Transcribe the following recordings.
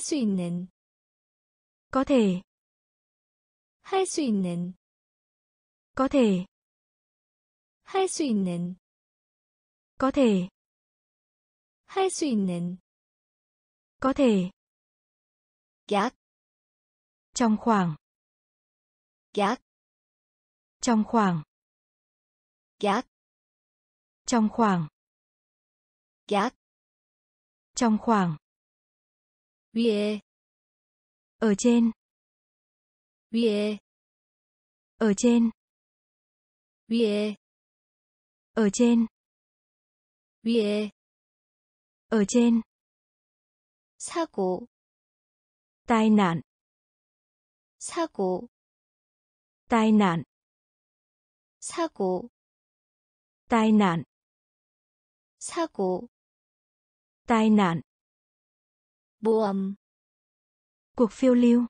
할 수 있는 có thể 할 수 있는 có thể 할 수 있는 có thể 할 수 있는 có thể 약 trong khoảng 약 trong khoảng 약 trong khoảng 약 trong khoảng 위에 ở trên 위에 ở trên 위에 ở trên 위에 ở trên 사고 tai nạn 사고 tai nạn 사고 tai nạn 보험 cuộc phiêu lưu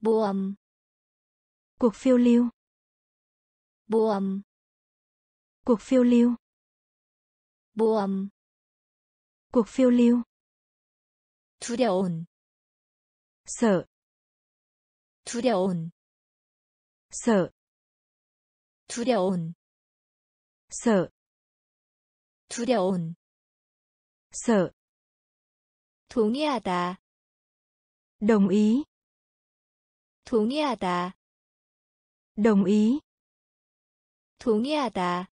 보험 cuộc phiêu lưu 두려운 sợ 두려운 sợ 두려운 sợ 동의하다 đồng ý 동의하다 đồng ý 동의하다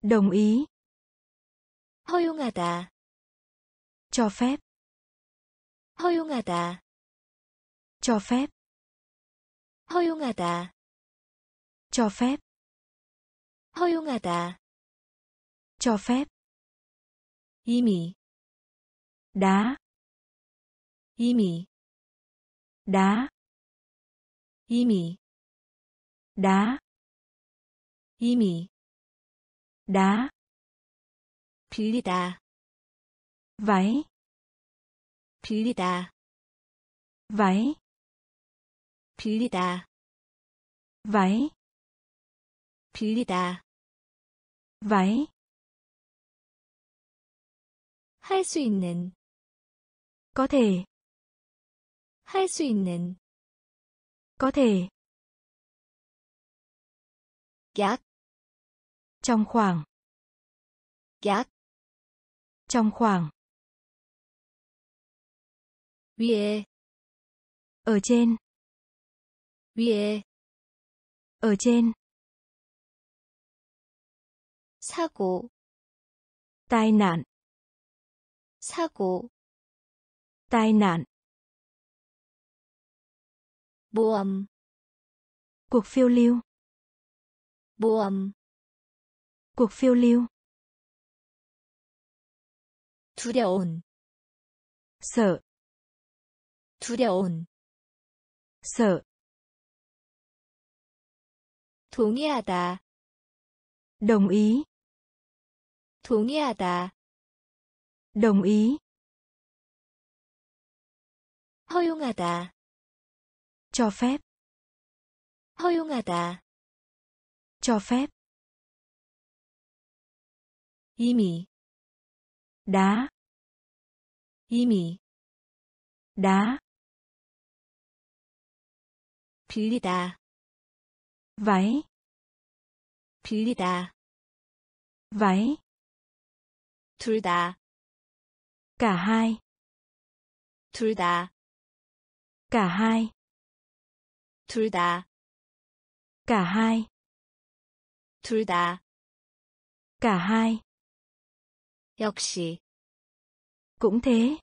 đồng ý 허용하다 cho phép 허용하다 cho phép 허용하다 cho phép 허용하다 cho phép 이미 đá 이미 đá 빌리다 váy 빌리다 váy 할 수 있는 có thể 할 수 있는 có thể 약 trong khoảng 위에 ở trên 사고 tai nạn 보험 cuộc phiêu lưu 두려운 sợ 동의하다 đồng ý 허용하다 cho phép 이미 đá 빌리다 váy 둘 다 cả hai 역시 cũng thế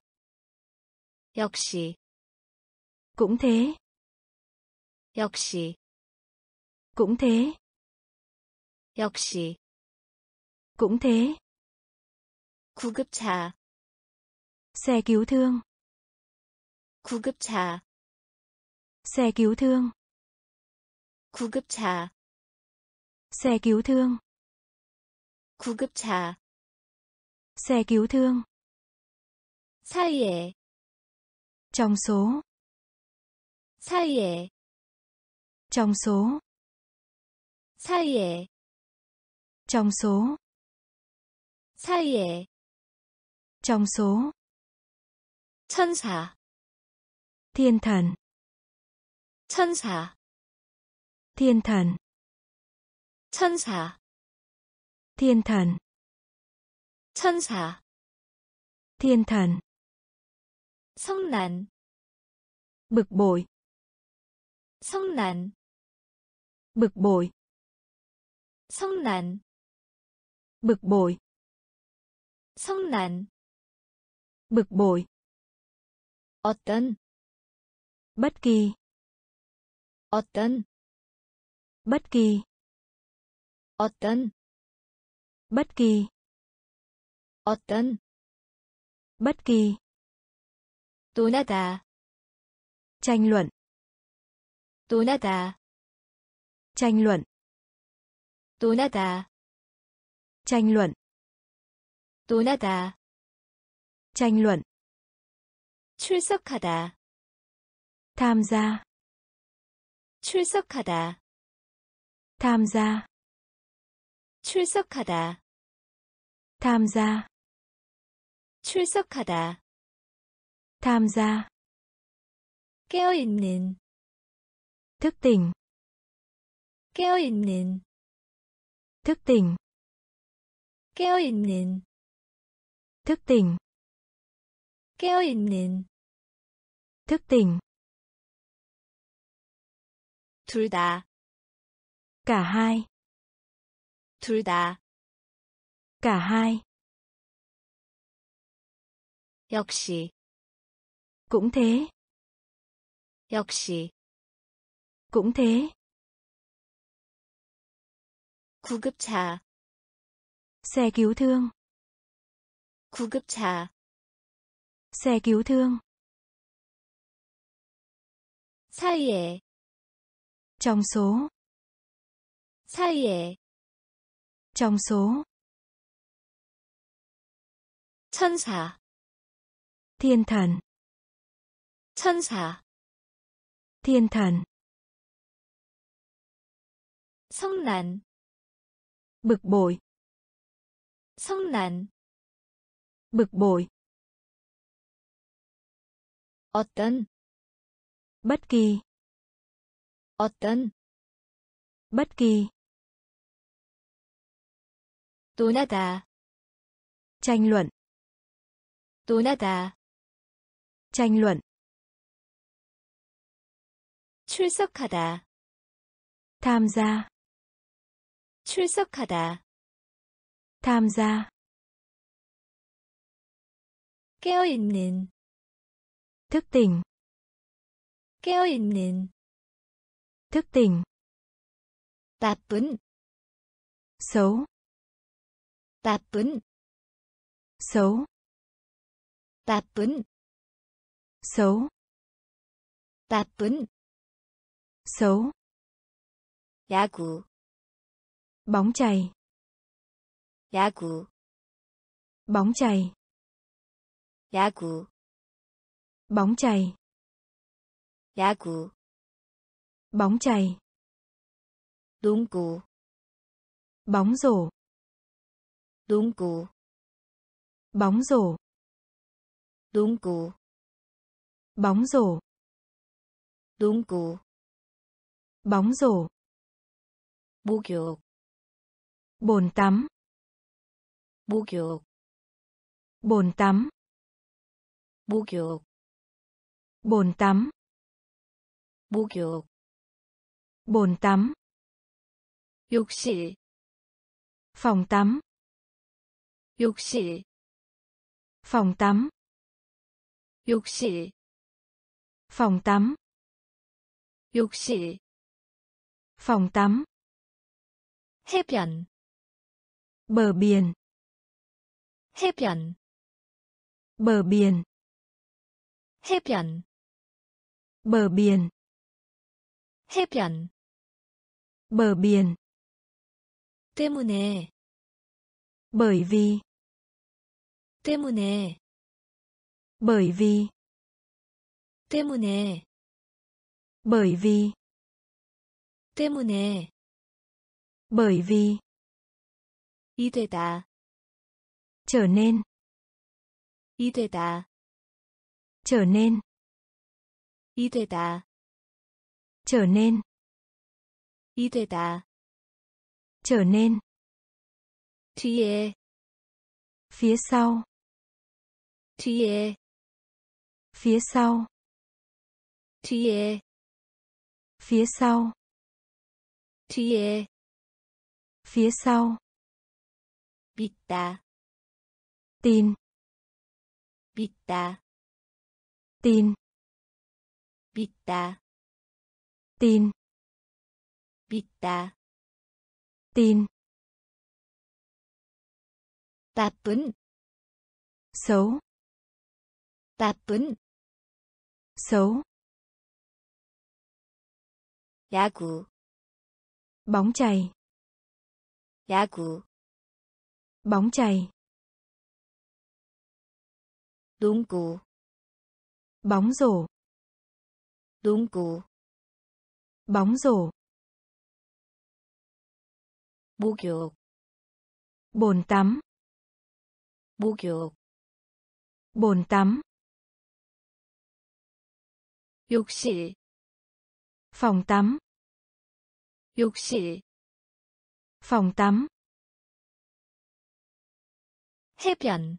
구급차 xe cứu thương 구급차 xe cứu thương 구급차 xe cứu thương 사이에 trong số 사이에 trong số 천사 thiên thần 천사 thiên thần 천사 thiên thần 천사 thiên thần 성난 bực bội 성난 bực bội 성난 bực bội 성난 bực bội 어떤 bất kỳ 어떤 bất kỳ 어떤 bất kỳ 어떤 bất kỳ 논하다 tranh luận 논하다 tranh luận 논하다 tranh luận 논하다 tranh luận 출석하다 tham gia 출석하다 tham gia 출석하다 tham gia 출석하다 tham gia 깨어있는 thức tỉnh 깨어있는 thức tỉnh 깨어있는 thức tỉnh 깨어있는 thức tỉnh 둘 다 cả hai 둘 다 cả hai 역시 cũng thế 역시 cũng thế 구급차 xe cứu thương 구급차 xe cứu thương 사이에 trong số 사이에 trong số 천사 thiên thần 성난 bực bội 어떤 bất kỳ 논하다 tranh luận 출석하다 tham gia 깨어있는 thức tỉnh 나쁜 xấu 나쁜 xấu 야구 bóng chày 야구 bóng chày 농구 bóng rổ 농구 bóng rổ 농구 bóng rổ 목욕 bồn tắm 목욕 bồn tắm 욕실 phòng tắm 욕실 phòng tắm 욕실 phòng tắm 해변 bờ biển 해변 bờ biển 해변 bờ biển 때문에 bởi vì trở nên 이 되다 trở nên 이 되다 trở nên 이 되다 trở nên 뒤에 phía sau 뒤에 phía sau 뒤에 phía sau 뒤에 phía sau 믿다 tin 믿다 tin 믿다 tin 나쁜 xấu 야구 bóng chày 농구 bóng rổ 목욕 bồn tắm 욕실 phòng tắm 해변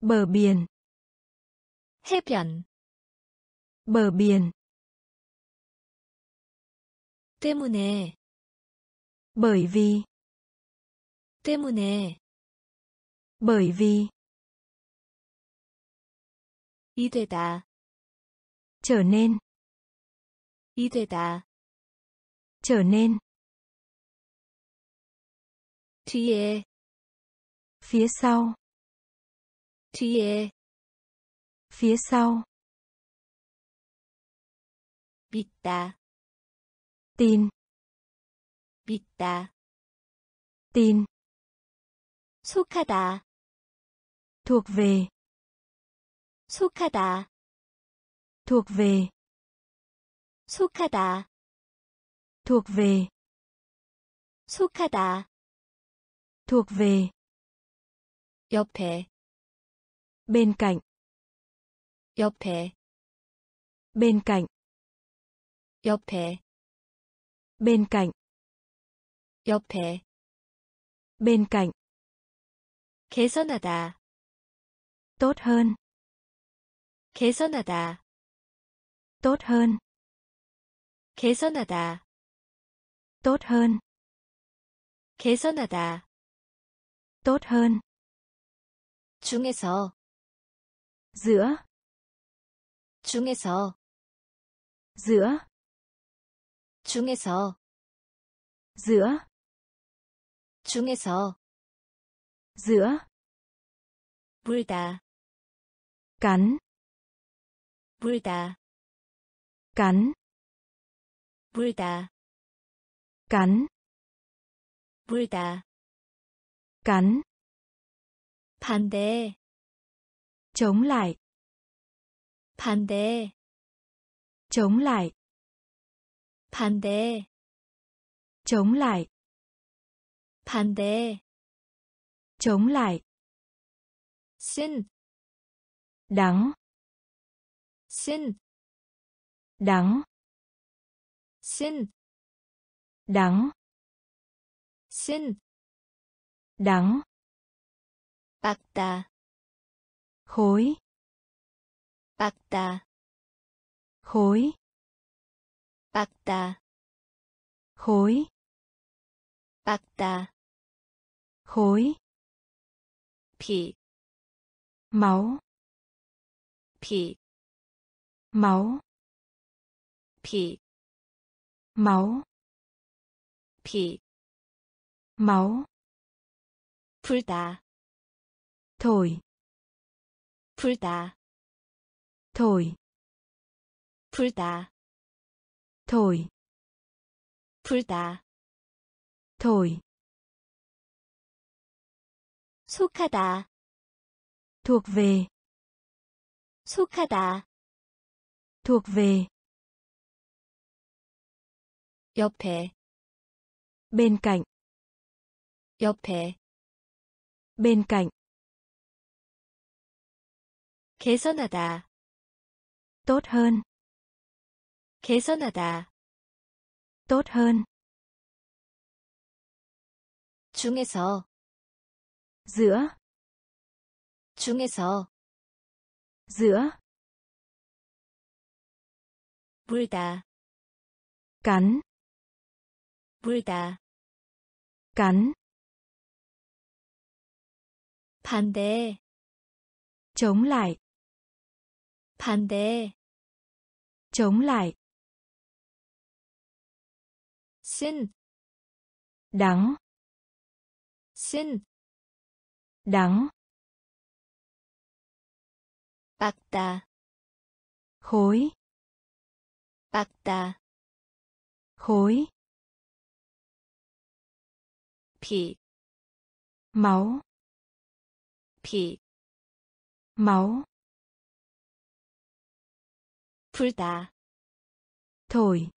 bờ biển 때문에 bởi vì 이 되다 trở nên 뒤에 phía sau 믿다 tin 속하다 속하다 thuộc về 옆에 bên cạnh 개선하다 tốt hơn 중에서 giữa 물다 간 반대 chống lại sin đắng 박다 khối 피 máu 불다 thổi 속하다 thuộc về 옆에 bên cạnh 개선하다. tốt hơn. 개선하다. tốt hơn. 중에서. giữa. 중에서. giữa. 물다. cắn. 물다. cắn. 반대. chống lại. 반대. chống lại. 쓴. đắng. 쓴. đắng. 빡다. khối. 빡다. khối. 피. máu. 피. máu. 불다. thổi.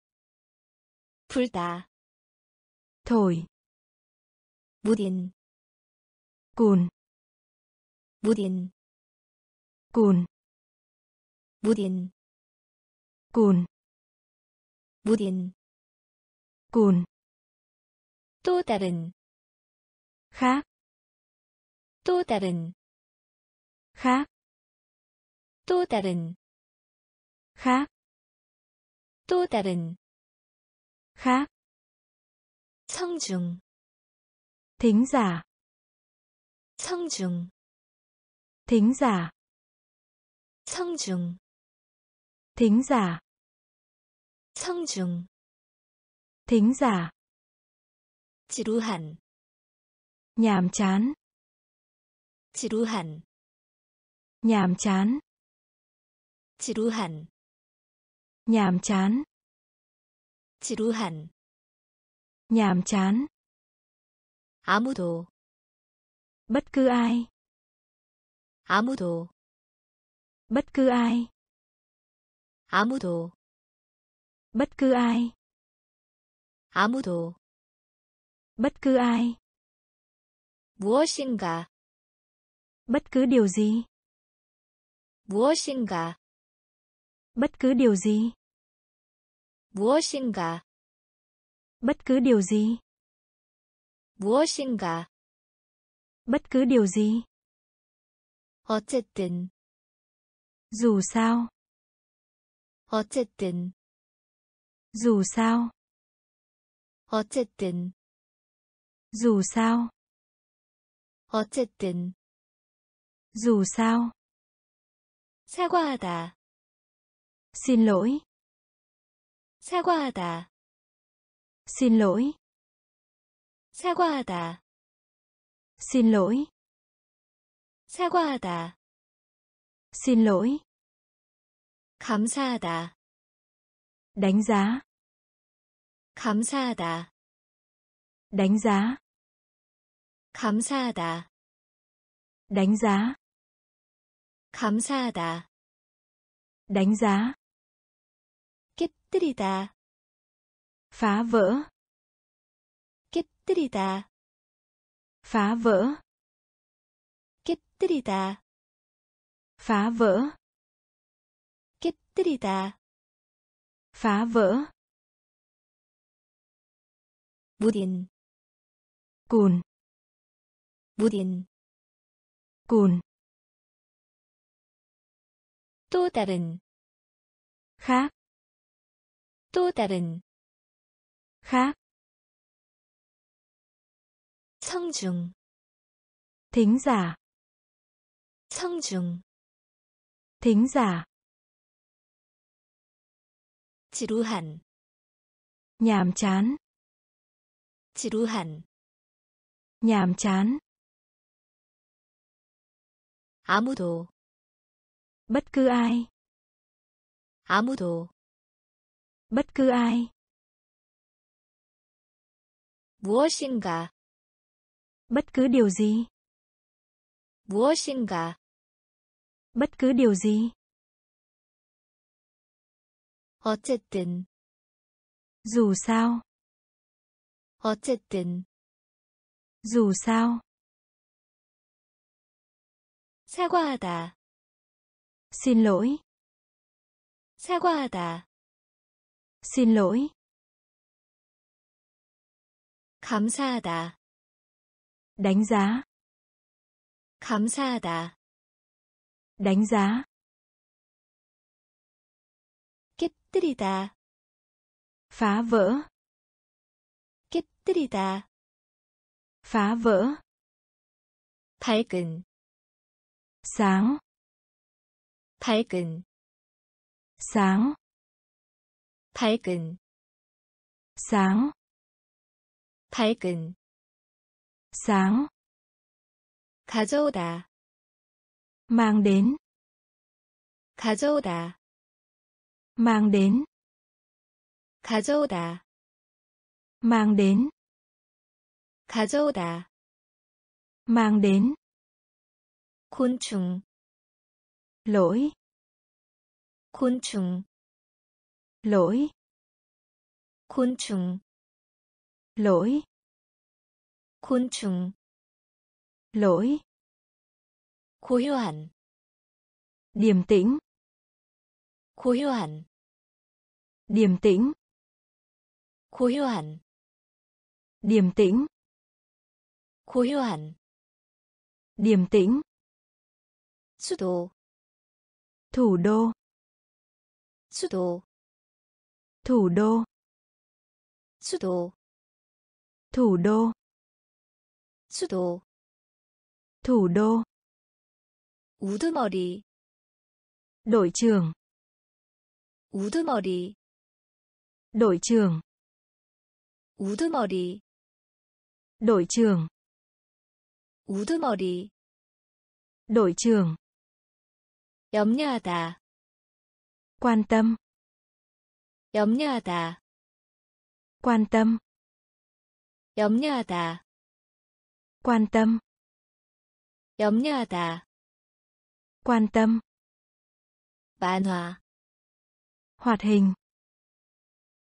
불다. thổi. 무딘. cùn. 무딘. cùn. 무딘. cùn. 무딘. cùn. 또 다른. khác. 또 다른. khác. 또 다른. khác. 또 다른. khác. 청중. thính giả. 청중. thính giả. 청중. thính giả. 청중. thính giả. 지루한. nhàm chán. 지루한. nhàm chán. 지루한. nhàm chán. 지루한. nhàm chán. 아무도. bất cứ ai. 아무도. bất cứ ai. 아무도. bất cứ ai. 아무도. bất cứ ai. 무엇인가. bất cứ điều gì. 무엇인가. bất cứ điều gì. 무엇인가. bất cứ điều gì. 무엇인가. bất cứ điều gì. 어쨌든. dù sao. 어쨌든. dù sao. 어쨌든. dù sao. 어쨌든. dù sao. 사과하다. xin lỗi. 사과하다. xin lỗi. 사과하다. xin lỗi. 사과하다. xin lỗi. 감사하다. đánh giá. 감사하다. đánh giá. 감사하다. đánh giá. 감사하다. đánh giá. 깨뜨리다. phá vỡ. 깨뜨리다. phá vỡ. 깨뜨리다. phá vỡ. 깨뜨리다. phá vỡ. 무딘. cùn. 무딘. cùn. 또 다른. khác. 또 다른. khác. 청중. thính giả. 청중. thính giả. 지루한. nhàm chán. 지루한. nhàm chán. 아무도. bất cứ ai. 아무도. bất cứ ai. 무엇인가. bất cứ điều gì. 무엇인가. bất cứ điều gì. 어쨌든. dù sao. 어쨌든. dù sao. 사과하다. Xin lỗi. 사과하다. Xin lỗi. 감사하다. Đánh giá. 감사하다. Đánh giá. 깨뜨리다. Phá vỡ. 깨뜨리다. Phá vỡ. 밝은. Sáng. 밝은. Sáng. 밝은. Sáng. 밝은. Sáng. 가져오다. Mang đến. 가져오다. Mang đến. 가져오다. Mang đến. 가져오다. Mang đến. 곤충. Lỗi. 곤충. Lỗi. 곤충. Lỗi. 곤충. Lỗi. 고요한. Điềm tĩnh. 고요한. Điềm tĩnh. 고요한. Điềm tĩnh. 고요한. Điềm tĩnh. 수도. Thủ đô. 수도. Thủ đô. 수도. Thủ đô. 수도. Thủ đô. 우두머리. Đội trưởng. 우두머리. Đội trưởng. 우두머리. Đội trưởng. 우두머리. Đội trưởng. 염려하다. Quan tâm. 염려하다. Quan tâm. 염려하다. Quan tâm. 염려하다. Quan tâm. 만화. Hoạt hình.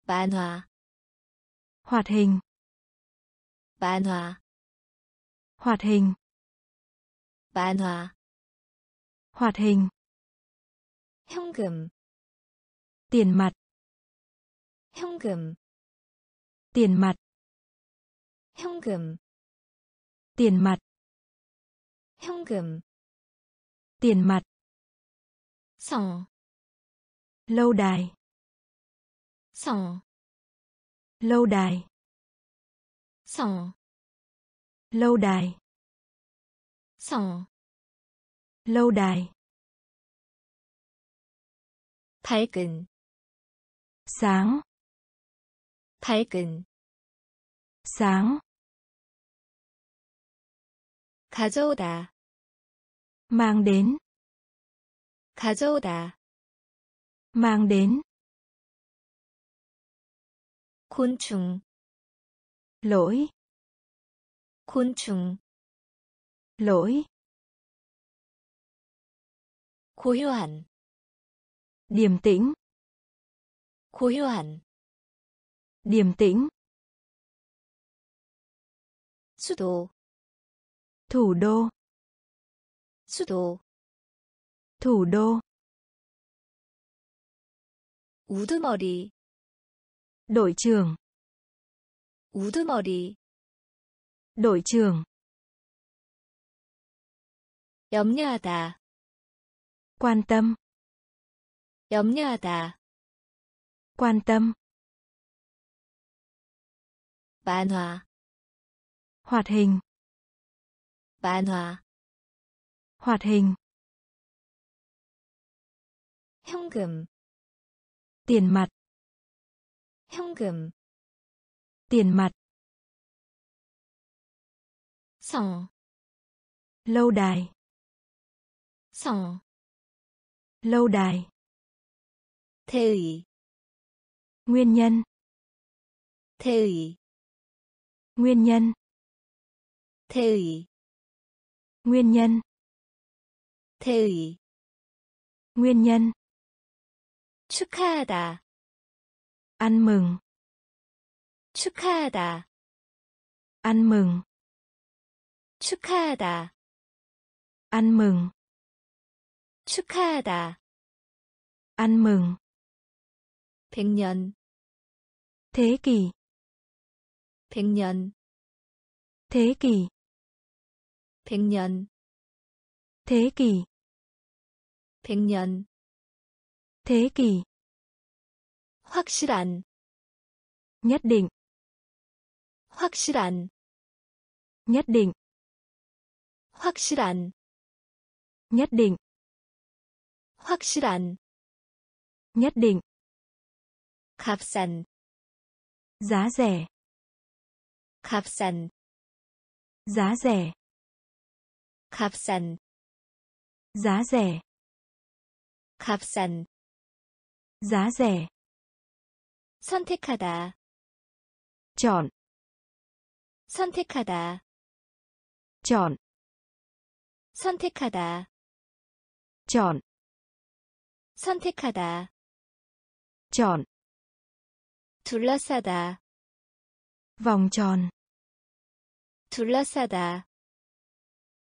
만화. Hoạt hình. 만화. Hoạt hình. 만화. Hoạt hình. 현금. Tiền mặt. 현금. Tiền mặt. 현금. Tiền mặt. 현금. Tiền mặt. 성. Lâu đài. 성. Lâu đài. 성. Lâu đài. 성. Lâu đài. 밝은. Sáng. 밝은. Sáng. 가져오다. Mang đến. 가져오다. Mang đến. 곤충. Lỗi. 곤충. Lỗi. 고요한. Điềm tĩnh. 고요한. Điềm tĩnh. 수도. Thủ đô. 수도. Thủ đô. 우두머리. Đội trưởng. 우두머리. Đội trưởng. 염려하다. Quan tâm. 염려하다. Quan tâm. 만화. Hoạt hình. 만화. Hoạt hình. 현금. Tiền mặt. 현금. Tiền mặt. 성. Lâu đài. 성. Lâu đài. Thế. Nguyên nhân. Thế. Nguyên nhân. Thế. Nguyên nhân. Thế. Nguyên nhân. 축하하다. Ăn mừng. 축하하다. Ăn mừng. 축하하다. Ăn mừng. 축하하다. ăn mừng. 100년. thế kỷ. 100년. thế kỷ. 100년. thế kỷ. 100년. thế kỷ. 확실한. nhất định. 확실한. nhất định. 확실한. nhất định. 확실한. nhất định. 값싼. giá rẻ. 값싼. giá rẻ. 값싼. giá rẻ. 값싼. giá rẻ. 선택하다. chọn. 선택하다. chọn. 선택하다. chọn. 선택하다. chọn. 둘러싸다. vòng tròn. 둘러싸다.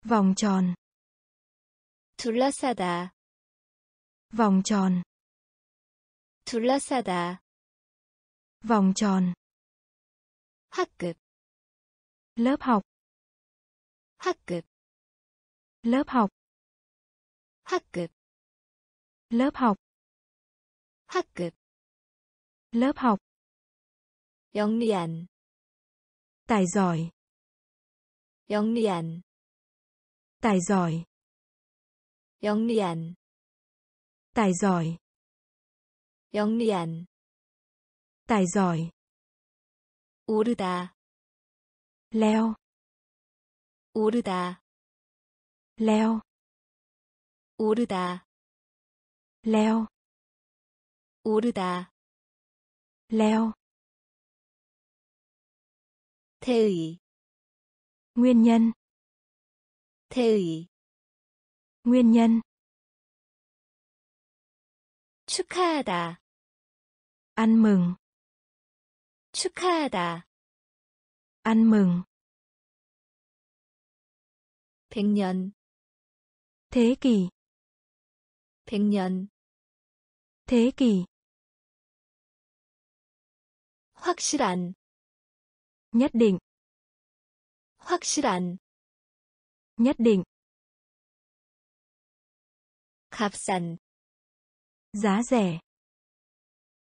vòng tròn. 둘러싸다. vòng tròn. 둘러싸다. vòng tròn. 학급. lớp học. 학급. lớp học. 학급. lớp học. 학급. lớp học. 영리한. tài giỏi. 영리한. tài giỏi. 영리한. tài giỏi. 영리한. tài giỏi. 오르다. leo. 오르다. leo. 오르다. leo. 오르다. leo. 태의. nguyên nhân. 태의. nguyên nhân. 축하하다. ăn mừng. 축하하다. ăn mừng. 100년. thế kỷ. 100년. thế kỷ. 확실한. nhất định. 확실한. nhất định. 값싼. giá rẻ.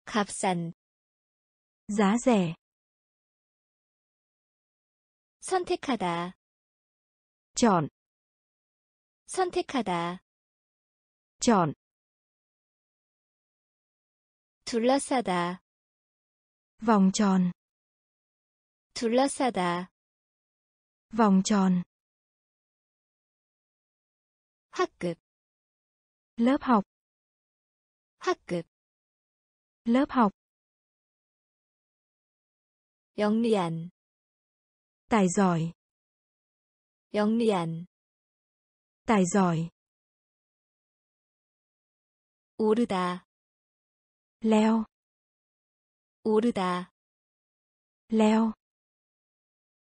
값싼. giá rẻ. 선택하다. chọn. 선택하다. chọn. 둘러싸다. vòng tròn. 둘러싸다. vòng tròn. 학급. lớp học. 학급. lớp học. 영리한. tài giỏi. 영리한. tài giỏi. 오르다. leo. 오르다. leo.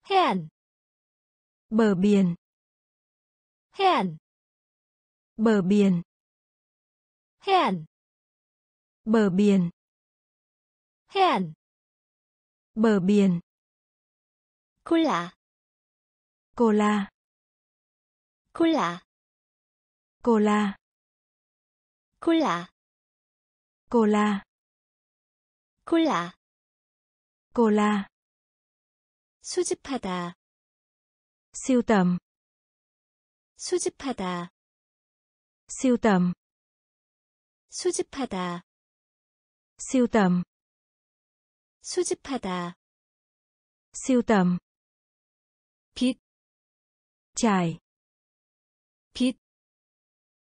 해안. bờ biển. 해안. bờ biển. 해안. bờ biển. 해안. bờ biển. 콜라. 콜라. 콜라. 콜라. 콜라. 콜라. 콜라. 콜라. 수집하다. siêu tầm. 수집하다. siêu tầm. 수집하다. siêu tầm. 수집하다. siêu tầm. 빛. trải. 빛.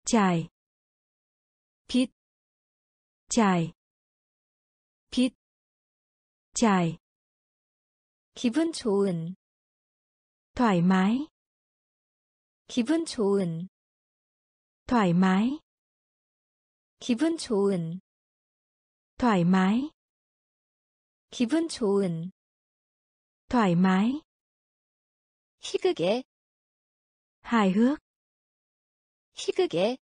trải. 빛. trải. 빛. trải. 기분 좋은. thoải mái. 기분 좋은. thoải mái. 기분 좋은. thoải mái. 기분 좋은. thoải mái. 희극에. hài hước. 희극에.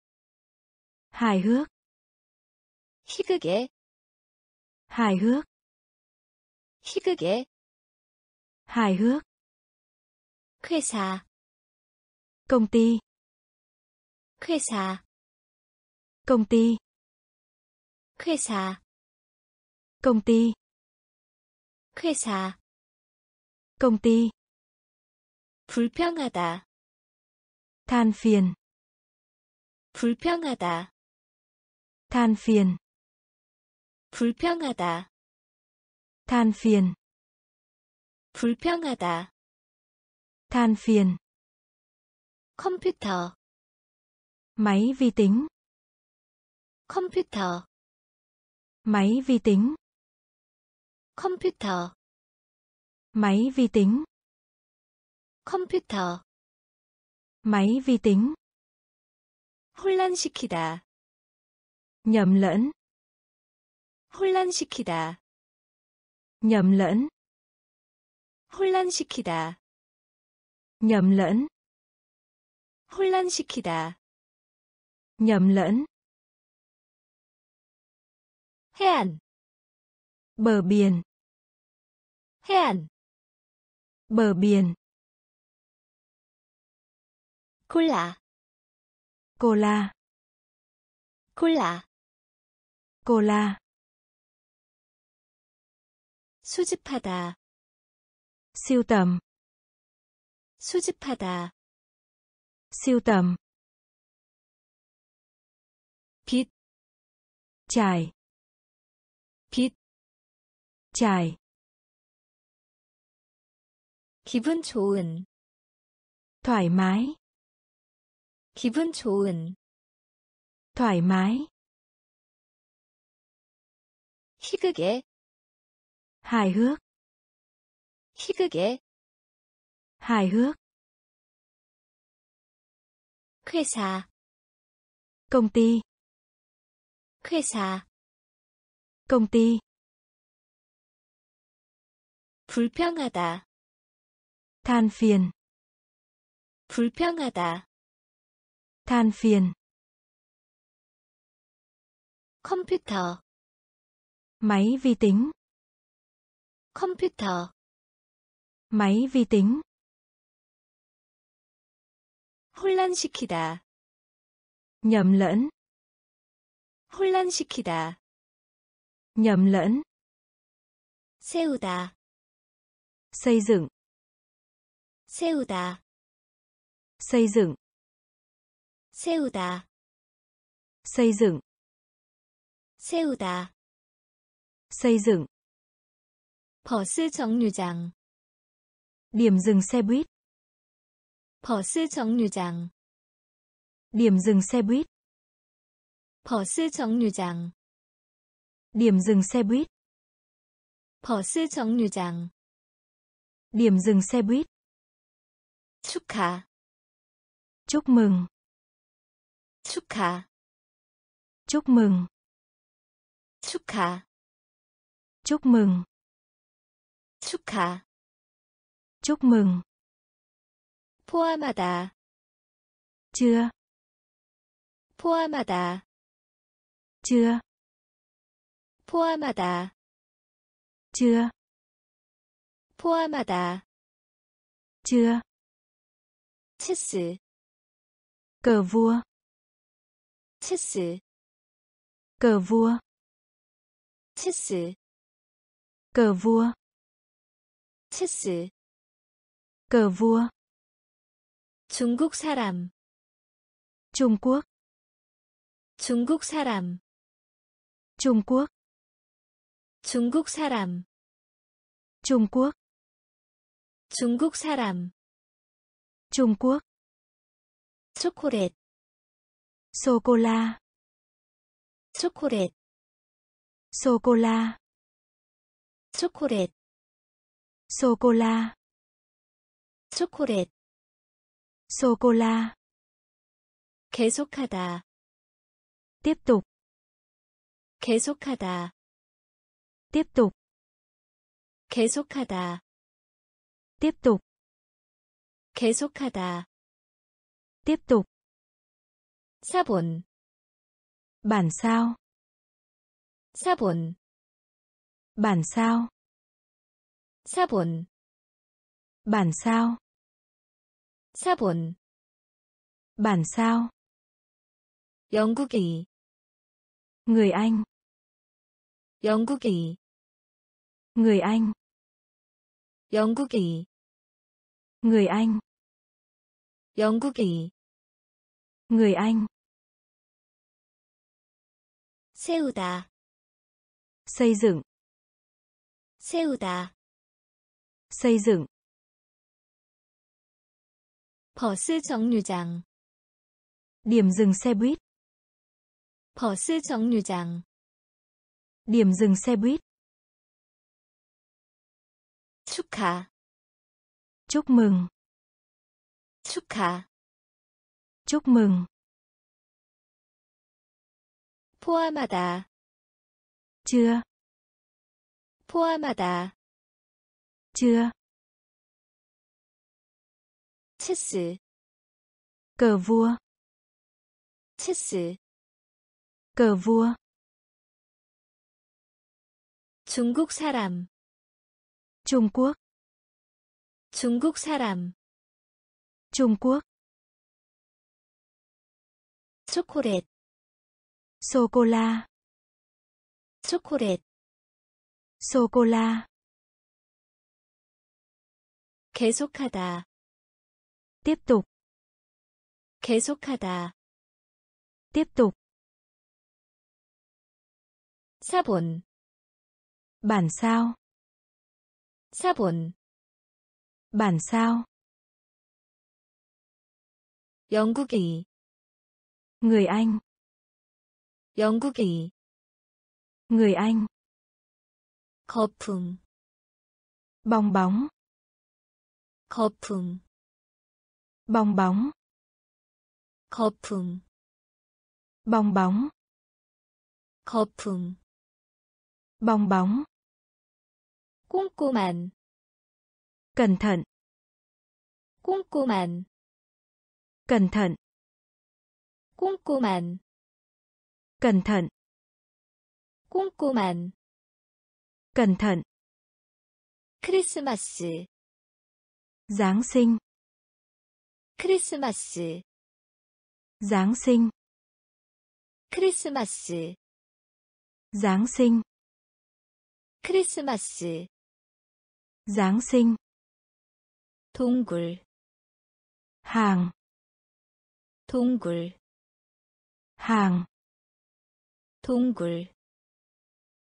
hài hước, 희극의, hài hước, 희극의, hài hước, 회사, công ty, 회사, công ty, 회사, công ty, 회사, công ty, 불평하다, than phiền, 불평하다, than phiền, 불평하다, than phiền, 불평하다, than phiền, 컴퓨터, máy vi tính, 컴퓨터, máy vi tính, 컴퓨터, máy vi tính, 컴퓨터, máy vi tính, 혼란시키다, nhầm lẫn, 혼란시키다, nhầm lẫn, 혼란시키다, nhầm lẫn, 혼란시키다, nhầm lẫn, 해안, bờ biển, 해안, bờ biển, 콜라, 콜라, 콜라, 콜라, 수집하다, siêu tầm, 수집하다, siêu tầm, 빛, trải, 빛, trải, 기분 좋은, thoải mái, 기분 좋은, thoải mái, 희극의, hài hước, 희극의, hài hước, 회사, công ty, 회사, công ty, 불평하다, than phiền, 불평하다, than phiền, 컴퓨터, máy vi tính, 컴퓨터, máy vi tính, 혼란시키다, nhầm lẫn, 혼란시키다, nhầm lẫn, 세우다, xây dựng, 세우다, xây dựng, 세우다, xây dựng, 세우다, xây dựng, 버스 정류장, điểm dừng xe buýt, 버스 정류장, điểm dừng xe buýt, 버스 정류장, điểm dừng xe buýt, 버스 정류장, điểm dừng xe buýt, 축하, chúc mừng, 축하, chúc mừng, 축하, chúc mừng, 축하, chúc mừng, 포함하다, chưa, 포함하다, chưa, 포함하다, chưa, 포함하다, chưa, 체스, cờ vua, 체스, cờ vua, 체스, cờ vua, 체스, cờ vua, 중국 사람, Trung Quốc, 중국 사람, Trung Quốc, 중국 사람, Trung Quốc, 중국 사람, Trung Quốc, 초콜릿, sô cô la, 초콜릿, sô cô la, 초콜릿, sô cô la, 초콜릿, sô cô la, 계속하다, tiếp tục, 계속하다, tiếp tục, 계속하다, tiếp tục, 계속하다, tiếp tục, 사본, bản sao. 사본. bản sao. 사본. bản sao. 사본. bản sao. 영국인. người Anh. 영국인. người Anh. 영국인. người Anh. 영국인. người Anh. 세우다. xây dựng. 세우다. xây dựng. 버스 정류장. điểm dừng xe buýt. 버스 정류장. điểm dừng xe buýt. 축하. chúc mừng. 축하. chúc mừng. 포함하다. chưa. 포함하다. chưa. 체스. cờ vua. 체스. cờ vua. 중국 사람. Trung Quốc. 중국 사람. Trung Quốc. 초콜릿. sô cô la. 초콜릿. sô cô la. 계속하다. tiếp tục. 계속하다. tiếp tục. 사본. bản sao. 사본. bản sao. 영국인. người Anh. 영국인. người Anh. 거품. bong bóng. 거품. bong bóng. 거품. bong bóng. 거품. bong bóng. 꼼꼼한. cẩn thận. 꼼꼼한. cẩn thận. 꼼꼼한. cẩn thận. 꼼꼼한. cẩn thận. 크리스마스. Giáng sinh. 크리스마스. Giáng sinh. 크리스마스. Giáng sinh. 크리스마스. Giáng sinh. 동굴. hàng. 동굴. hàng. 동굴.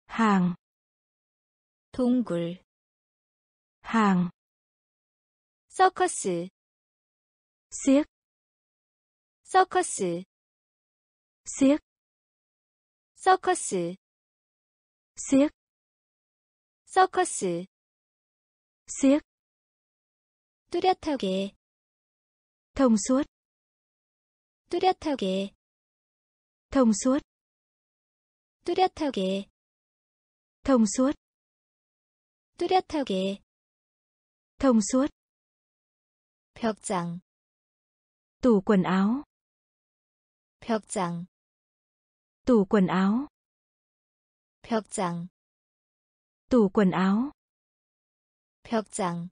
hàng. 동굴. hàng. 서커스. siếc. 서커스. siếc. 서커스. siếc. 서커스. siếc. 뚜렷하게. thông suốt. 뚜렷하게. thông suốt. 뚜렷하게. thông suốt. 뚜렷하게. thông suốt. 벽장. tủ quần áo. 벽장. tủ quần áo. 벽장. tủ quần áo. 벽장.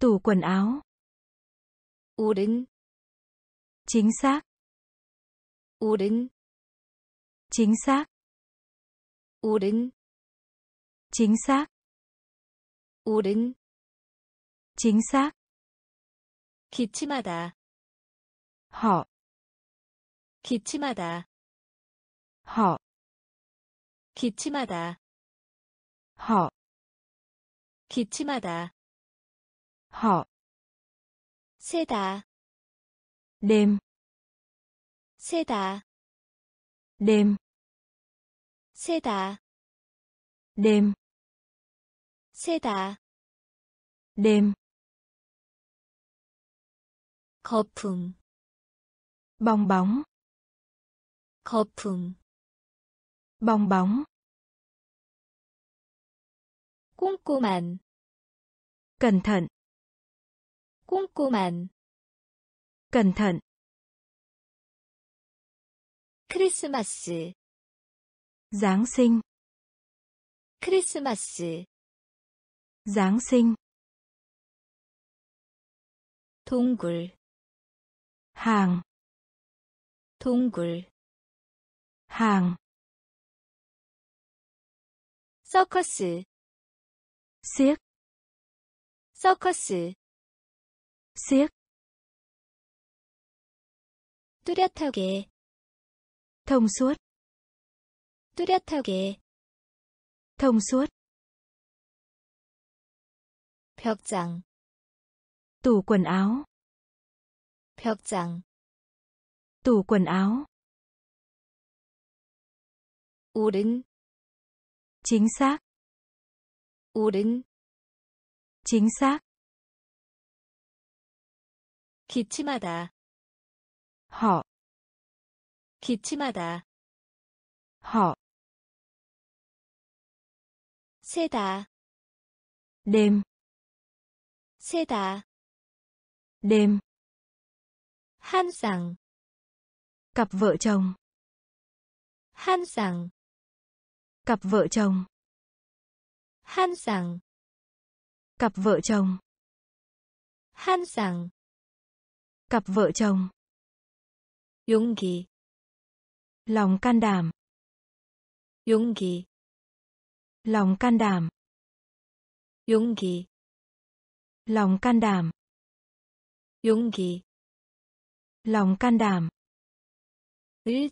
tủ quần áo. 옳은. chính xác. 옳은. chính xác. 옳은. chính xác. 옳은. chính xác. 기침하다. họ. 기침하다. họ. 기침하다. họ. 기침하다. họ. 새다. đêm. 새다. đêm. 새다. đêm. 새다. đêm. 거품. bong bóng. 거품. bong bóng. 꼼꼼한. cẩn thận. 꼼꼼한. cẩn thận. 크리스마스 Giáng sinh 크리스마스 Giáng sinh 동굴 hàng 서커스 siếc 뚜렷하게 thông suốt 벽장 tủ quần áo 옳은 chính xác 기침하다 họ 세다 đêm Cặp vợ chồng 항상 Cặp vợ chồng 항상 Cặp vợ chồng 용기 lòng can đảm 용기 lòng can đảm 용기 lòng can đảm 을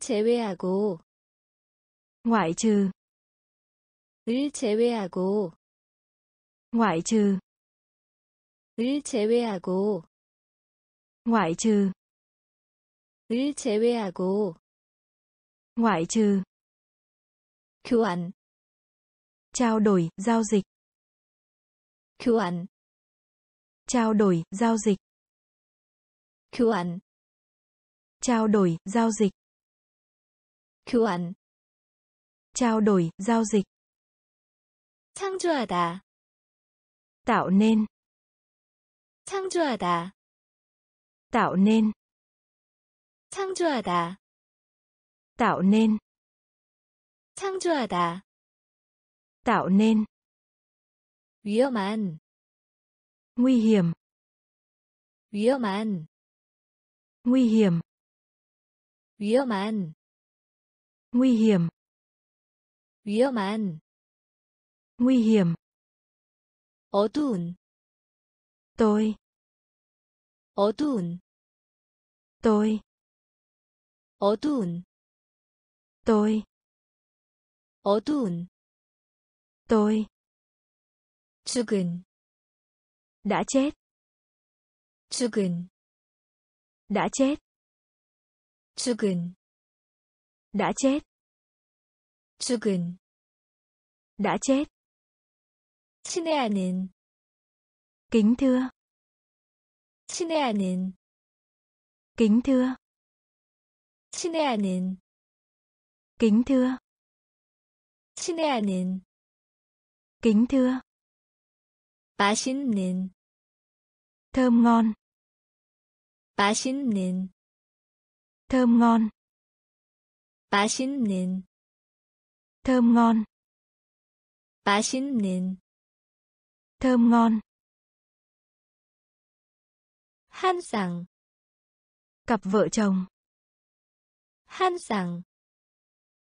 제외하고, 교환 trao đổi giao dịch 창조하다 tạo nên 위험한 어두운 tôi 죽은 đã chết 친애하는 kính thưa 맛있는 thơm ngon 맛있는 thơm ngon 맛있는 thơm ngon 항상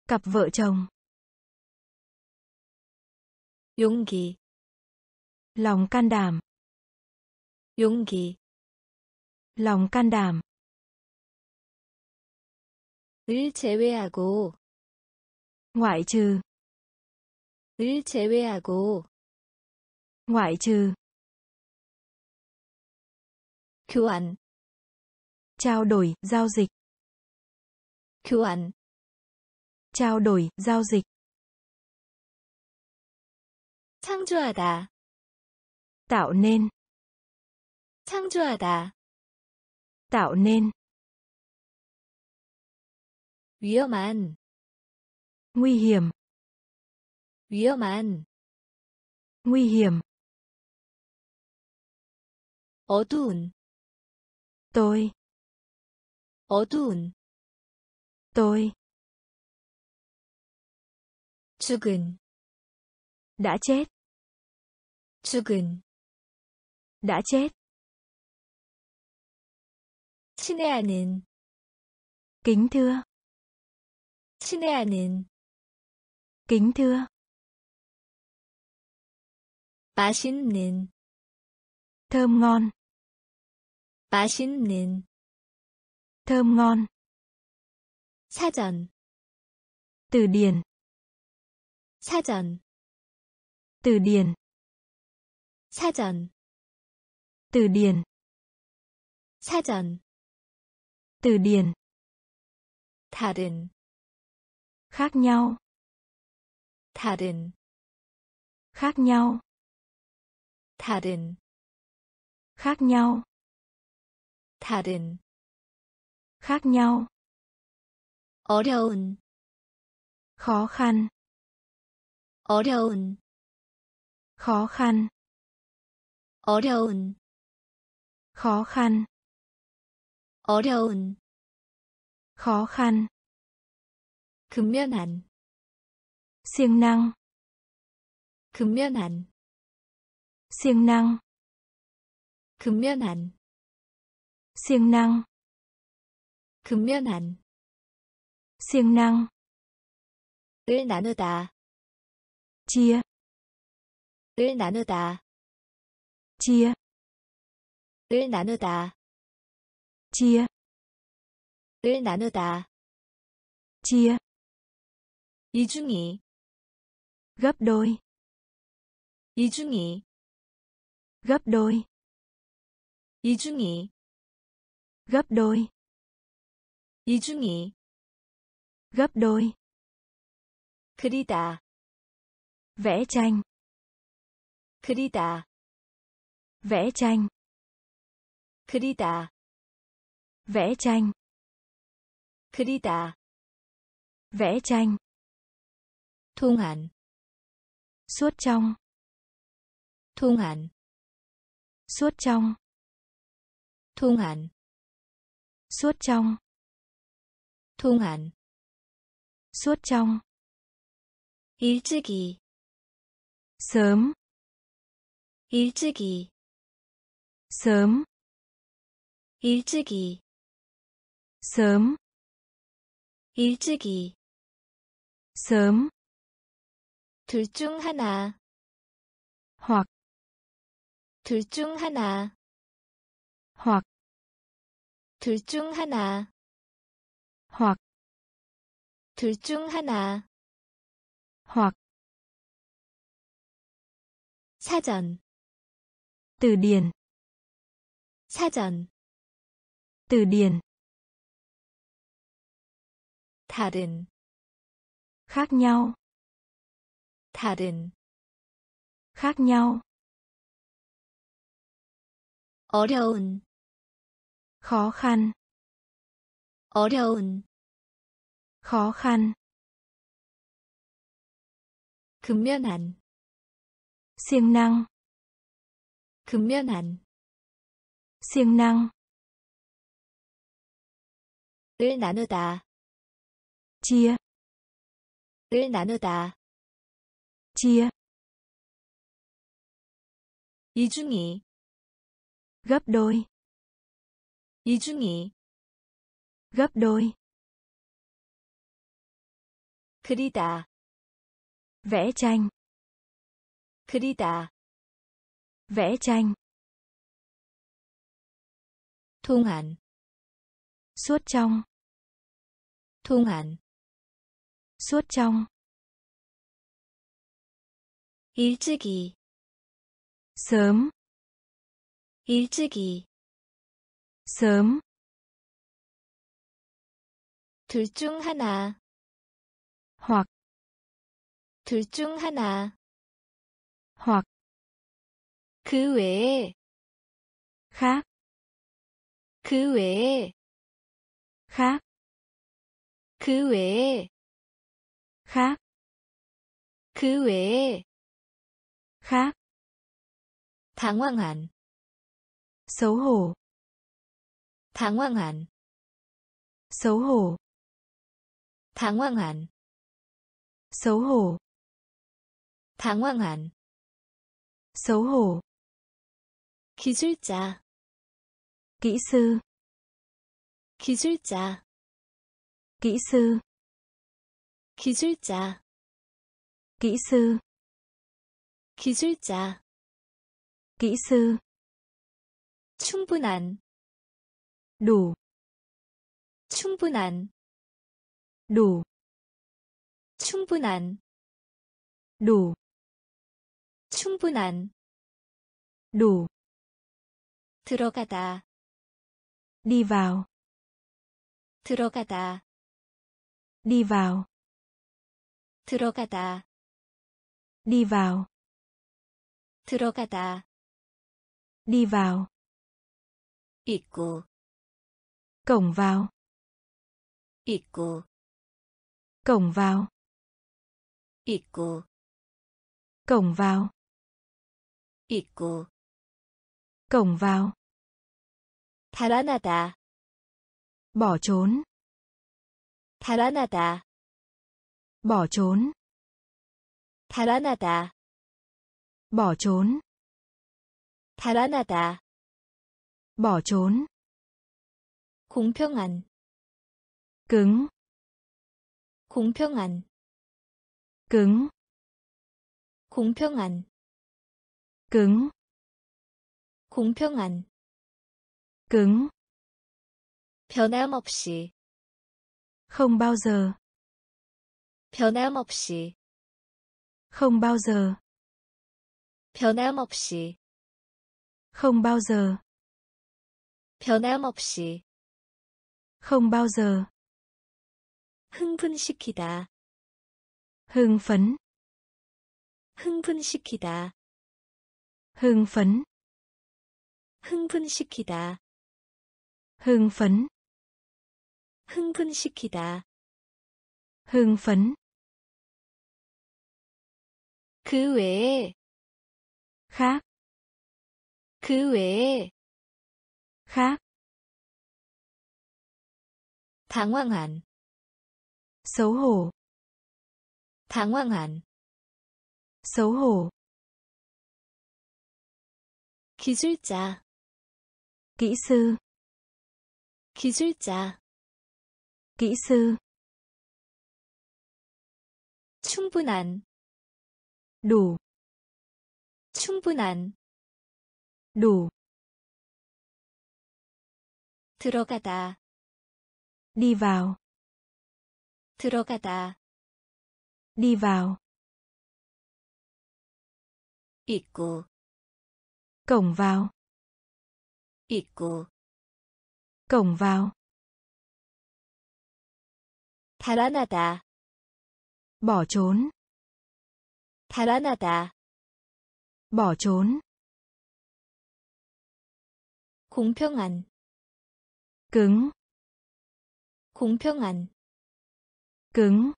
cặp vợ chồng 용기 lòng can đảm 을 제외하고, ngoại trừ 교환, trao đổi, giao dịch 창조하다 tạo nên 위험한 nguy hiểm 어두운 tôi 죽은 đã chết 죽은 đã chết 친애하는 kính thưa 맛있는 thơm ngon 사전 từ điển 사전 từ điển 사전 từ điển 다른 khác nhau 다른 khác nhau 다른 khác nhau 어려운 khó khăn 어려운 khó khăn 근면한 siêng năng 나누다 chia 나누다 chia 나누다 chia 이중이 gấp đôi 이중이 gấp đôi 그리다 vẽ tranh 그리다 vẽ tranh 통한 suốt trong 통한 suốt trong 일찍이 sớm 둘 중 하나, hoặc 사전 từ điển 다른 khác nhau 어려운 khó khăn 근면한 siêng năng 을 나누다 chia 이중이 gấp đôi 그리다 vẽ tranh 통한 suốt trong 일찍이 sớm 둘 중 하나, hoặc 그 외에 khác 당황한, xấu hổ 당황한, xấu hổ, 기술자, kỹ sư, 기술자, kỹ sư, 기술자, kỹ sư, 기술자, kỹ sư, 충분한, đủ, 충분한, đủ, 충분한, đủ, 충분한, đủ, 들어가다, đi vào, 들어가다, đi vào, 들어가다, đi vào, 들어가다, đi vào, 입구, cổng vào, 입구, cổng vào, 입구, cổng vào, 입구, cổng vào, 달아나다, bỏ trốn, 달아나다, bỏ trốn, 달아나다, bỏ trốn, 달아나다, bỏ trốn, 공평한, cứng, 공평한, cứng, 공평한, cứng, 공평한, cứng, 변함없이, không bao giờ, 변함없이, không bao giờ, 변함없이, không bao giờ, 변함없이, không bao giờ, 흥분시키다, hưng phấn, 흥분시키다, hưng phấn, 흥분시키다, hưng phấn, 흥분시키다, hưng phấn, 그 외에, khác, 그 외에, khác, 당황한, xấu hổ, 당황한, xấu hổ, 기술자, kỹ sư, 기술자, kỹ sư, 충분한, đủ, 충분한, đủ, 들어가다, đi vào, 들어가다, đi vào, 입구, cổng vào, 입구, cổng vào, 달아나다, bỏ trốn, 달아나다, bỏ trốn, 공평한, cứng, 공평한, cứng,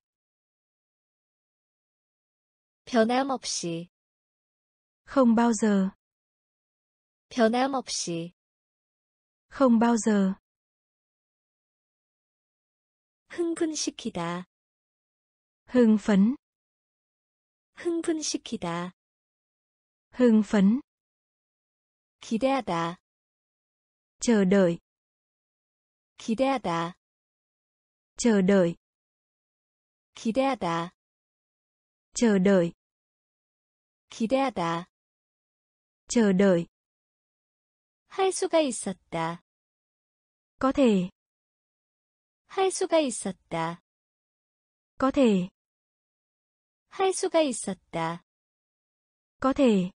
변함없이, không bao giờ, 변함없이, không bao giờ, 흥분시키다, hưng phấn, 흥분시키다, hưng phấn, 기대하다, chờ đợi, 기대하다, chờ đợi, 기대하다, chờ đợi, 기대하다, chờ đợi, 할 수가 있었다, có thể, 할 수가 있었다, có thể, 할 수가 있었다, có thể,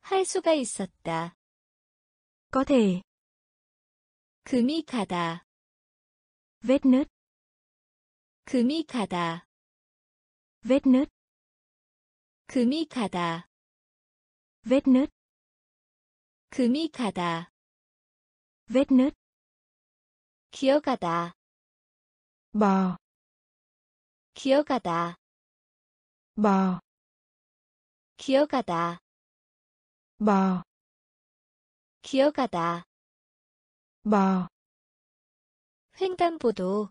할 수가 있었다, có thể, 금이 가다, vết nứt, 금이 가다, vết nứt, 금이 가다, vết nứt, 금이 가다, vết nứt, 기어가다, bò, 기어가다, bò, 기어가다, bò, 기어가다, bò, 횡단보도,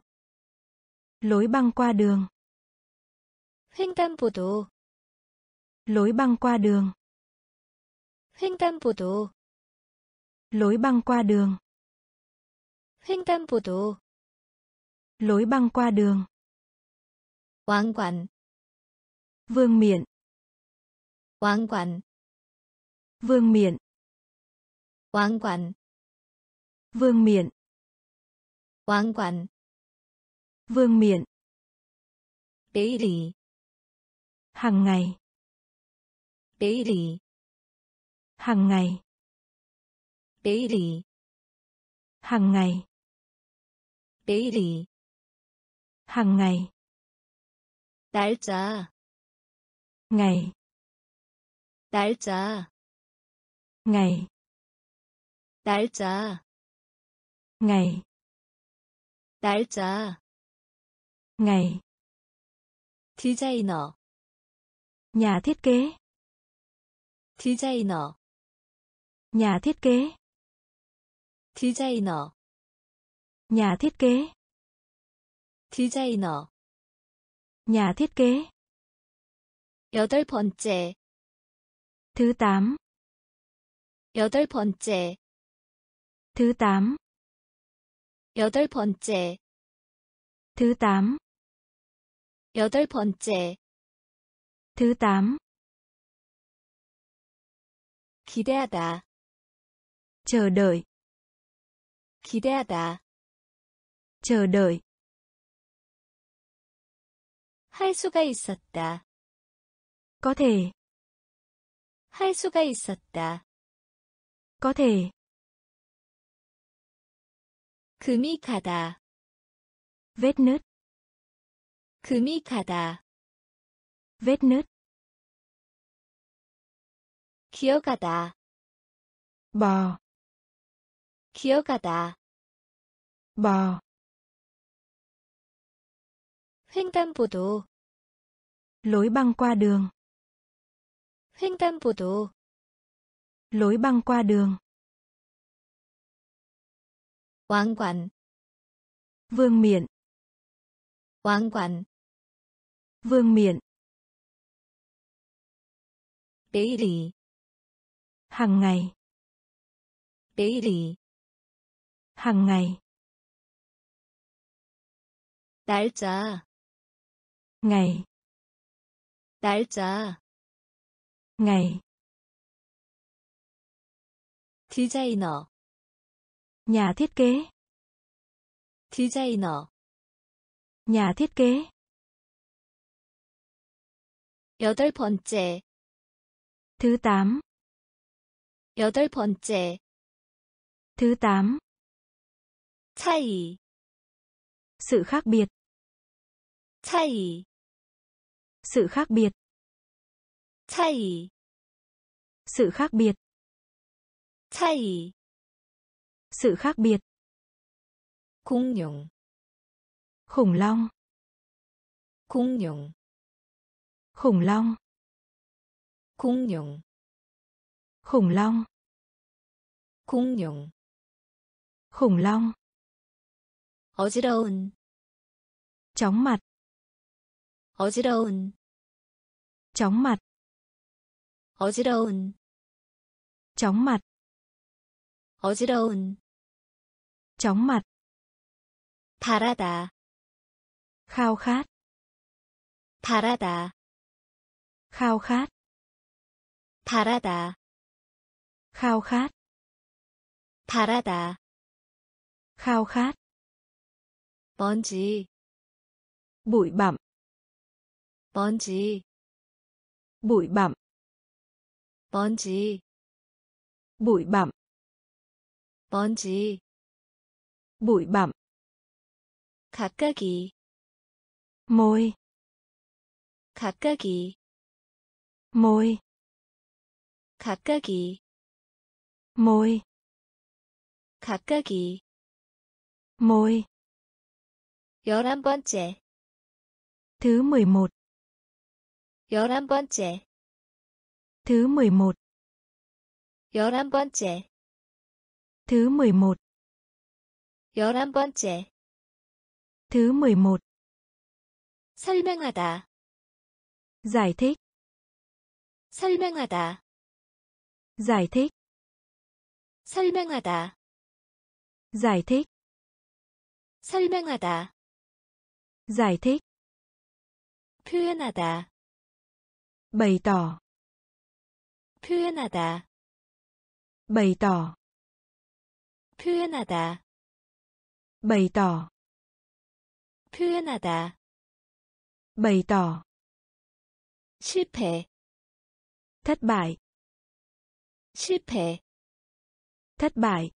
lối băng qua đường, 횡단보도, Lối băng qua đường. 횡단보도. Lối băng qua đường. 횡단보도. Lối băng qua đường. 왕관. Vương miện. 왕관. Vương miện. 왕관. Vương miện. 왕관. Vương miện. Daily. Hàng ngày. Daily. Hàng ngày. Daily. Hàng ngày. Daily. Hàng ngày. 날짜. Ngày. 날짜. Ngày. 날짜. Ngày. 날짜. Ngày. 디자이너. Nhà thiết kế. 디자이너. Nhà thiết kế. 디자이너. Nhà thiết kế. 디자이너. Nhà thiết kế. 여덟 번째. Thứ 8. 여덟 번째. Thứ 8. 여덟 번째. Thứ 8. 여덟 번째. Thứ 8. 기대하다. Chờ đợi. 기대하다. Chờ đợi. 할 수가 있었다. Có thể. 할 수가 있었다. Có thể. 금이 가다. Vết nứt. 금이 가다. Vết nứt. 기어가다. Bò. 기어가다. Bò. 횡단보도. Lối băng qua đường. 횡단보도. Lối băng qua đường. 왕관. Vương miện. 왕관. Vương miện. Daily. Hàng ngày. Daily. Hàng ngày. 날짜. Ngày. 날짜. Ngày. 디자이너. Nhà thiết kế. 디자이너. Nhà thiết kế. 여덟 번째. Thứ 8. 여덟 번째. Thứ 8. 차이. Sự khác biệt. 차이. Sự khác biệt. 차이. Sự khác biệt. 차이. Sự khác biệt. 공룡. Khủng long. 공룡. Khủng long. 공룡. Khủng long. 공룡. Khủng long. 어지러운. Chóng mặt. 어지러운. Chóng mặt. 어지러운. Chóng mặt. 어지러운. Chóng mặt. 바라다. Khao khát. 바라다. Khao khát. 바라다. Khao khát. 바라다. Khao khát. 먼지. Bụi bặm. 먼지. Bụi bặm. 먼지. Bụi bặm. 먼지. Bụi bặm. 가까이. Môi. 가까이. Môi. 가까이. Môi. 가까이. Môi. 11번째. Thứ 11. 11번째. Thứ 11. 11번째. Thứ 11. 11번째. Thứ 11. 설명하다. Giải thích. 설명하다. giải thích. 설명하다. giải thích. 설명하다. giải thích. 표현하다. bày tỏ. 표현하다. bày tỏ. 표현하다. bày tỏ. 표현하다. bày tỏ. 실패. thất bại. 실패. thất bại.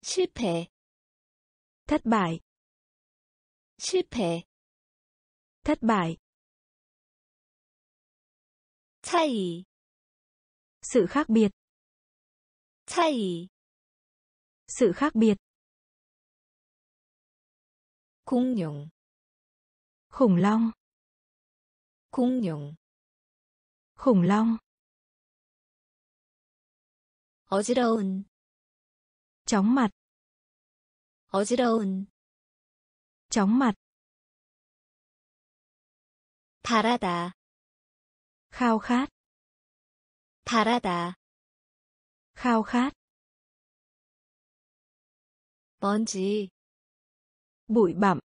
실패. thất bại. 실패. thất bại. 차이. sự khác biệt. 차이. sự khác biệt. 공룡. khủng long. 공룡. khủng long. 어지러운. chóng mặt. 어지러운. chóng mặt. 바라다. khao khát. 바라다. khao khát. 먼지. bụi bặm.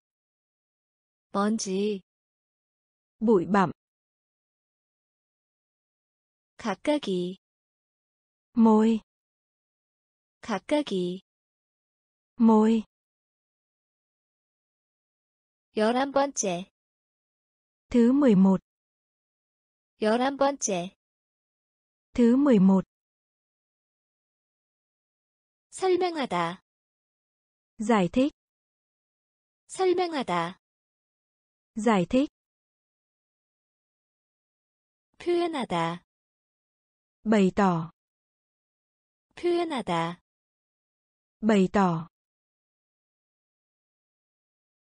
먼지. bụi bặm. 가까이. môi. 가까이. môi. 11번째. thứ 11. 11번째. thứ 11. 설명하다. giải thích. 설명하다. giải thích. 표현하다. bày tỏ. 표현하다. bày tỏ.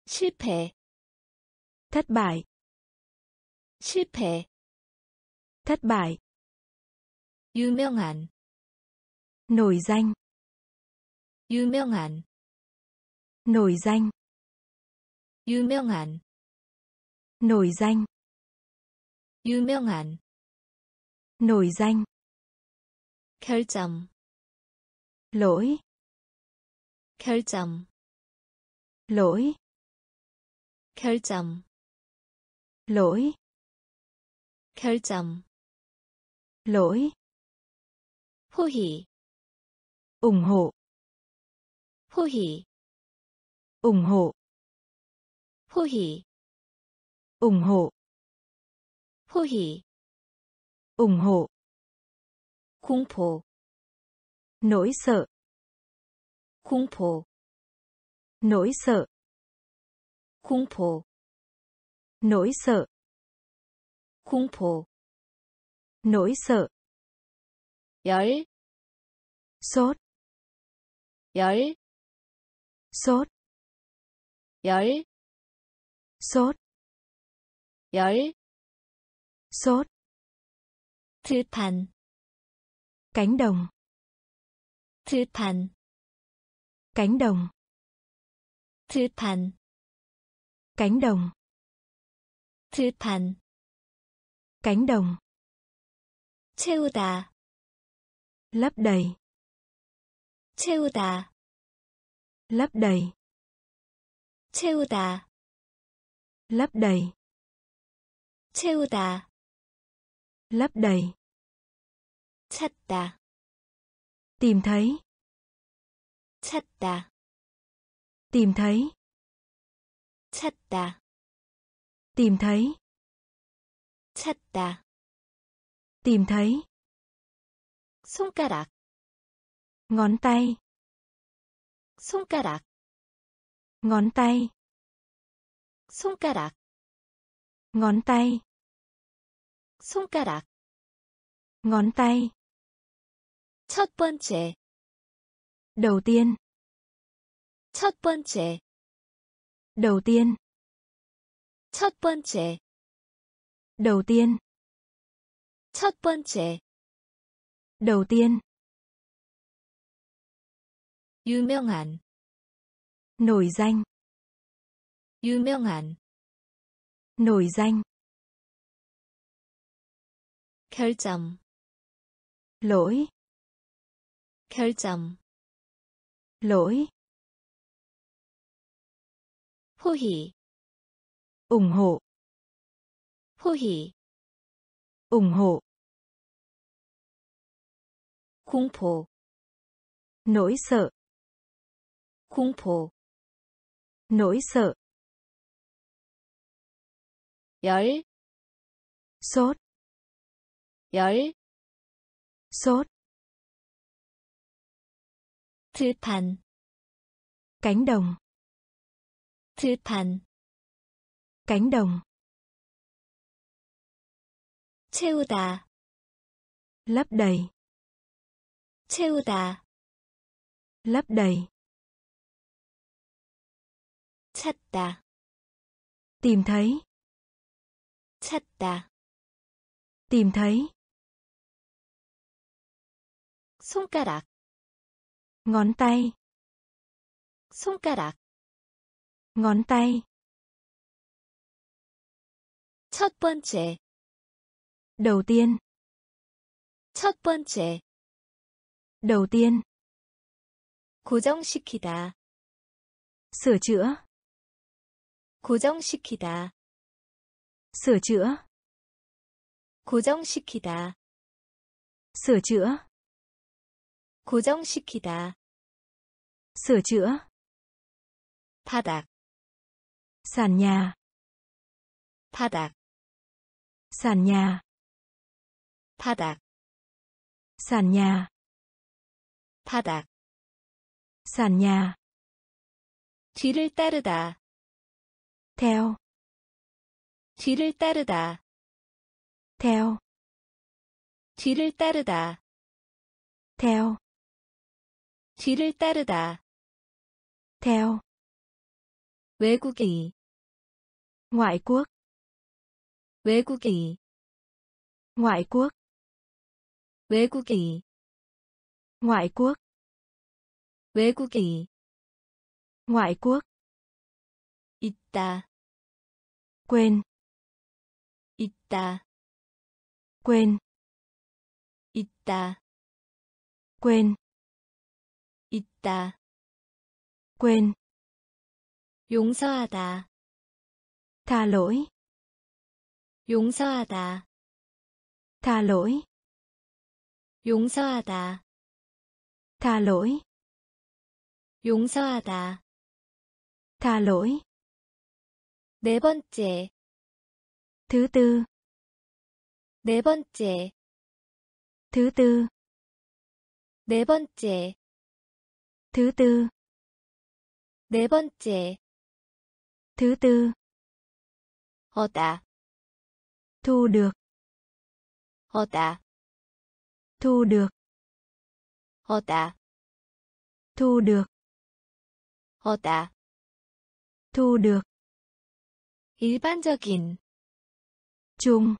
실패. thất bại. 실패. thất bại. 유명한. nổi danh. 유명한. nổi danh. 유명한. nổi danh. 유명한. nổi danh. 결점. lỗi. 결점. lỗi. 결점. lỗi. 결점. lỗi. 포기. ủng hộ. 포기. ủng hộ. 포기. ủng hộ. 포기. ủng hộ. 공포. nỗi sợ. 공포. nỗi sợ. 공포. nỗi sợ. 공포. nỗi sợ. 열. sốt. 열. sốt. 열. sốt. 열. sốt. 들판. cánh đồng. 들판. cánh đồng. 들판. cánh đồng. 들판. cánh đồng. 채우다. lấp đầy. 채우다. lấp đầy. 채우다. lấp đầy. 채우다. lấp đầy. 찾다. tìm thấy. 찾다. tìm thấy. 찾다. tìm thấy. 찾다. tìm thấy. 손가락. ngón tay. 손가락. ngón tay. 손가락. ngón tay. 손가락. ngón tay. 첫 번째. đầu tiên. 첫 번째. đầu tiên. 첫 번째. đầu tiên. 첫 번째. đầu tiên. 유명한. nổi danh. 유명한. nổi danh. 결점 lỗi 결점 lỗi 포희 ủng hộ 공포 nỗi sợ 열 sốt 들판 cánh đồng 채우다 lấp đầy 찾다 tìm thấy 손가락 ngón tay 첫 번째 고정시키다 sửa chữa 고정시키다 sửa chữa 고정시키다 sửa chữa 바닥, sàn nhà 바닥, sàn nhà 바닥, sàn nhà 뒤를 따르다, theo 뒤를 따르다, theo 외국인, ngoại quốc, 있다, quên, 용서하다, tha lỗi. 네 번째, thứ tư. 얻다, thu được. 일반적인 중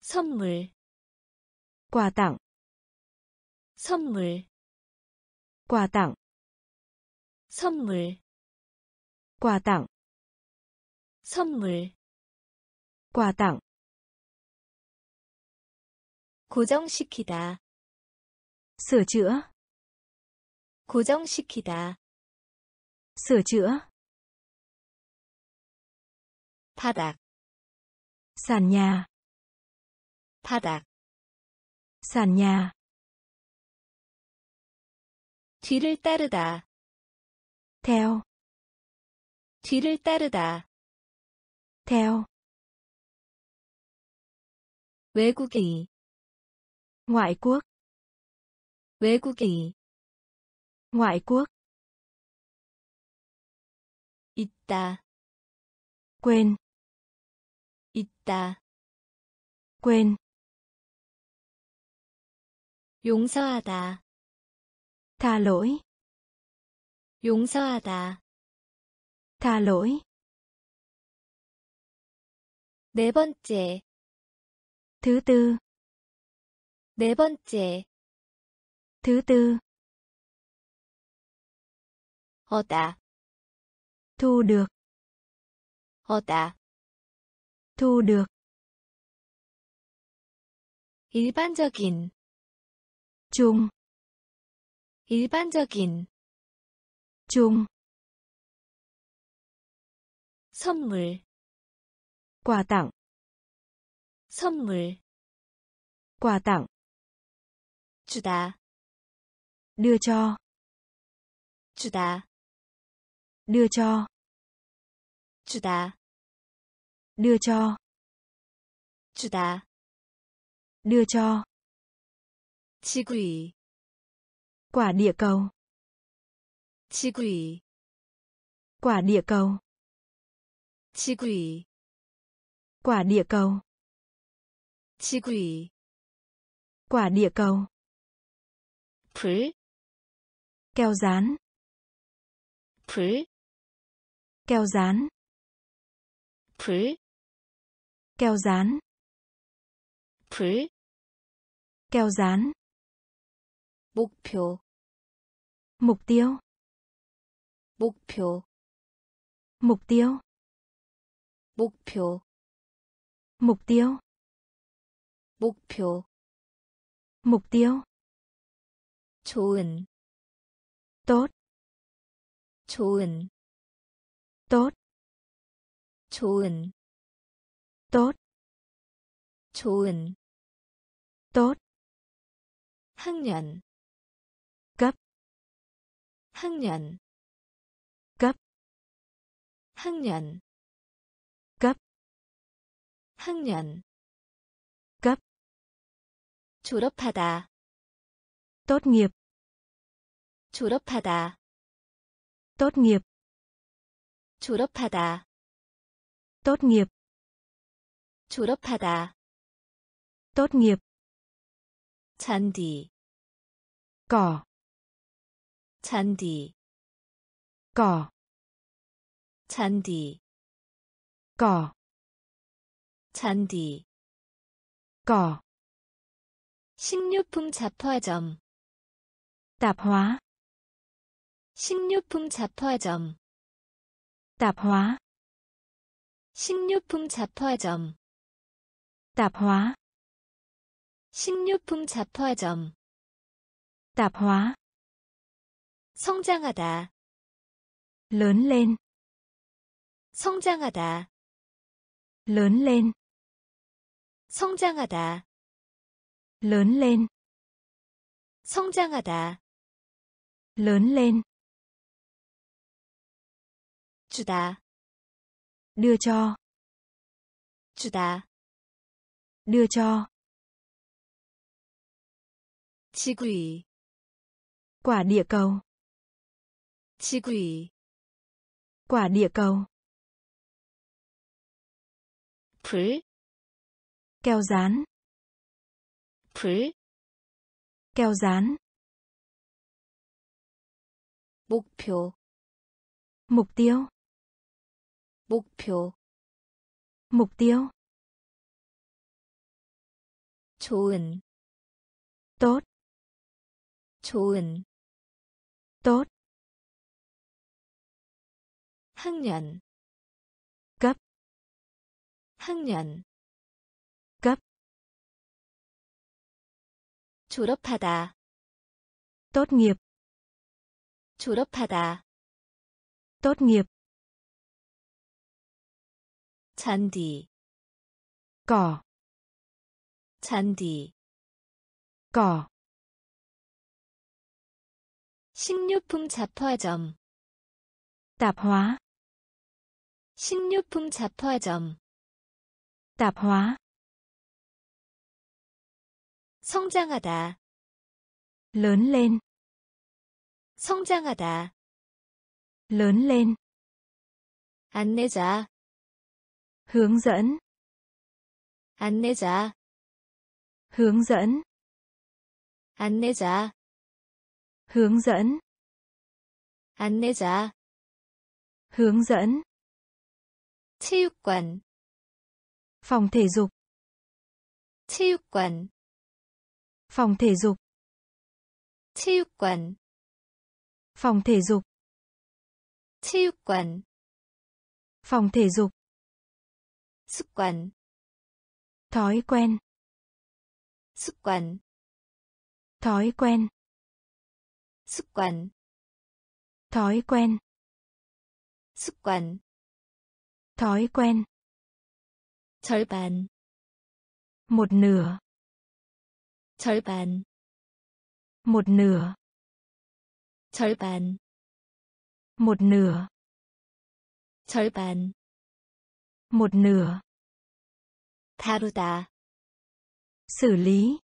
선물 과당 고정시키다, sửa chữa 바닥, sàn nhà 뒤를 따르다, theo 외국인, ngoại quốc 있다, quên, 용서하다, tha lỗi. 네 번째, thứ tư. 얻다. Thu được. 얻다. Thu được. 일반적인. 중. 일반적인. 중. 선물. quà tặng. 선물. quà tặng. 주다. đưa cho. 주다. đưa cho. 주다. đưa cho. 주다. đưa cho. 지구의. quả địa cầu. 지구의. quả địa cầu. 지구의. quả địa cầu. 지구의. quả địa cầu. 불. keo dán. 불. keo dán. 불. keo dán. 불. keo dán. 목표. mục tiêu. 목표. mục tiêu. 목표. mục tiêu. 목표. mục tiêu. 좋은. tốt. 좋은. tốt. 좋은. tốt. 좋은. tốt. 학년. cấp. 학년. cấp. 학년. cấp. 학년. cấp. 졸업하다. tốt nghiệp. 졸업하다. tốt nghiệp. 졸업하다. tốt nghiệp. 졸업하다. tốt nghiệp. 잔디. cỏ. 잔디. cỏ. 잔디. cỏ. 잔디. cỏ. 식료품 잡화점. tạp hóa. 식료품 잡화점. tạp hóa. 식료품 잡화점. tạp hóa. 식료품 잡화점. tạp hóa. 성장하다. lớn lên. 성장하다. lớn lên. 성장하다. lớn lên. 성장하다. lớn lên. 주다. đưa cho. 주다. đưa cho. 지구의. quả địa cầu. 지구의. quả địa cầu. 불. keo dán. 불. keo dán. 목표. mục tiêu. 목표. mục tiêu. 좋은. tốt. 좋은. tốt. 학년. cấp. 학년. cấp. 졸업하다. tốt nghiệp. 졸업하다. tốt nghiệp. 잔디. cỏ. 잔디. cỏ. 식료품 잡화점. tạp hóa. 식료품 잡화점. tạp hóa. 성장하다. lớn lên. 성장하다. lớn lên. 안내자. hướng dẫn. 안내자. hướng dẫn. 안내자. hướng dẫn. 안내자. hướng dẫn. 체육관. phòng thể dục. 체육관. phòng thể dục. 체육관 phòng thể dục 체육관 phòng thể dục 습관 thói quen 습관 thói quen 습관 thói quen 절반 một nửa 절반 một nửa 다루다 xử lý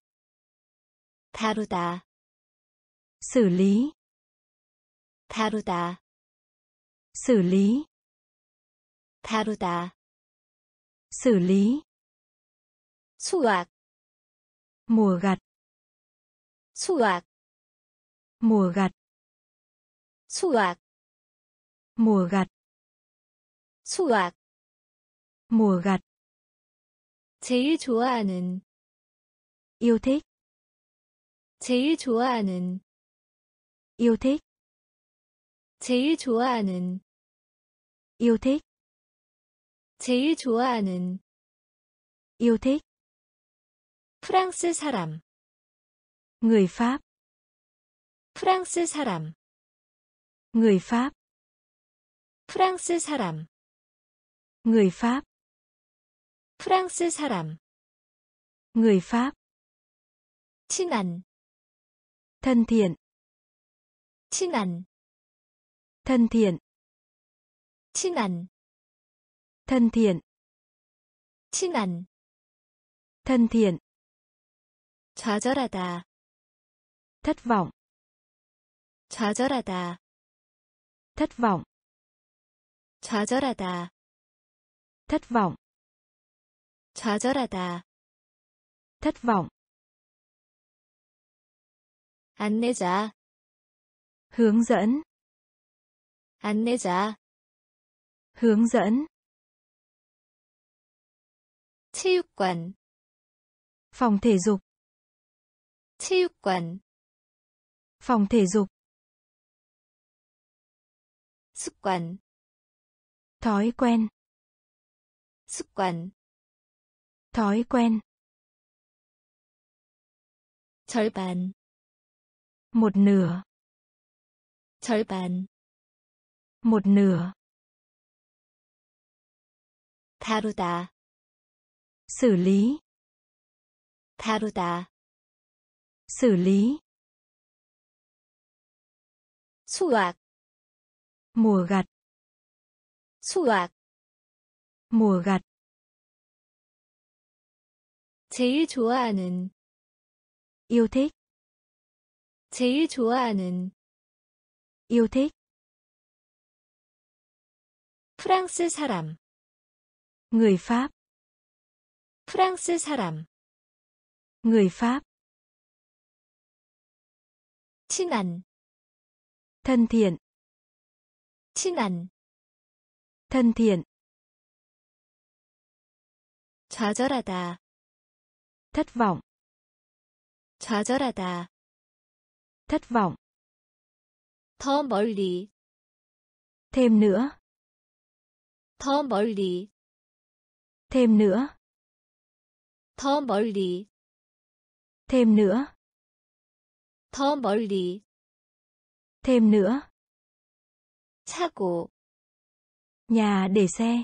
다루다 xử lý 다루다 xử lý 수학 mùa gặt 수학 mùa gặt 수학 mùa gặt 제일 좋아하는 yêu thích 제일 좋아하는 yêu thích 제일 좋아하는 yêu thích 제일 좋아하는 yêu thích 프랑스 사람 người Pháp 프랑스 사람 người Pháp thân thiện 좌절하다 thất vọng 좌절하다 thất vọng 좌절하다 thất vọng 안내자 hướng dẫn 체육관 phòng thể dục 습관 thói quen 절반 một nửa 다루다 xử lý 수학 mùa gặt 제일 좋아하는 yêu thích 프랑스 사람 người Pháp 친한 thân thiện 좌절하다 thất vọng 더 멀리 thêm nữa 더 멀리 thêm nữa 차고 nhà để xe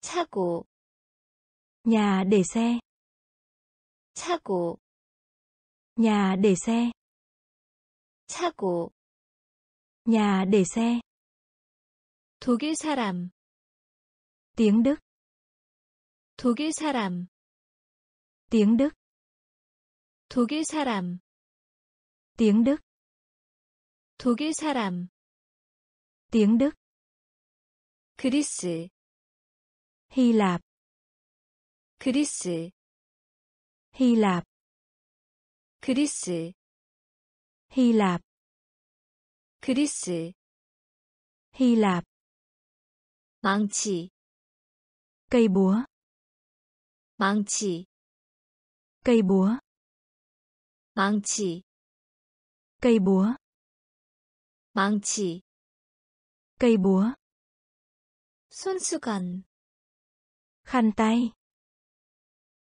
차고 nhà để xe 차고 nhà để xe 독일 사람 tiếng Đức 독일 사람 tiếng Đức 그리스 Hy Lạp 망치 cây búa cây búa. 망치. cây búa. 손수건. khăn tay.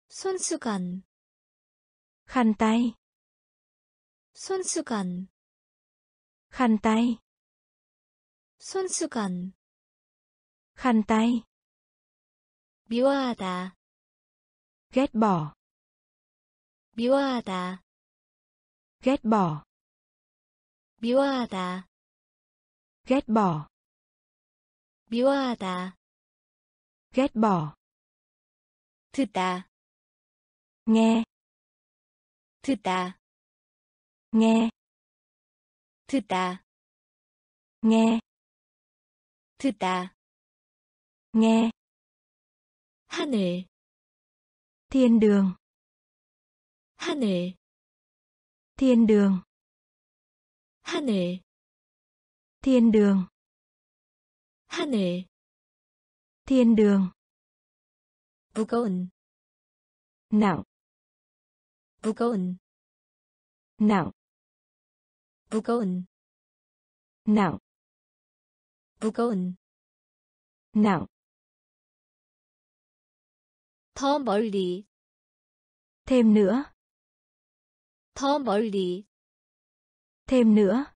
손수건. khăn tay. 손수건. khăn tay. 손수건. khăn tay. 미워하다. ghét bỏ. 미워하다. ghét bỏ. 미워하다. ghét bỏ. 미워하다. ghét bỏ. 듣다. nghe. 듣다. nghe. 듣다. nghe. 듣다. nghe. 하늘. thiên đường. 하늘. thiên đường. 하늘. thiên đường. 하늘. thiên đường. 무거운. nặng. 무거운. nặng. 무거운. nặng. 무거운. nặng. 더 멀리. thêm nữa. 더 멀리. thêm nữa.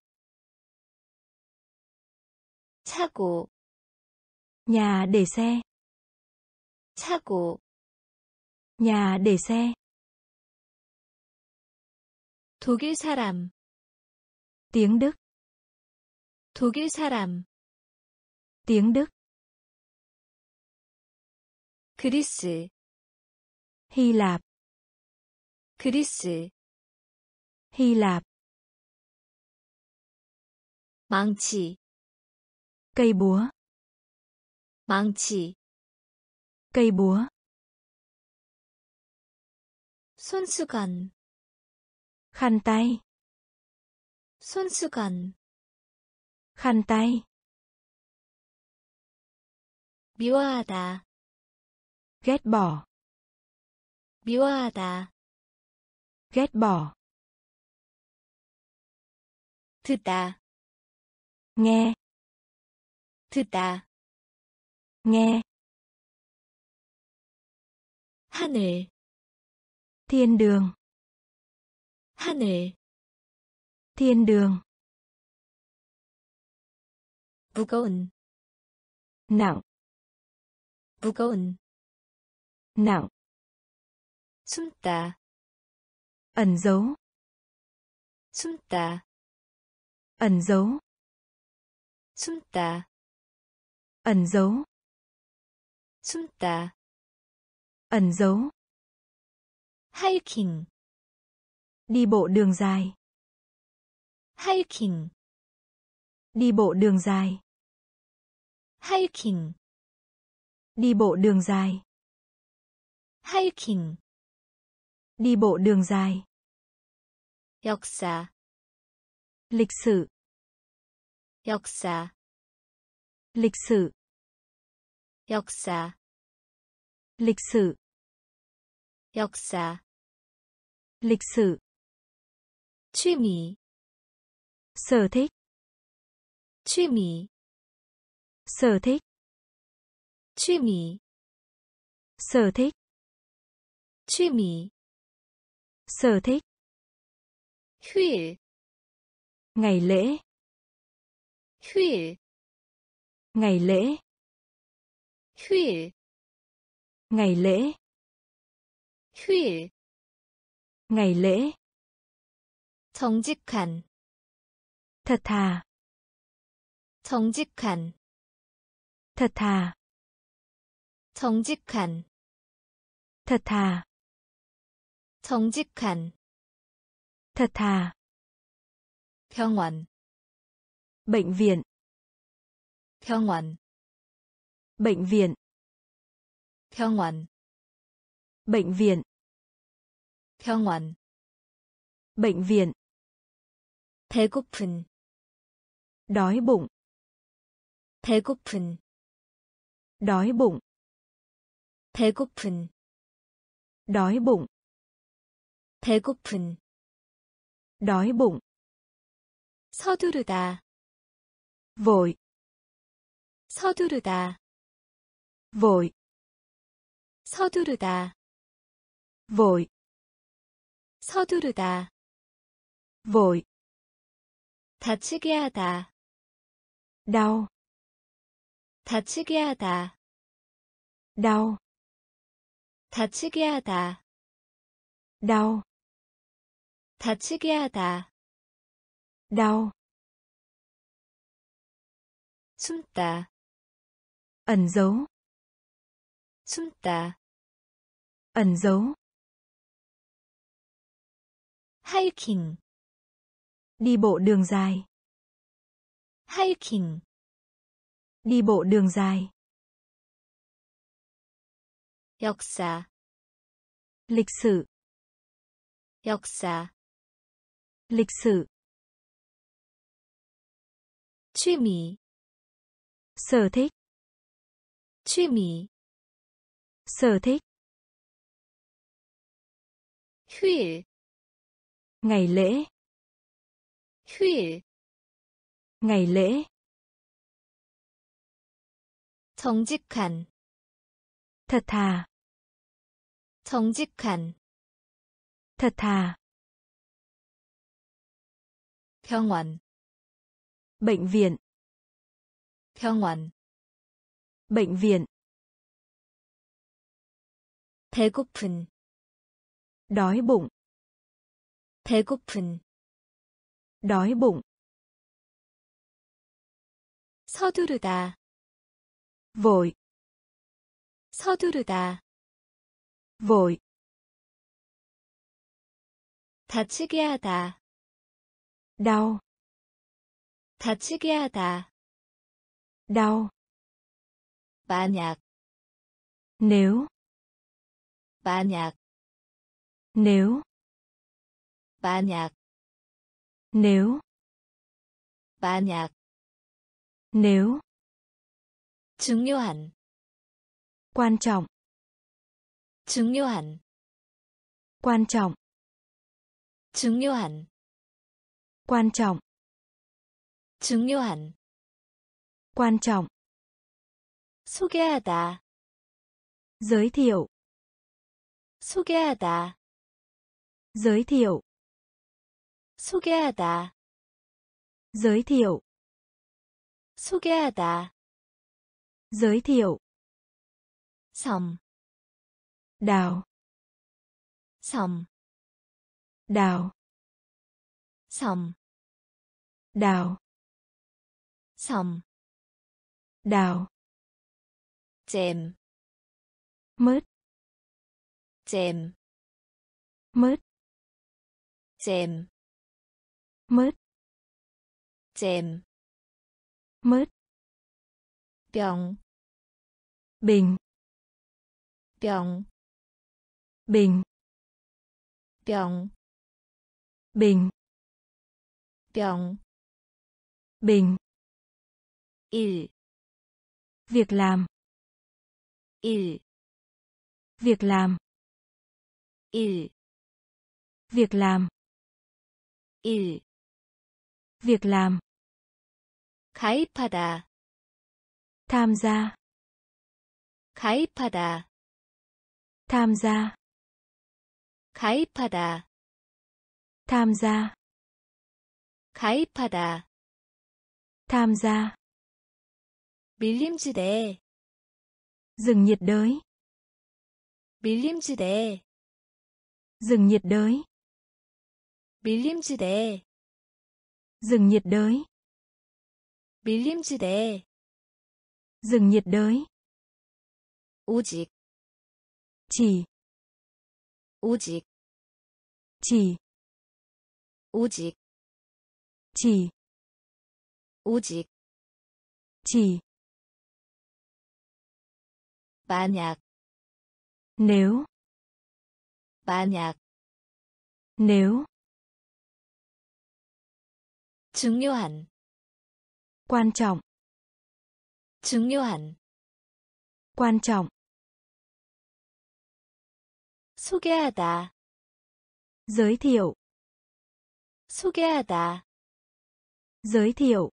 차고. nhà để xe. 차고. nhà để xe. 독일 사람. tiếng Đức. 독일 사람. tiếng Đức. 그리스. Hy Lạp. 그리스. Hy Lạp. 망치. cây búa. 망치. cây búa. 손수건. khăn tay. 손수건. khăn tay. 미워하다. ghét bỏ. 미워하다. ghét bỏ. 듣다. nghe. 듣다. nghe. 하늘. thiên đường. 하늘. thiên đường. 무거운. nặng. 무거운. nặng. 숨다. ẩn giấu. 숨다. ẩn giấu. 숨다. ẩn giấu. 숨다. ẩn giấu. 하이킹. đi bộ đường dài. 하이킹. đi bộ đường dài. 하이킹. đi bộ đường dài. 하이킹. đi bộ đường dài. 역사. lịch sử. 역사. lịch sử. 역사. lịch sử. 역사. lịch sử. 취미. sở thích. 취미. sở thích. 취미. sở thích. 취미. sở thích. 휴일. ngày lễ. 휴일. ngày lễ. 휴일. ngày lễ. 휴일. ngày lễ. 정직한. thật thà. 정직한. thật thà. 정직한. thật thà. 정직한. thật thà. 병원. bệnh viện. 병원. bệnh viện. 병원. bệnh viện. 병원. bệnh viện. 배고픈. đói bụng. 배고픈. đói bụng. 배고픈. đói bụng. 배고픈. đói bụng. 서두르다 vội 서두르다 vội 서두르다 vội 서두르다 vội 다치게 하다 đau 다치게 하다 đau 다치게 하다 đau 다치게 하다 đau 숨다 ẩn giấu 숨다 ẩn giấu hiking đi bộ đường dài hiking đi bộ đường dài 역사 lịch sử 역사 lịch sử 취미 sở thích 휴일 ngày lễ 정직한 thật thà 병원 bệnh viện 배고픈 đói bụng 서두르다 vội 다치게 하다 đau 만약 nếu 만약 nếu 중요한 중요한 quan trọng giới thiệu sòng đào sòng đào chém mứt bình việc làm tham gia 빌림지대 rừng nhiệt đới 오직 chỉ 만약 nếu 중요한 quan trọng 소개하다 giới thiệu,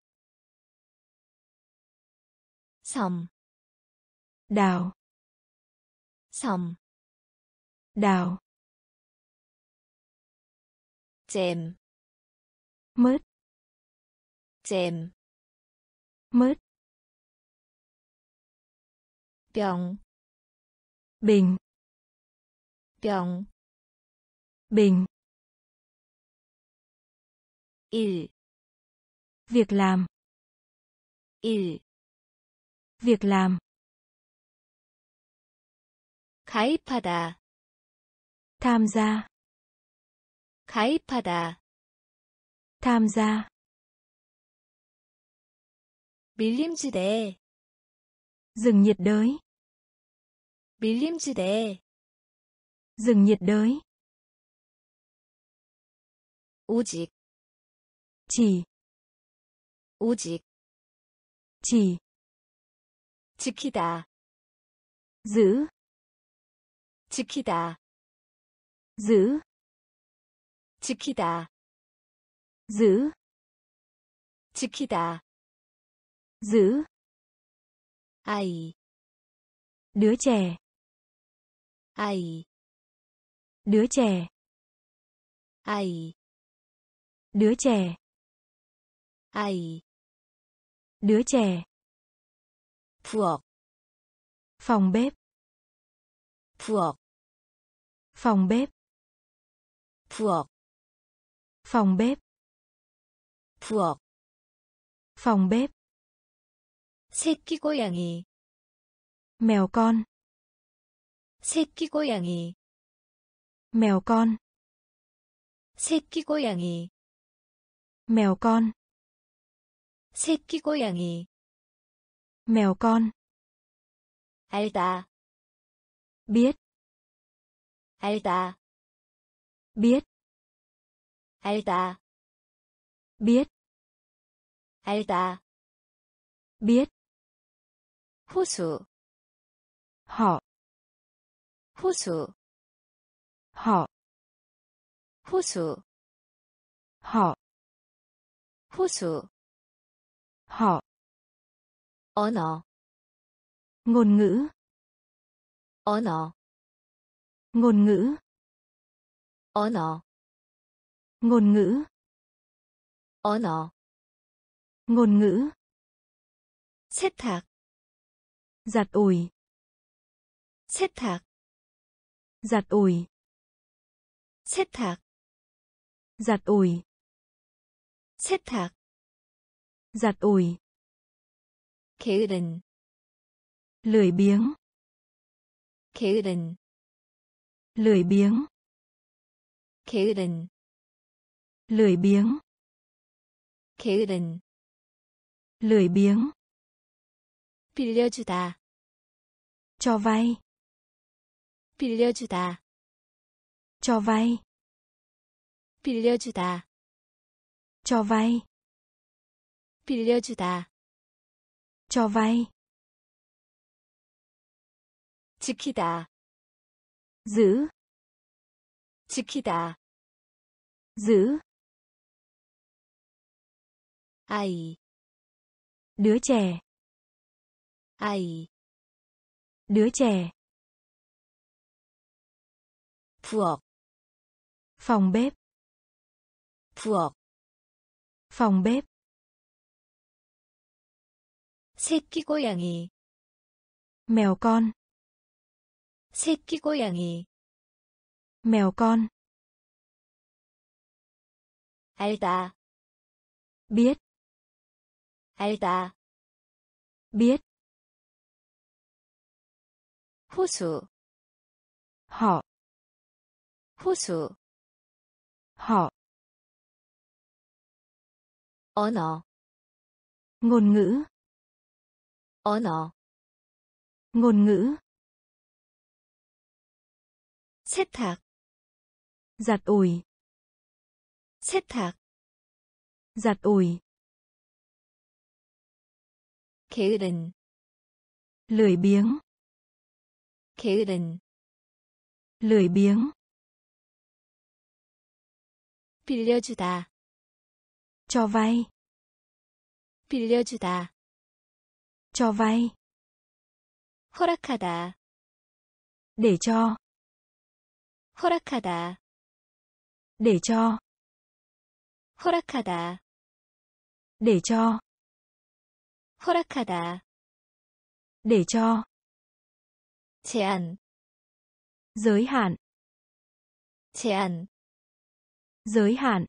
sòng, đào, chém, mứt, 병, bình, 일, việc làm, 가입하다, tham gia, 밀림지대, rừng nhiệt đới, 오직, chỉ, 지키다, giữ, 지키다, giữ, 지키다, giữ, ai, đứa trẻ, ai, đứa trẻ, phòng bếp, phòng bếp, phòng bếp, 새끼 고양이, mèo con, 새끼 고양이, mèo con, 새끼 고양이, mèo con, 알다, biết, 알다, biết, 알다, biết, 호수, họ, 언어, ngôn ngữ, 세탁, giặt ủi, 세탁, giặt ủi, 게으른, lười biếng, 게으른, lười biếng, 빌려주다, cho vay, 빌려주다, cho vay, 지키다, giữ, ai, đứa trẻ, 부엌, phòng bếp, 새끼 고양이, mèo con, 알다, biết, 호수, họ, 언어, ngôn ngữ, 세탁, giặt ủi, 게으른, lười biếng, 빌려주다, cho vay, 빌려주다. cho vay. 허락하다. để cho. 허락하다. để cho. 허락하다. để cho. 허락하다. để cho. 제한. giới hạn. 제한. giới hạn.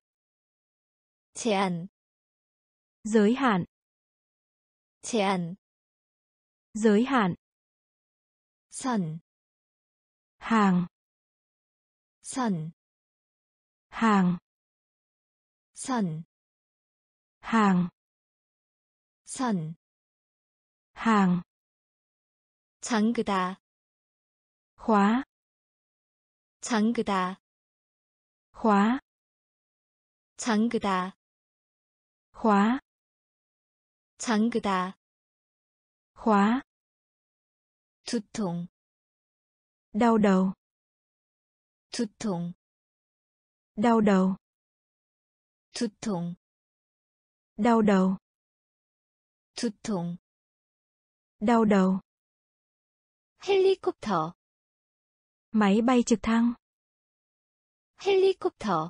제한. giới hạn. 제한. giới hạn. 선. hàng. 선. hàng. 선. hàng. 선. hàng. 잠그다. khóa. 잠그다. khóa. 잠그다. khóa. 잠그다. khóa. 두통. đau đầu. 두통. đau đầu. 두통. đau đầu. 두통. đau đầu. 헬리콥터. máy bay trực thăng. 헬리콥터.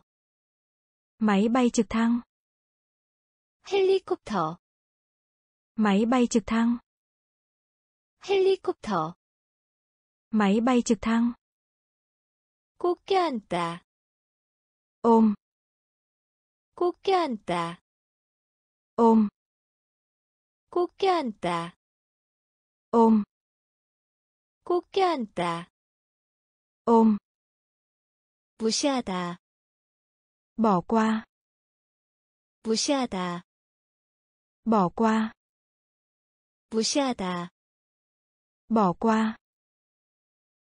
máy bay trực thăng. 헬리콥터. máy bay trực thăng. 헬리콥터. máy bay trực thăng. 꼭 껴안다. ôm. 꼭 껴안다. ôm. 꼭 껴안다. ôm. 꼭 껴안다. ôm. 무시하다. bỏ qua. 무시하다. bỏ qua. 무시하다. bỏ qua.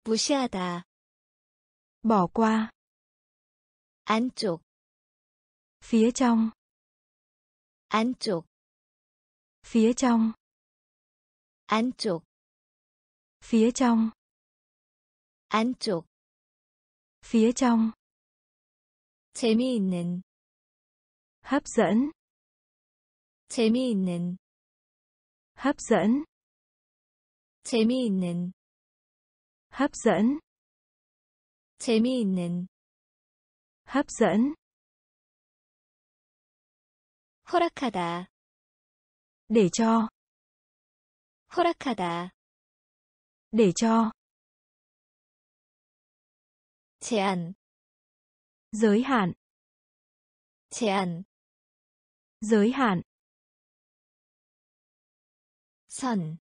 무시하다. bỏ qua. 안쪽. phía trong. 안쪽. phía trong. 안쪽. phía trong. 안쪽. phía trong. 재미있는. hấp dẫn. 재미있는. hấp dẫn. 재미있는. hấp dẫn. 재미있는. hấp dẫn. 허락하다. để cho. 허락하다. để cho. 제한. giới hạn. 제한. giới hạn. 선.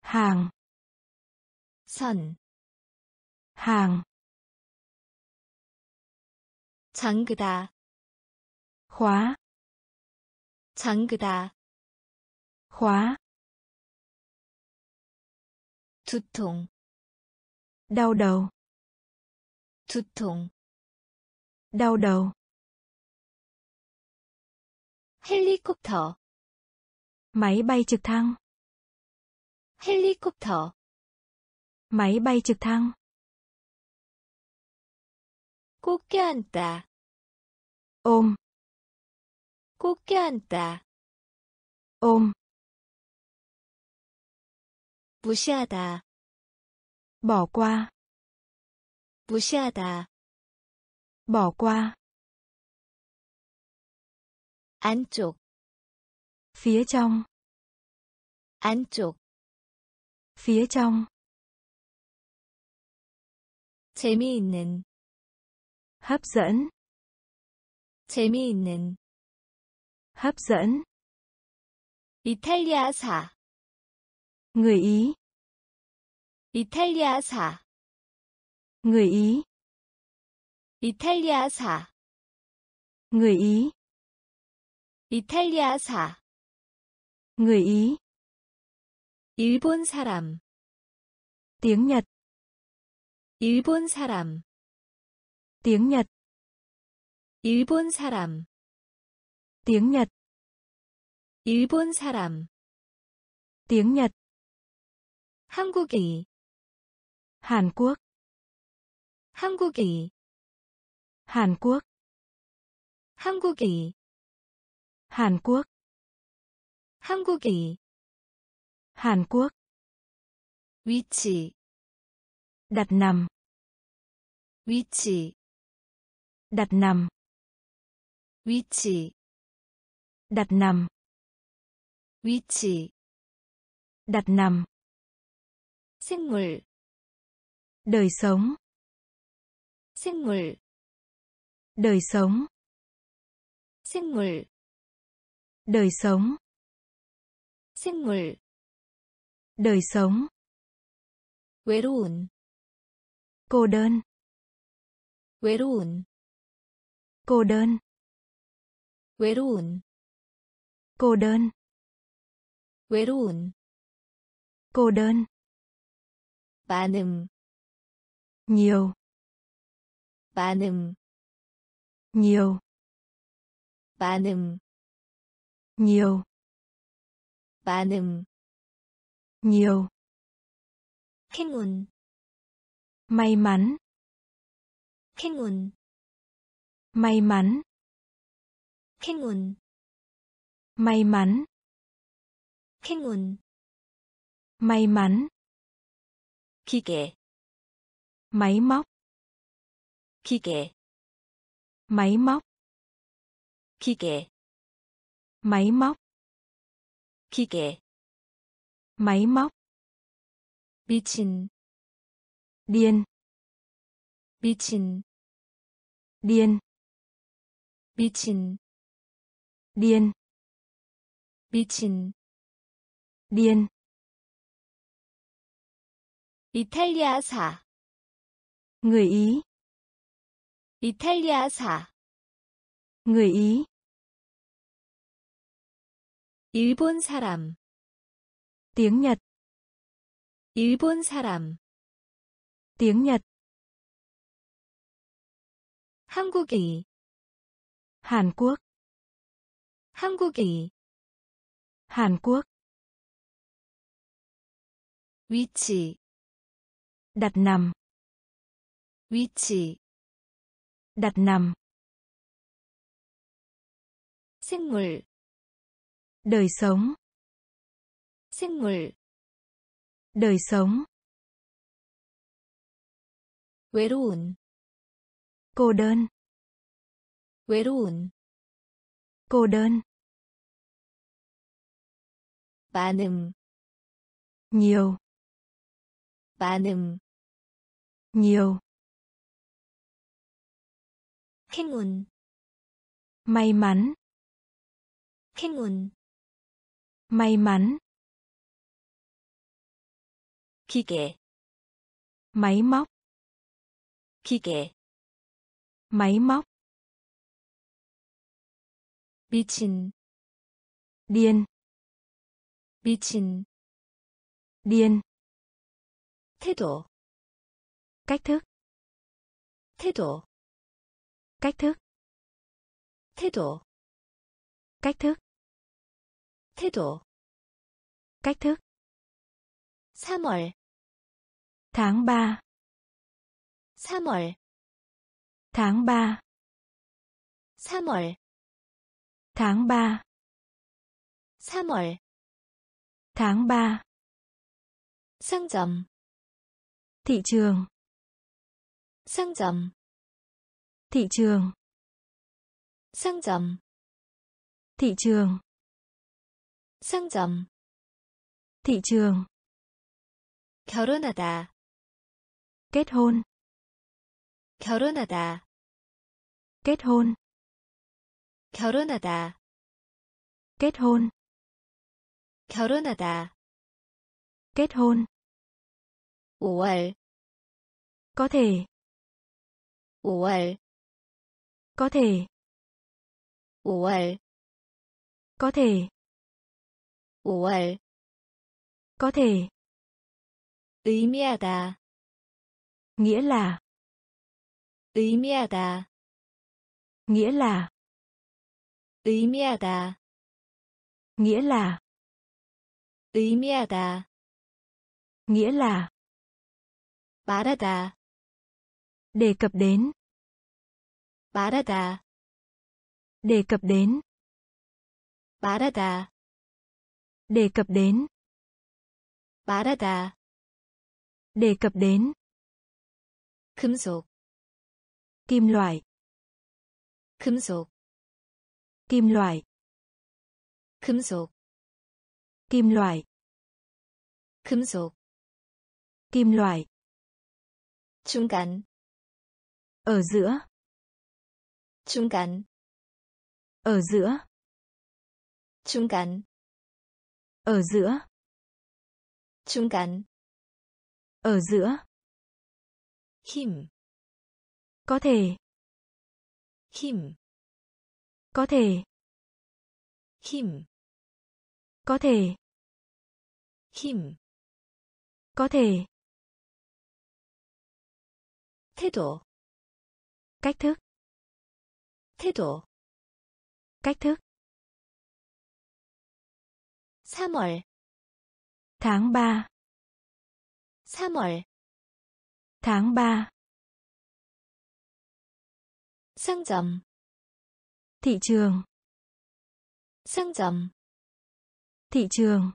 hàng. 선. hàng. 잠그다. khóa. 잠그다. khóa. 두통. đau đầu. 두통. đau đầu. 헬리콥터. máy bay trực thăng. 헬리콥터. máy bay trực thăng. 꼭 껴안다. ôm. 꼭 껴안다. ôm. 무시하다. bỏ qua. 무시하다. bỏ qua. 안쪽. phía trong. 안쪽. phía trong. 재미있는. hấp dẫn. 재미있는. hấp dẫn. 이탈리아사. người Ý. 이탈리아사. người Ý. 이탈리아사. người Ý. 이탈리아사. người Ý. 일본 사람. tiếng Nhật. 일본 사람. tiếng Nhật. 일본 사람. tiếng Nhật. 일본 사람. tiếng Nhật. 한국인. Hàn Quốc. 한국인. Hàn Quốc. 한국인. Hàn Quốc. 한국이 Hàn Quốc 위치 đặt nằm 위치 đặt nằm 위치 đặt nằm 위치 đặt nằm 생물 đời sống 생물 đời sống 생물 đời sống 생물 đời sống 외로운 cô đơn 외로운 cô đơn 외로운 cô đơn 외로운 cô đơn 반응 nhiều 반응 nhiều 반응 nhiều 반응 nhiều 행운 may mắn 행운 may mắn 행운 may mắn 기계 máy móc 기계 máy móc 기계 máy móc 미친 điên 미친 điên 미친 điên 이탈리아사 người Ý 이탈리아사 người Ý 일본 사람 tiếng Nhật 한국이 Hàn Quốc 위치 đặt nằm 생물 đời sống 외로운 cô đơn 반응 nhiều 행운 may mắn 기계 máy móc 미친 điên cách thức 3월 tháng 3 3월 tháng 3 3월 tháng 3 3월 tháng 3 상점 thị trường 상점 thị trường 상점 thị trường 결혼하다 kết hôn 5월 có thể 5월 có thể 의미하다 nghĩa là 말하다 đề cập đến đề cập đến, 말하다, đề cập đến, 금속, kim loại, 금속, kim loại, 금속, kim loại, 금속, kim loại, 중간, ở giữa, 중간, ở giữa, 중간, ở giữa, 중간, ở giữa, 힘, có thể, 힘, có thể, 힘, có thể, 힘, có thể, 태도, cách thức, 3월, tháng 3, 3월, tháng 3, 상점, thị trường, 상점, thị trường,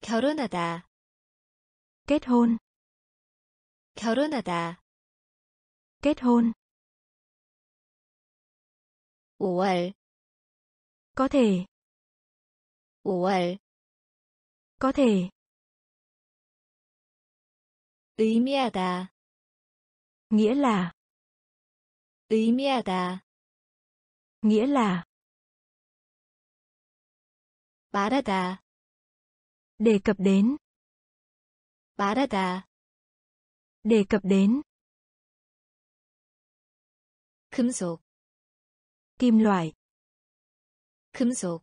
결혼하다, kết hôn, 결혼하다, kết hôn, 5월, có thể, 5월, có thể, 의미하다, nghĩa là, 의미하다, nghĩa là, 말하다, đề cập đến, 말하다, đề cập đến, 금속, kim loại, 금속,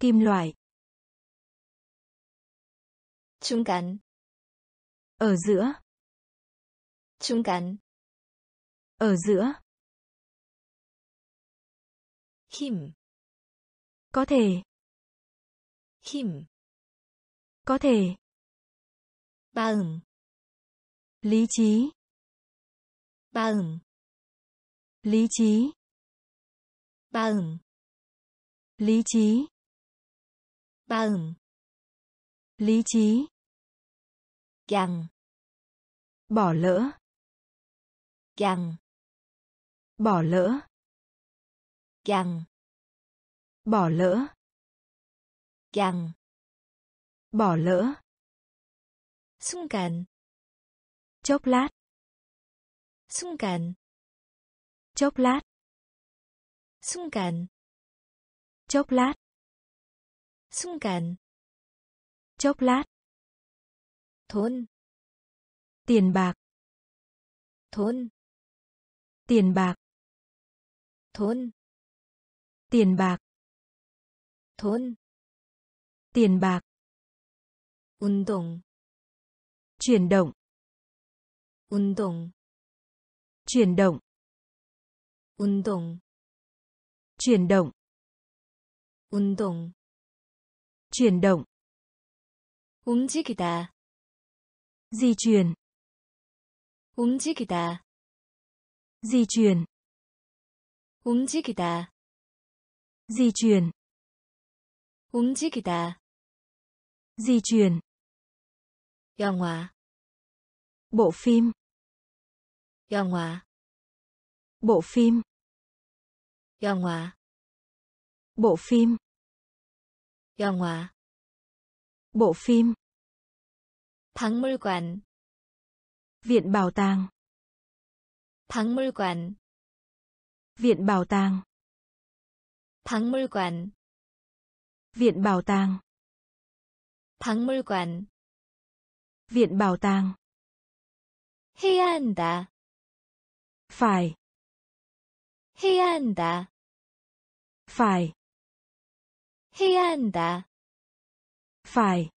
kim loại, 중간, ở giữa, 중간, ở giữa, 힘, có thể, 힘, có thể, 마음, lý trí, 마음, lý trí, 마음, lý trí, 마음, lý trí, gang, bỏ lỡ, gang, bỏ lỡ, gang, bỏ lỡ, gang, bỏ lỡ, 순간, chốc lát, 순간, chốc lát, 순간, chốc lát, 순간, chốc lát, 돈, tiền bạc, 돈, tiền bạc, 돈, tiền bạc, 돈, tiền bạc, 운동, chuyển động, 운동, chuyển động, 운동, chuyển động, 운동, chuyển động, 움직이다, di chuyển, 움직이다, di chuyển, 움직이다, di chuyển, 움직이다, di chuyển, 영화, bộ phim, 영화, bộ phim, 영화, bộ phim, 영화, bộ phim, 박물관, viện bảo tàng, 박물관, viện bảo tàng, 박물관, viện bảo tàng, 박물관, viện bảo tàng, 해야 한다, phải, 해야 한다, phải, 해야 한다, phải,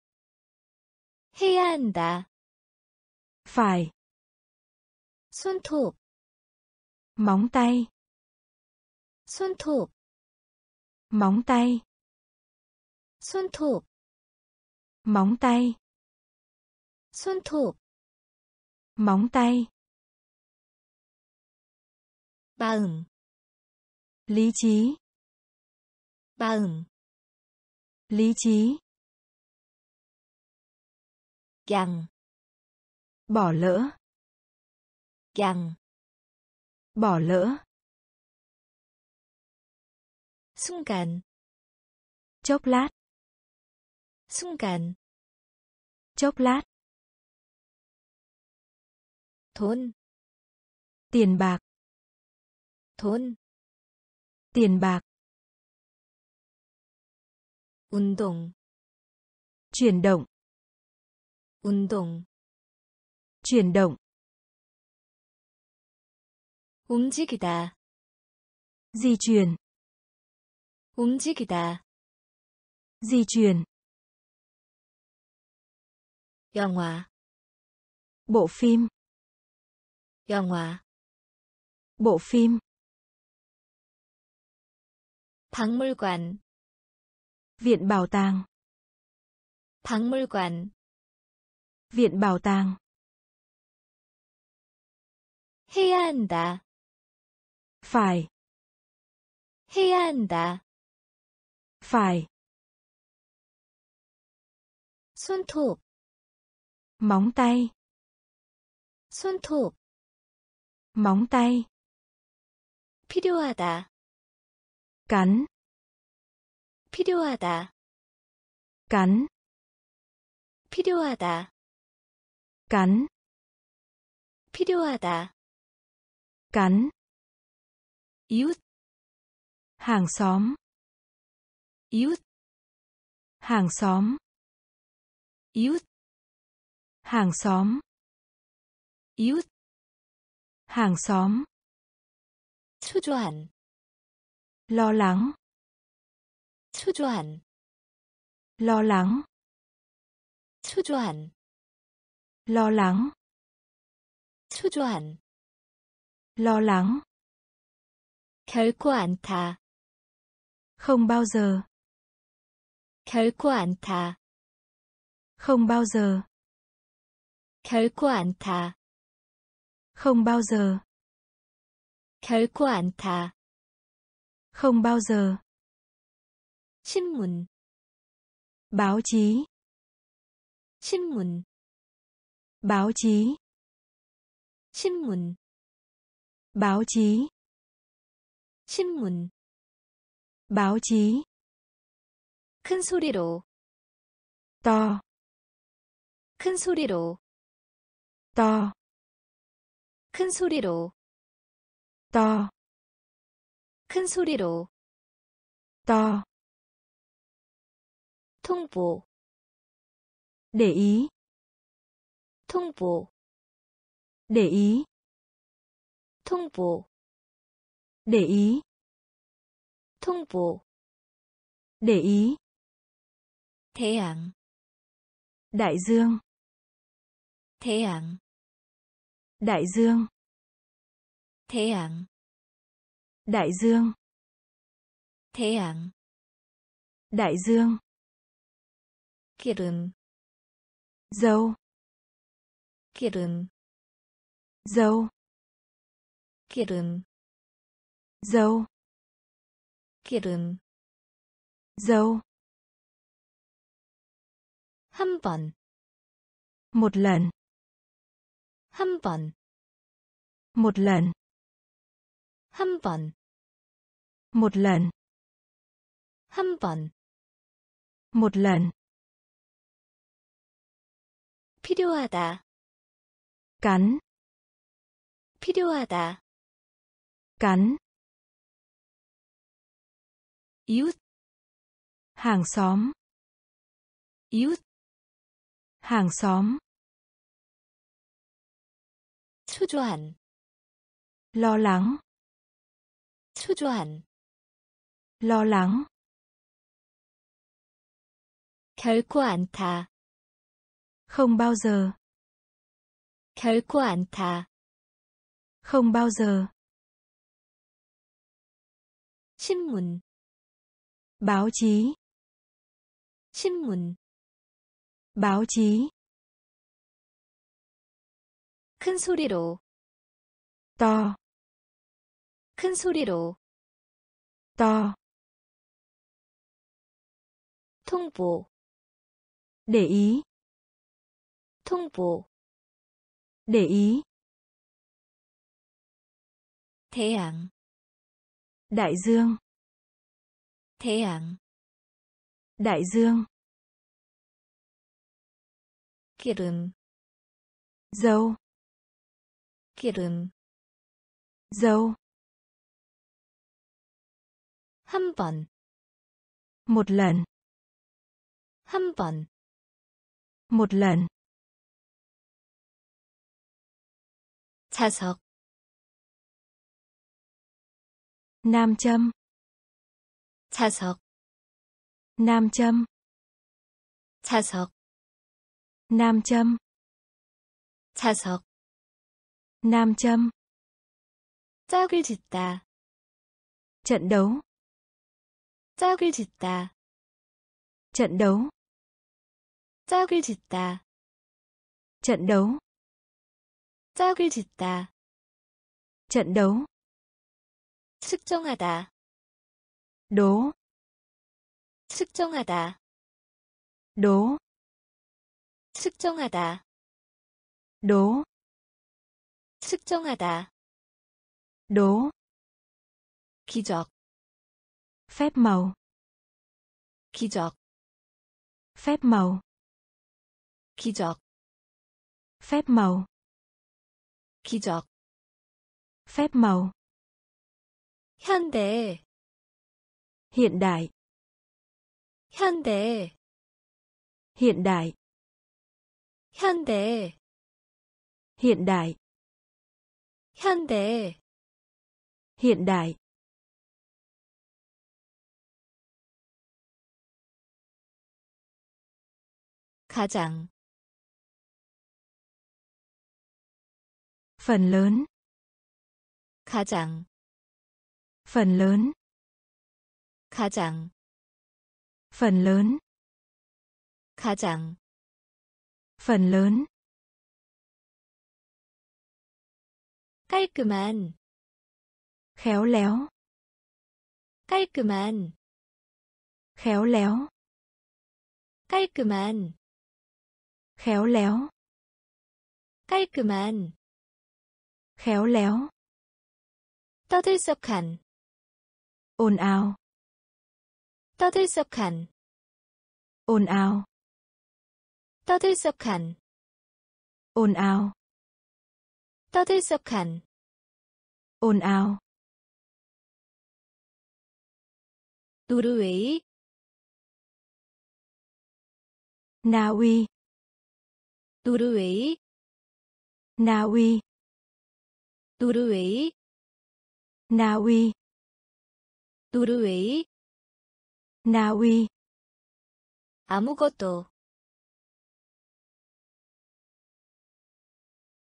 해야 한다, phải, 손톱, móng tay, 손톱, móng tay, 손톱, móng tay, 손톱, móng tay, 마음, lý trí, lý trí, bỏ lỡ, bỏ lỡ, 순간, chốc lát, 돈, tiền bạc, 운동, chuyển động, 움직이다, di chuyển, 영화, bộ phim, 박물관, viện bảo tàng, 해야 한다, phải, 손톱, móng tay, 필요하다, cắn, 필요하다, cắn, 필요하다, cắn, 이웃, hàng xóm, 이웃, hàng xóm, 초조한, lo lắng, 초조한, lo lắng, 결코 안 타, không bao giờ, 결코 안 타, không bao giờ, 신문, báo chí, 큰 소리로, to, 통보, để ý, 태양, đại dương, 기름, dầu, 한 번, một lần, 필요하다, cắn, 이웃, hàng xóm, 초조한, lo lắng, 결코 안 타, không bao giờ, 신문, báo chí, 큰 소리로, to, 통보, để ý, 통보, để ý, 태양, đại dương, 태양, đại dương, 기름, dầu, 기름, dầu, 한 번, một lần, 한 번, một lần, 자석, nam châm, 자석, nam châm, 자석, nam châm, 자석, nam châm, 짝을 짓다, trận đấu, 짝을 짓다, trận đấu, 짝을 짓다, trận đấu, 짝을 짓다, trận đấu, 측정하다, đố, 측정하다, đố, 측정하다, đố, 측정하다, đố, 기적, phép màu, 기적, phép màu, 기적, phép màu, 기적, phép màu, 현대, hiện đại, 현대, hiện đại, 현대, hiện đại, 현대, hiện đại, 가장, phần lớn, 가장, phần lớn, 가장, phần lớn, 가장, phần lớn, 깔끔한, khéo léo, 깔끔한, khéo léo, 깔끔한, khéo léo, 깔끔한, khéo léo, 떠들썩한, ồn ào, 떠들썩한, ồn ào, 떠들썩한, ồn ào, 떠들썩한, ồn ào, 노르웨이, Na Uy, 노르웨이, Na Uy, 노르웨이, Na Uy, 노르웨이, Na Uy, 아무것도,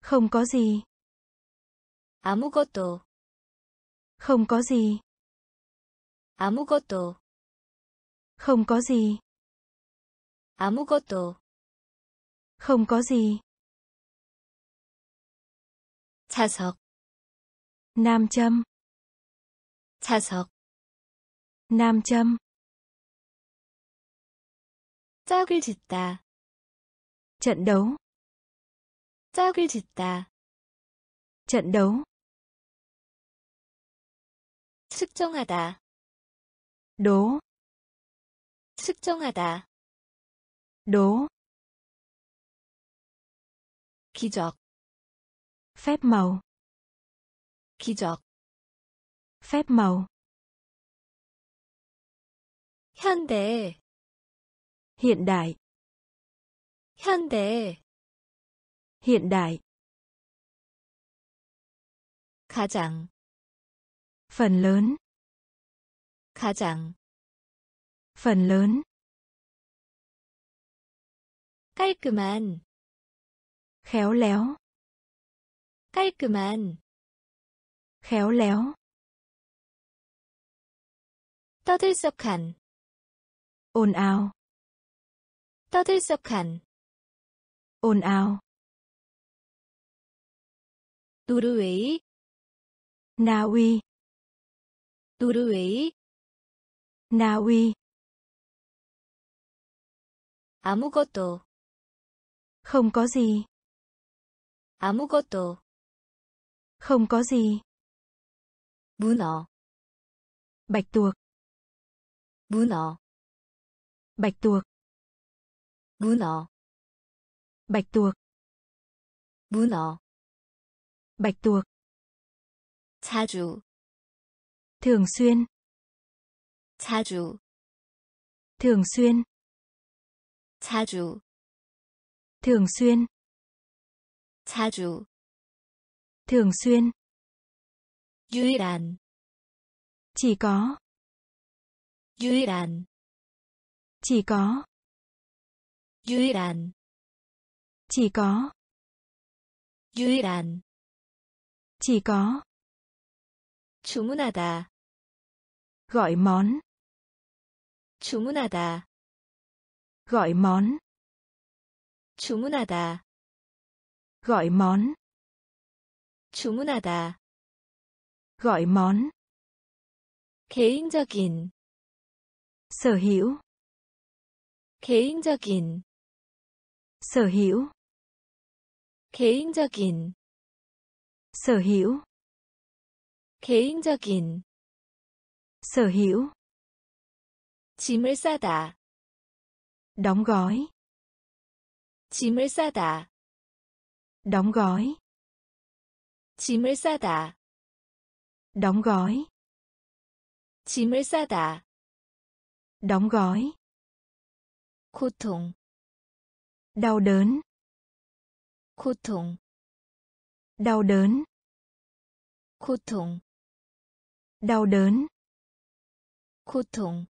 không có gì, 아무것도, không có gì, 아무것도, không có gì, 아무것도, không có gì, 자석, nam châm, 자석, nam châm, 짝을 짓다, trận đấu, 짝을 짓다, trận đấu, 측정하다, đố, 측정하다, đố, 기적, phép màu, 기적, phép màu, 현대, hiện đại, 현대, hiện đại, 가장, phần lớn, 가장, phần lớn, 깔끔한, khéo léo, 깔끔한, khéo léo, 떠들썩한, ồn ào, 떠들썩한, ồn ào, 노르웨이, Na Uy, 노르웨이, Na Uy, 아무것도 không có gì 아무것도 không có gì 문어 bạch tuộc 문어 bạch tuộc 문어 bạch tuộc 문어 bạch tuộc 자주 thường xuyên 자주 thường xuyên 자주 thường xuyên 유일한 chỉ có 유일한 chỉ có 유일한 chỉ có 주문하다 gọi món 주문하다 gọi món 주문하다 gọi món 주문하다 gọi món 개인적인 sở hữu 개인적인 sở hữu 개인적인 sở hữu 짐을 싸다 đóng gói 짐을 싸다 đóng gói 짐을 싸다 đóng gói 짐을 싸다 đóng gói 고통 đau đớn 고통 đau đớn 고통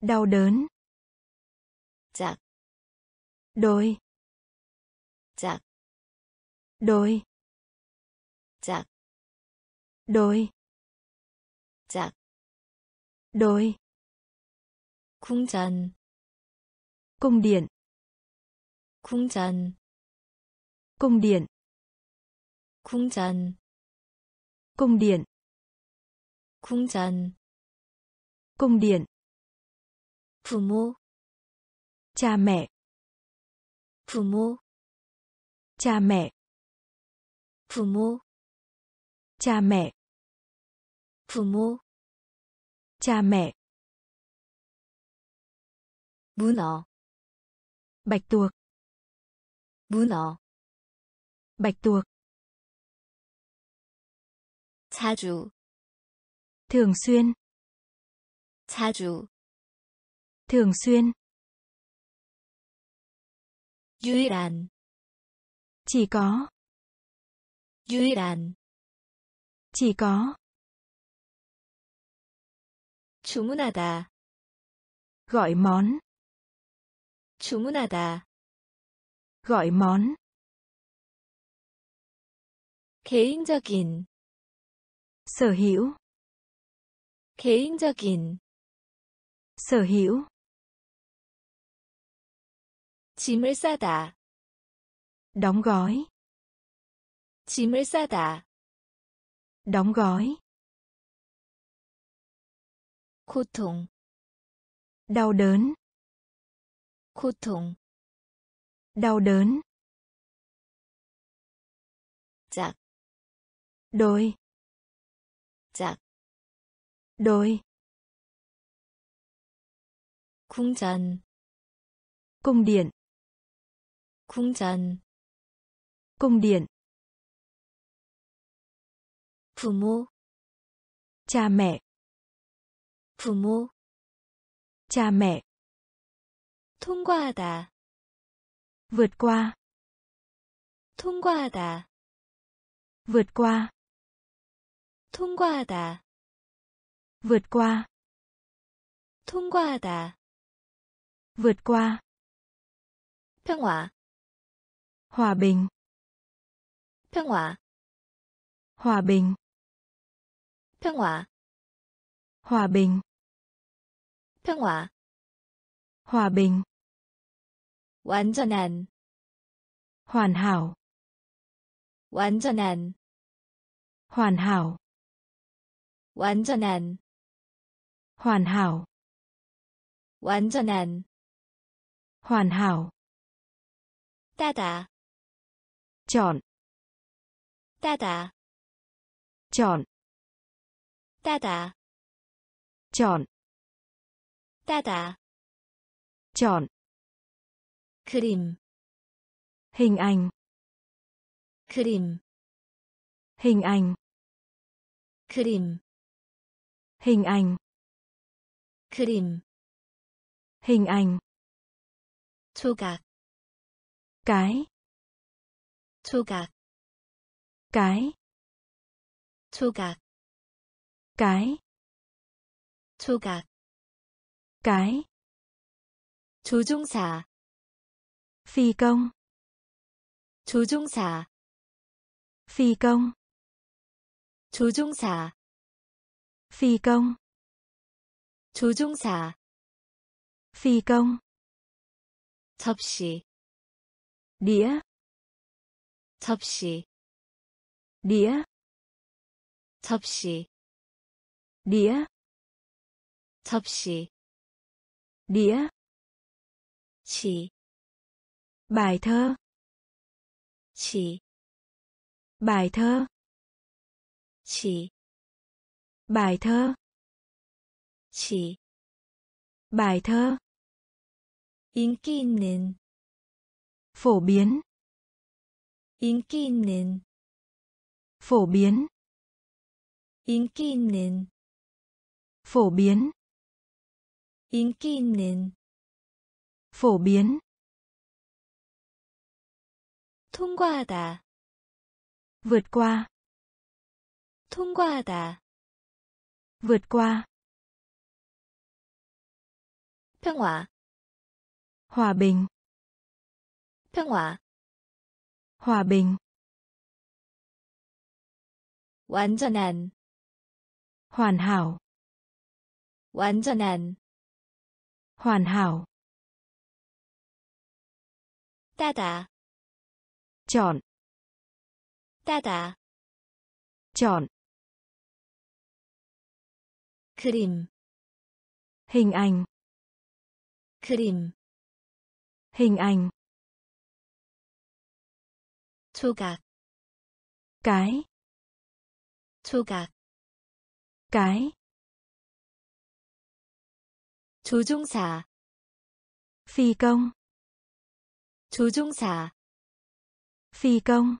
đau đớn 작 đôi 작 đôi 작 đôi 궁전 cung điện 궁전 cung điện 궁전 cung điện 부모 cha mẹ 부모 cha mẹ 부모 cha mẹ 문어 bạch tuộc 자주 thường xuyên 유일한 chỉ có 주문하다 gọi món 개인적인 sở hữu 짐을 싸다 đóng gói 고통 đau đớn 작 đôi 궁전 cung điện 부모 cha mẹ 통과하다 vượt qua 평화 hòa bình 완전한 hoàn hảo. 따다, chọn. 따다, chọn. 따다, chọn. 따다, chọn. 그림, hình ảnh. 그림, hình ảnh. 그림, hình ảnh. 그림, hình ảnh. 조각, cái. 조각, cái. 조각, cái. 조각, cái. 조종사, phi công. 조종사, phi công. 조종사, phi công. 조종사, phi công. 접시, đĩa. 접시, đĩa. 접시, đĩa. 접시, đĩa. 시, bài thơ. 시, bài thơ. 시, bài thơ. 시, bài thơ. 인기 있는, phổ biến. 인기 있는, phổ biến. 인기 있는, phổ biến. 인기 있는, phổ biến. 통과하다, vượt qua. 통과하다, vượt qua. 평화, hòa bình. 평화, hòa bình. 완전한, hoàn hảo. 완전한, hoàn hảo. 따다, chọn. 따다, chọn. 그림, hình ảnh. 그림, hình ảnh. 조각, cái. 조각, cái. 조종사, phi công. 조종사, phi công.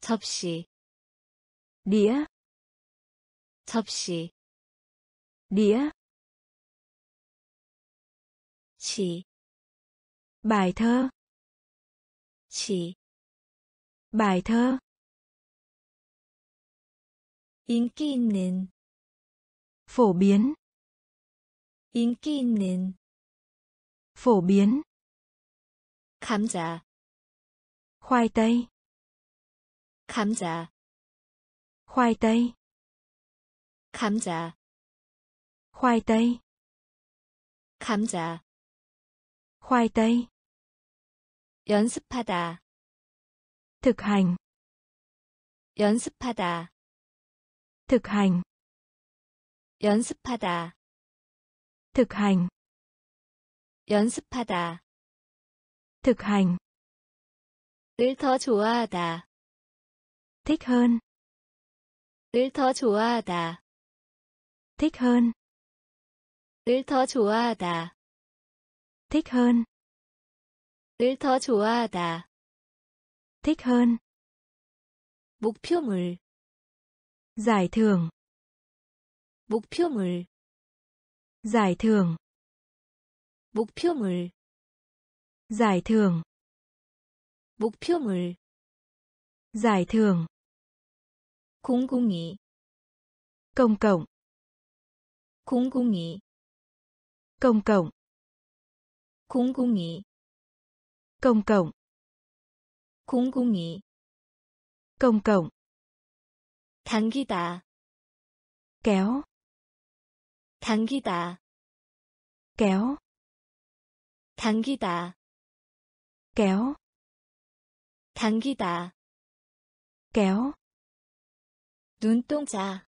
접시, đĩa. 접시, đĩa. 시, bài thơ. 시, bài thơ. 인기 있는, phổ biến. 인기 있는, phổ biến. 감자, khoai tây. 감자, khoai tây. 감자, khoai tây. 감자, khoai tây. 연습하다, thực hành. 연습하다, thực hành. 연습하다, thực hành. 연습하다, thực hành. 을 더 좋아하다, thích hơn. 을 더 좋아하다, thích hơn. 을 더 좋아하다, thích hơn. 을 더 좋아하다, thích hơn. 목표물, giải thưởng. 목표물, giải thưởng. 목표물, giải thưởng. 목표물, giải thưởng. 공공이, công cộng. 공공이, công cộng. 공공이, công cộng. 공공이, công cộng. 당기다, kéo. 당기다, kéo. 당기다, kéo. 당기다, kéo. 눈동자,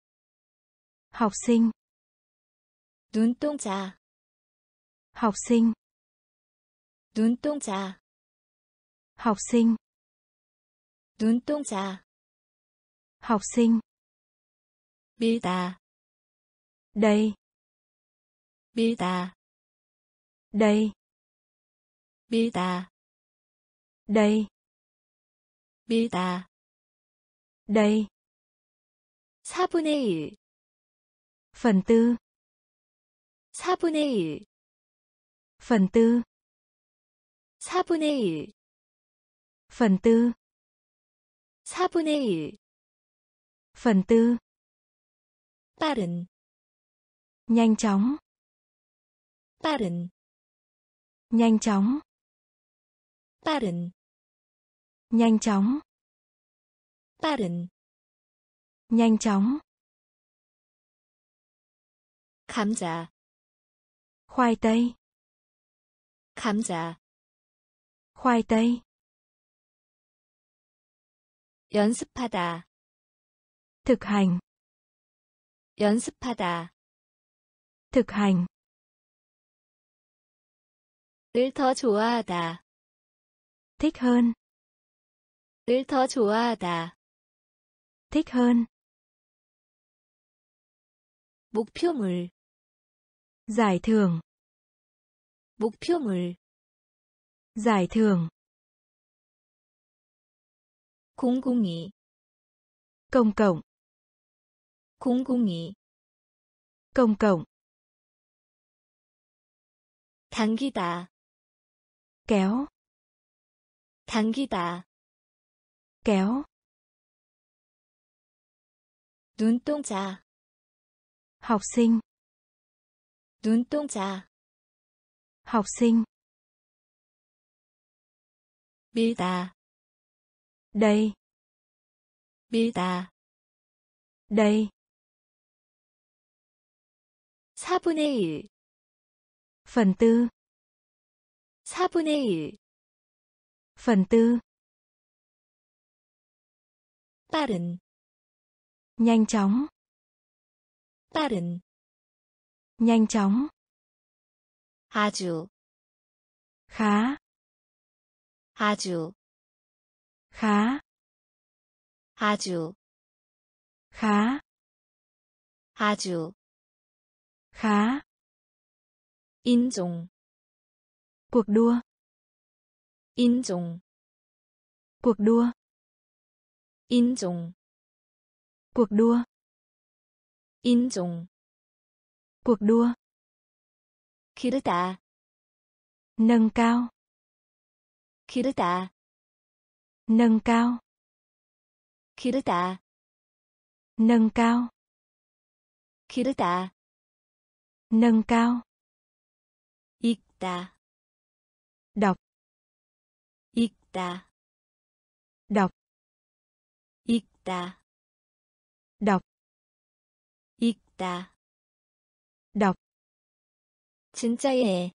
học sinh. 눈동자, học sinh, 눈동자, học sinh, 눈동자, học sinh, 빌다, đây, 빌다, đây, 빌다, đây, 빌다, đây, 4분의 1, phần tư, 4분의 1, phần tư, 4분의 1, phần tư, 4분의 1, phần tư, 빠른, nhanh chóng, 빠른, nhanh chóng, 빠른, nhanh chóng, 빠른, nhanh chóng, 감자, khoai tây, 감자, khoai tây, 연습하다, thực hành, 연습하다, thực hành, 을 더 좋아하다, thích hơn, 을 더 좋아하다, thích hơn, 목표물, giải thưởng, 목표물, giải thưởng, 공공이, công cộng, 공공이, công cộng, 당기다, kéo, 당기다, kéo, 눈동자, học sinh, 눈동자, học sinh, 빌다, đây, 빌다, đây, 4분의 1, phần tư, 4분의 1, phần tư, 빠른, nhanh chóng, 빠른, nhanh chóng, 아주, khá, 아주, khá, 아주, khá, 아주, khá, 인종, cuộc đua, 인종, cuộc đua, 인종, cuộc đua, 인종, cuộc đua, 기르다, nâng cao, 기르다, nâng cao, 기르다, nâng cao, 기르다, nâng cao, 읽다, đọc, 읽다, đọc, 읽다, đọc, 읽다, đọc, 진짜예,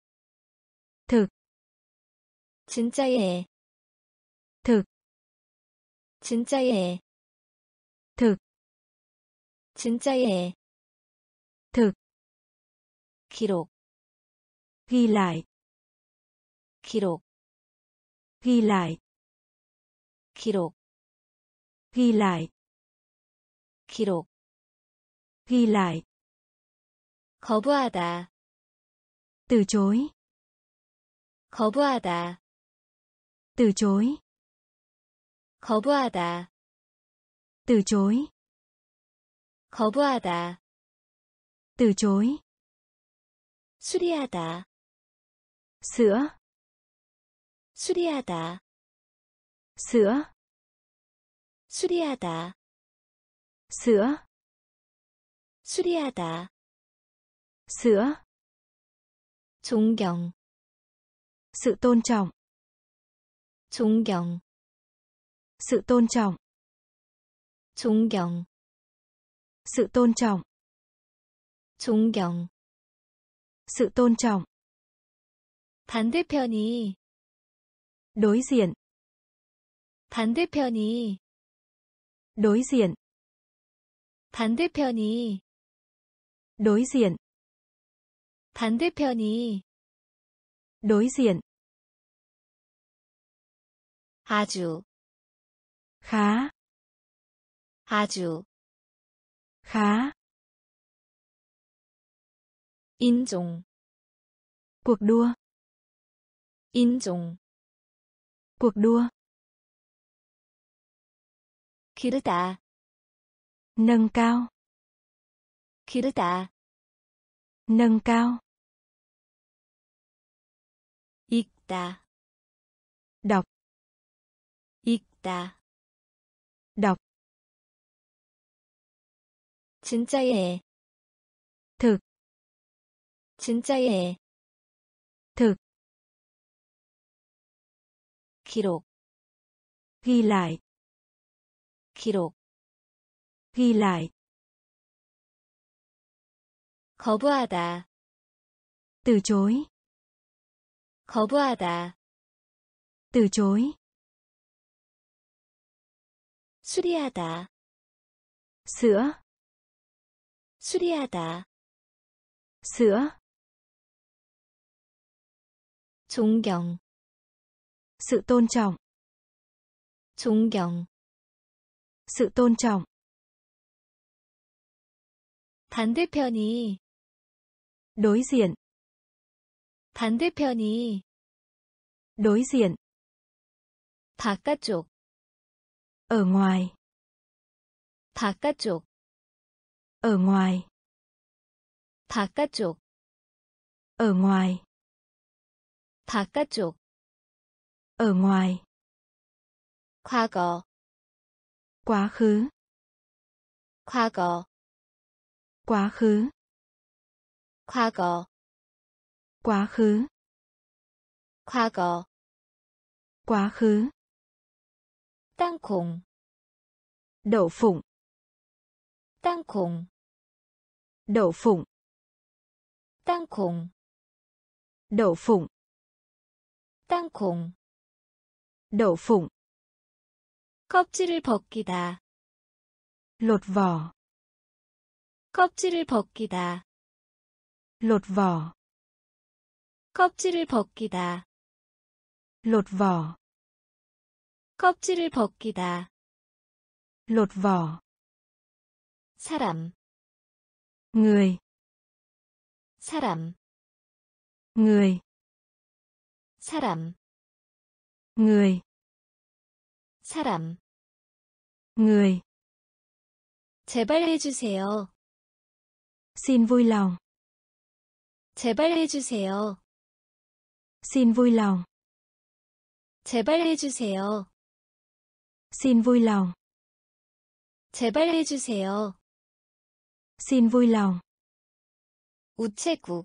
thực, 진짜예, thực, 진짜예, thực, 진짜예, thực, 기록, ghi lại, 기록, ghi lại, 기록, ghi lại, 기록, ghi lại, 거부하다, từ chối, 거부하다, từ chối, 거부하다, từ chối, 거부하다, từ chối, 수리하다, sửa, 수리하다, sửa, 수리하다, sửa, 수리하다, sửa, 존경, sự tôn trọng, 존경, sự tôn trọng, 존경, sự tôn trọng, 존경, sự tôn trọng, 반대편이, đối diện, 반대편이, đối diện, 반대편이, đối diện, 반대편이, đối diện, 아주, khá, 인종, cuộc đua, 기르다, nâng cao, 읽다, đọc, 진짜예요, thực, 기록, ghi lại, 거부하다, từ chối, 수리하다, sửa, 존경, sự tôn trọng, 반대편이, đối diện, 바깥쪽, ở ngoài, 바깥쪽, ở ngoài, 과거, 땅콩, đậu phụng, 껍질을 벗기다, lột vỏ, 껍질을 벗기다, lột vỏ, 사람, người, 제발 해주세요. xin vui lòng, 우체국,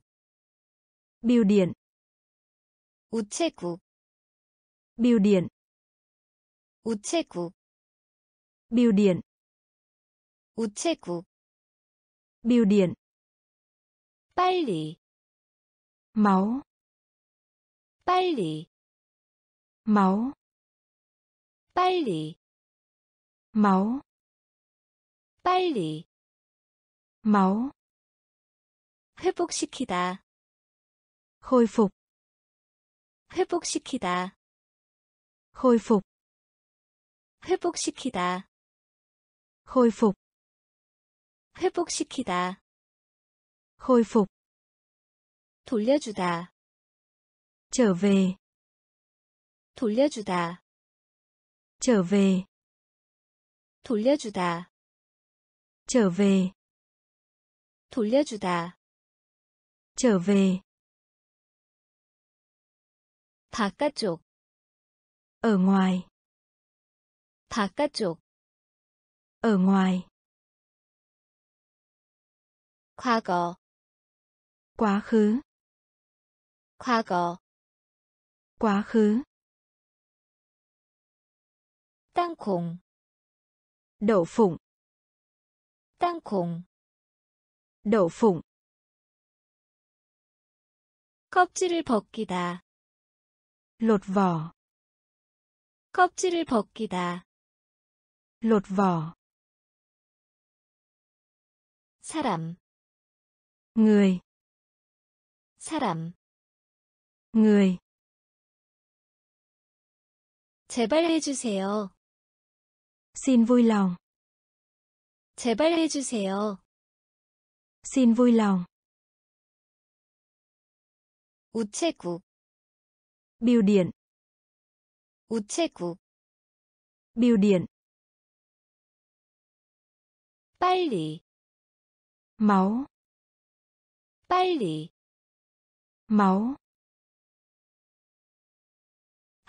biểu điện, 빨리, máu, 회복시키다, khôi phục, 돌려주다, trở về, 바깥쪽, ở ngoài, 과거, quá khứ, 땅콩, đậu phụng, 껍질을 벗기다, lột vỏ, 사람, người. 제발 해주세요. Xin vui lòng. 제발 해주세요. Xin vui lòng. 우체국. Bưu điện. 우체국. Bưu điện. 빨리. máu. 빨리. máu.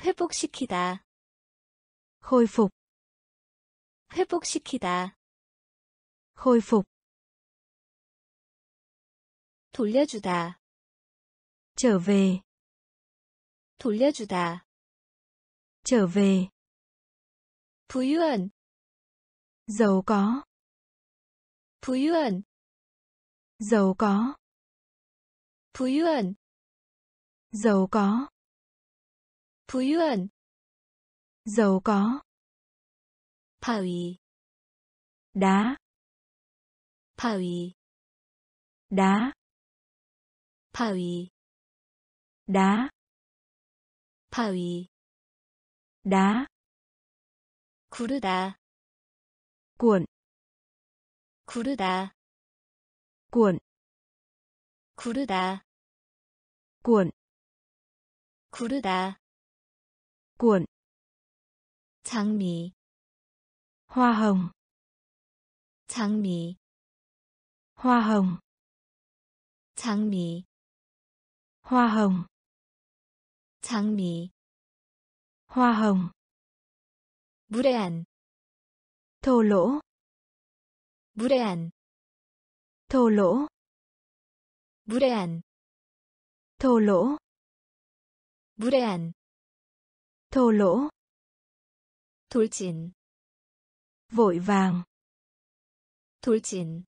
회복시키다. khôi phục. 회복시키다. khôi phục. 돌려주다. trở về. 돌려주다. trở về. 부유한. giàu có. 부유한. giàu có. 부유한. giàu có. 부유한. giàu có. 바위. đá. 바위. đá. 바위. đá. 바위. đá. 구르다. cuộn. 구르다. cuộn. 구르다. cuộn. 구르다. cuộn. 장미. hoa hồng. 장미. hoa hồng. 장미. hoa hồng. 장미. hoa hồng. 무례한. thô lỗ. 무례한. thô lỗ. 무례한. thô lỗ. 무례한. thô lỗ. 돌진. vội vàng. 돌진.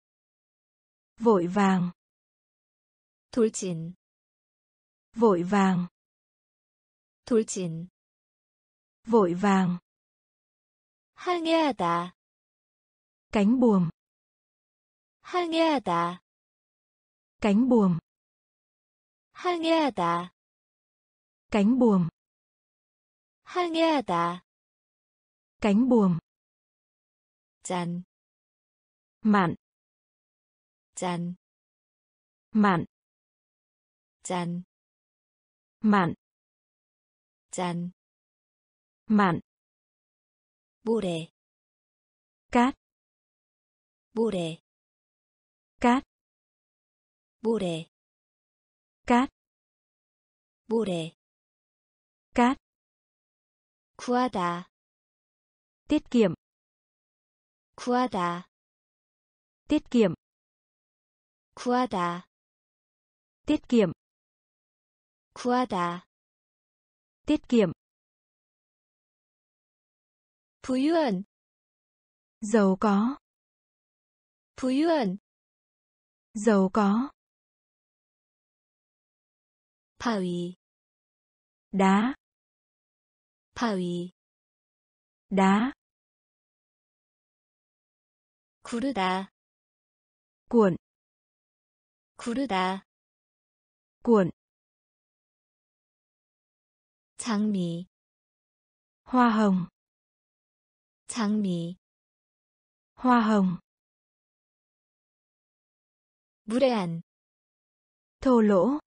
vội vàng. 돌진. vội vàng. 돌진. vội vàng. 항해하다. cánh buồm. 항해하다. cánh buồm. 항해하다. cánh buồm. 항해하다. cánh buồm. 짠. mặn. 짠. mặn. 짠. mặn. 짠. mặn. 모래. cát. 모래. cát. 모래. cát. 모래. cát. 구하다. tiết kiệm. 구하다. tiết kiệm. 구하다. tiết kiệm. 구하다. tiết kiệm. 부유한. giàu có. 부유한. giàu có. 바위. đá. 바위. đá. 구르다. cuộn. 구르다. cuộn. 장미. hoa hồng. 장미. hoa hồng. 무례한. thô lỗ.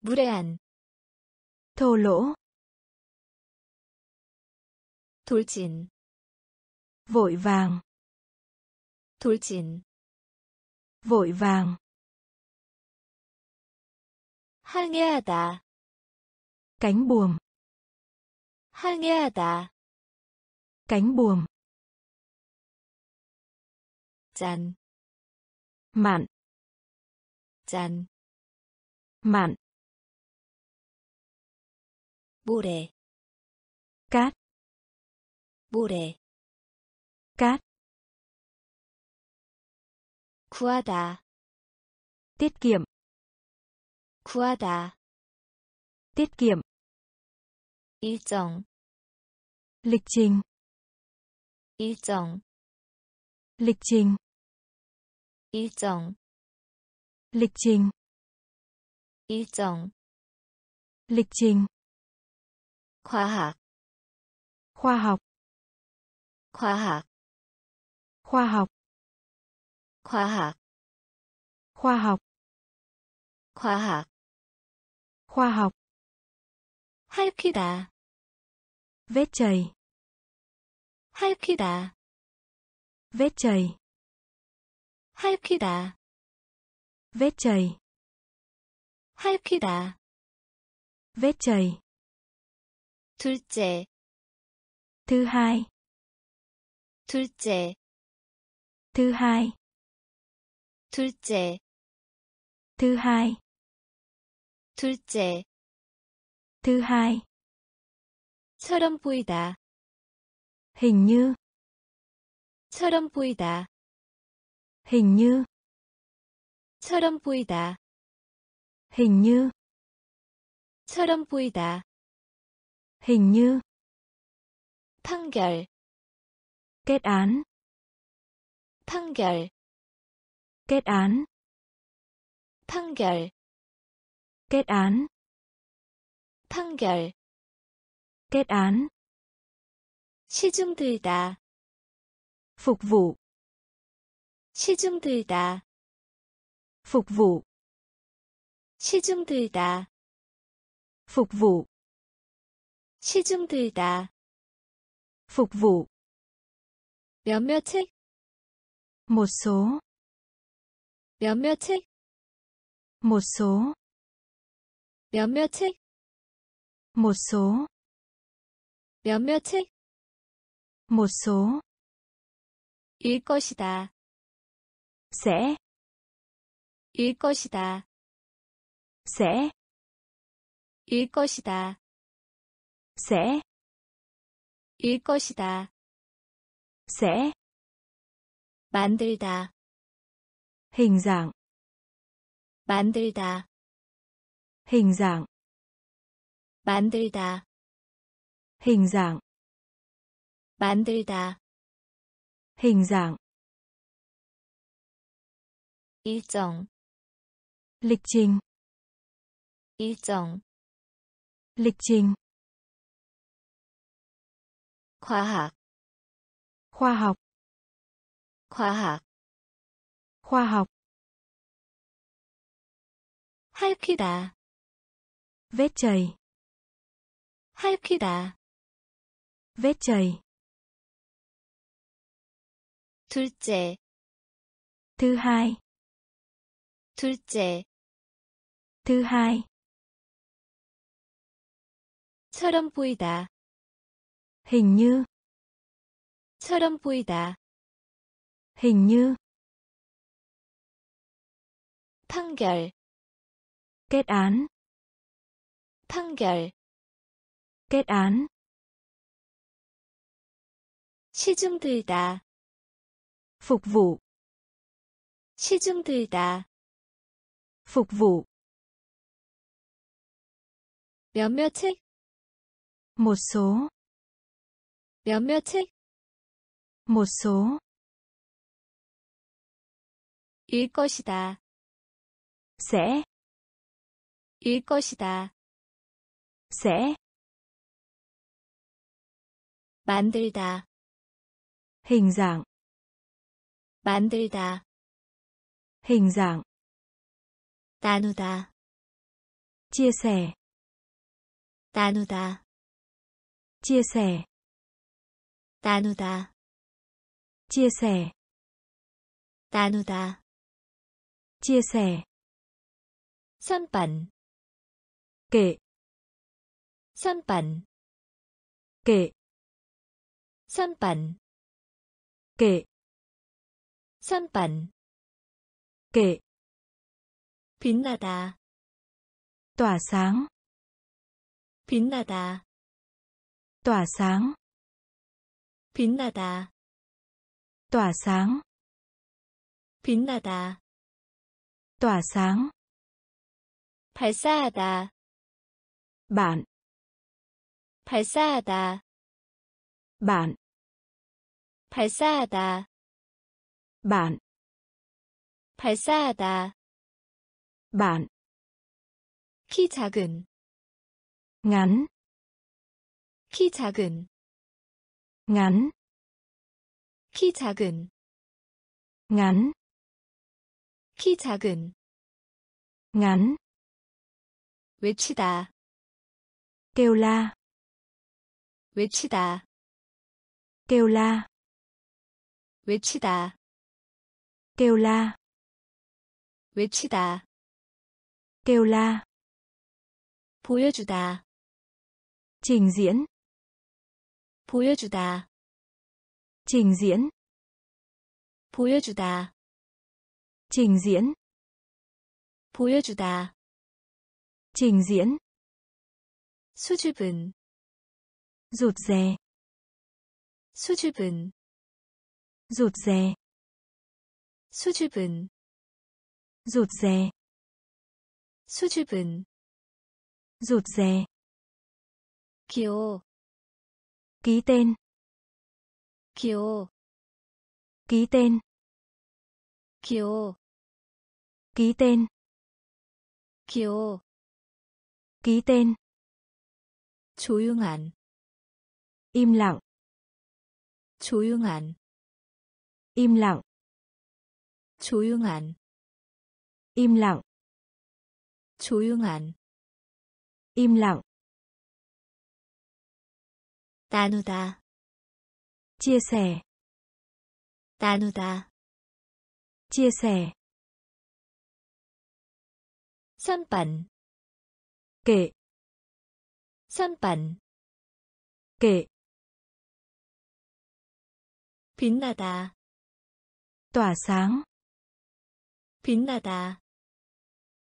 무례한. thô lỗ. 돌진. vội vàng. 돌진. vội vàng. 항해하다. cánh buồm. 항해하다. cánh buồm. 짠. mặn. 짠. mặn. 모래. cát. 모래. cát. 구하다. tiết kiệm. 구하다. tiết kiệm. 일정. lịch trình. 일정. lịch trình. 일정. lịch trình. 일정. lịch trình, khoa học, vết chày, vết chày, 둘째, 처럼 보이다, hình như, 판결, kết án, 시중 들다 phục vụ, 몇몇씩, một số, 일 것이다, sẽ, 만들다, 만들다, hình dạng, 일정, lịch trình, khoa học, 핥히다, vết chày, 둘째, thứ hai, 처럼 보이다, hình như, 판결, kết án, 시중 들다 phục vụ, 몇몇씩, một số, 일 것이다, sẽ, 만들다, hình dạng, 나누다, chia sẻ, 나누다, chia sẻ, 선반, 개, 빛나다, tỏa sáng, 발사하다, 키 작은 ngắn, 키 작은, ngắn, 키 작은, ngắn, 키 작은, ngắn, 외치다, kêu la, 외치다, kêu la, 외치다, kêu la, 외치다, kêu la, 보여주다, trình diễn, 보여주다, trình diễn, 보여주다, trình diễn, 보여주다, trình diễn, 수줍은, rụt rè, 수줍은, rụt rè, 수줍은, rụt rè, 수줍은, rụt rè, 기호, ký tên, 기호, ký tên, 기호, ký tên, 기호, ký tên, 조용한, im lặng, 조용한, im lặng, 조용한, im lặng, 조용한, im lặng, 나누다, chia sẻ, 나누다, chia sẻ, 선반, kệ, 선반, kệ, 빛나다, tỏa sáng, 빛나다,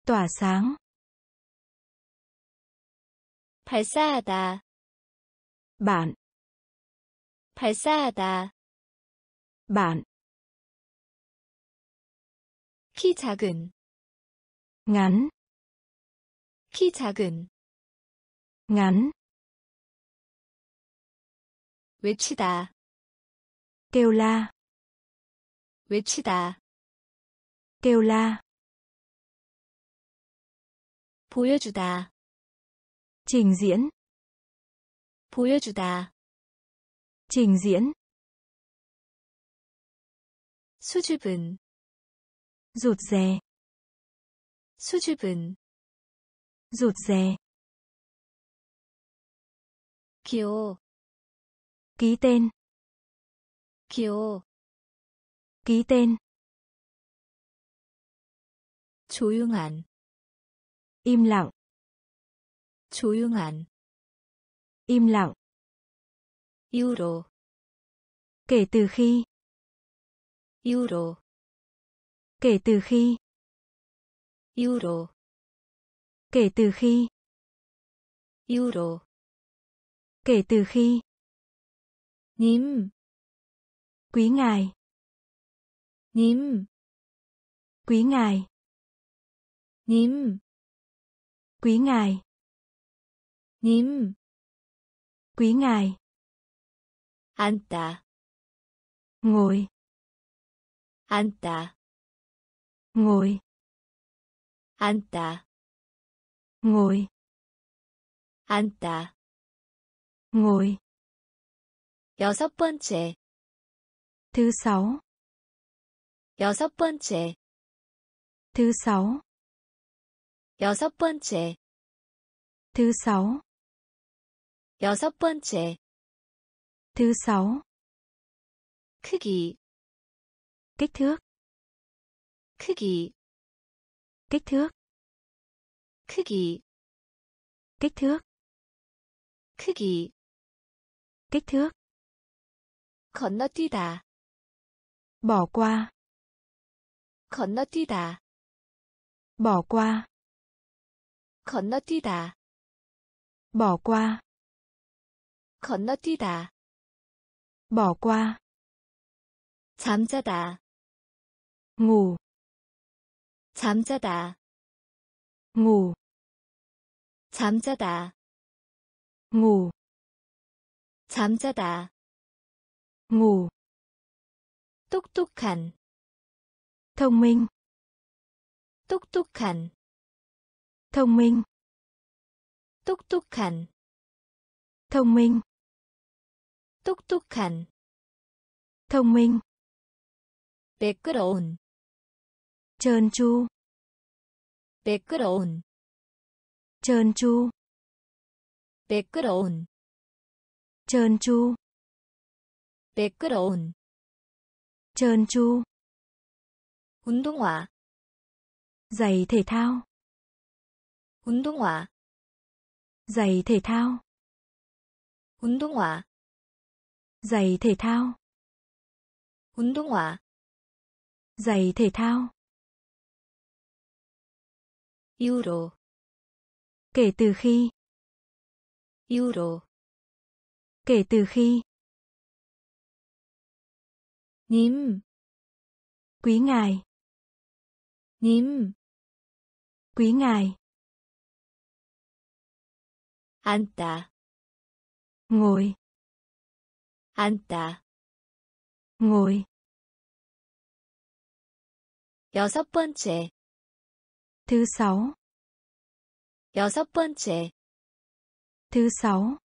tỏa sáng, 발사하다, bạn, 발사하다, bạn, 키 작은, ngắn, 키 작은, ngắn, 외치다, kêu la, 외치다, kêu la, 보여주다, trình diễn, 보여주다, trình diễn, 수줍은, rụt rè, 수줍은, rụt rè, 기호, ký tên, 기호, ký tên, 조용한, im lặng, 조용한, im lặng, 이후로, kể từ khi, 이후로, kể từ khi, 이후로, kể từ khi, 이후로, kể từ khi, 님, quý ngài, 님, quý ngài, 님, quý ngài, 님, quý ngài, 앉다, ngồi, 앉다, ngồi, 앉다, ngồi, 앉다, ngồi, 여섯 번째, thứ sáu, 여섯 번째, thứ sáu, 여섯 번째, thứ sáu, 여섯 번째, thứ sáu, 크기, kích thước, 크기, kích thước, 크기, kích thước, 크기, kích thước, 건너뛰다, bỏ qua, 건너뛰다, bỏ qua, 건너뛰다, bỏ qua, 건너뛰다, bỏ qua, 잠자다, ngủ, 잠자다, ngủ, 잠자다, ngủ, 잠자다, ngủ, 똑똑한, thông minh, 똑똑한, thông minh, 똑똑한 thông minh 똑똑한 thông minh 매끄러운 trơn tru 매끄러운 trơn tru 매끄러운 trơn tru 매끄러운 trơn tru 운동화 giày thể thao 운동화 giày thể thao 운동화 giày thể thao 운동화 giày thể thao euro kể từ khi 님 quý ngài 앉다 ngồi 여섯 번째 thứ sáu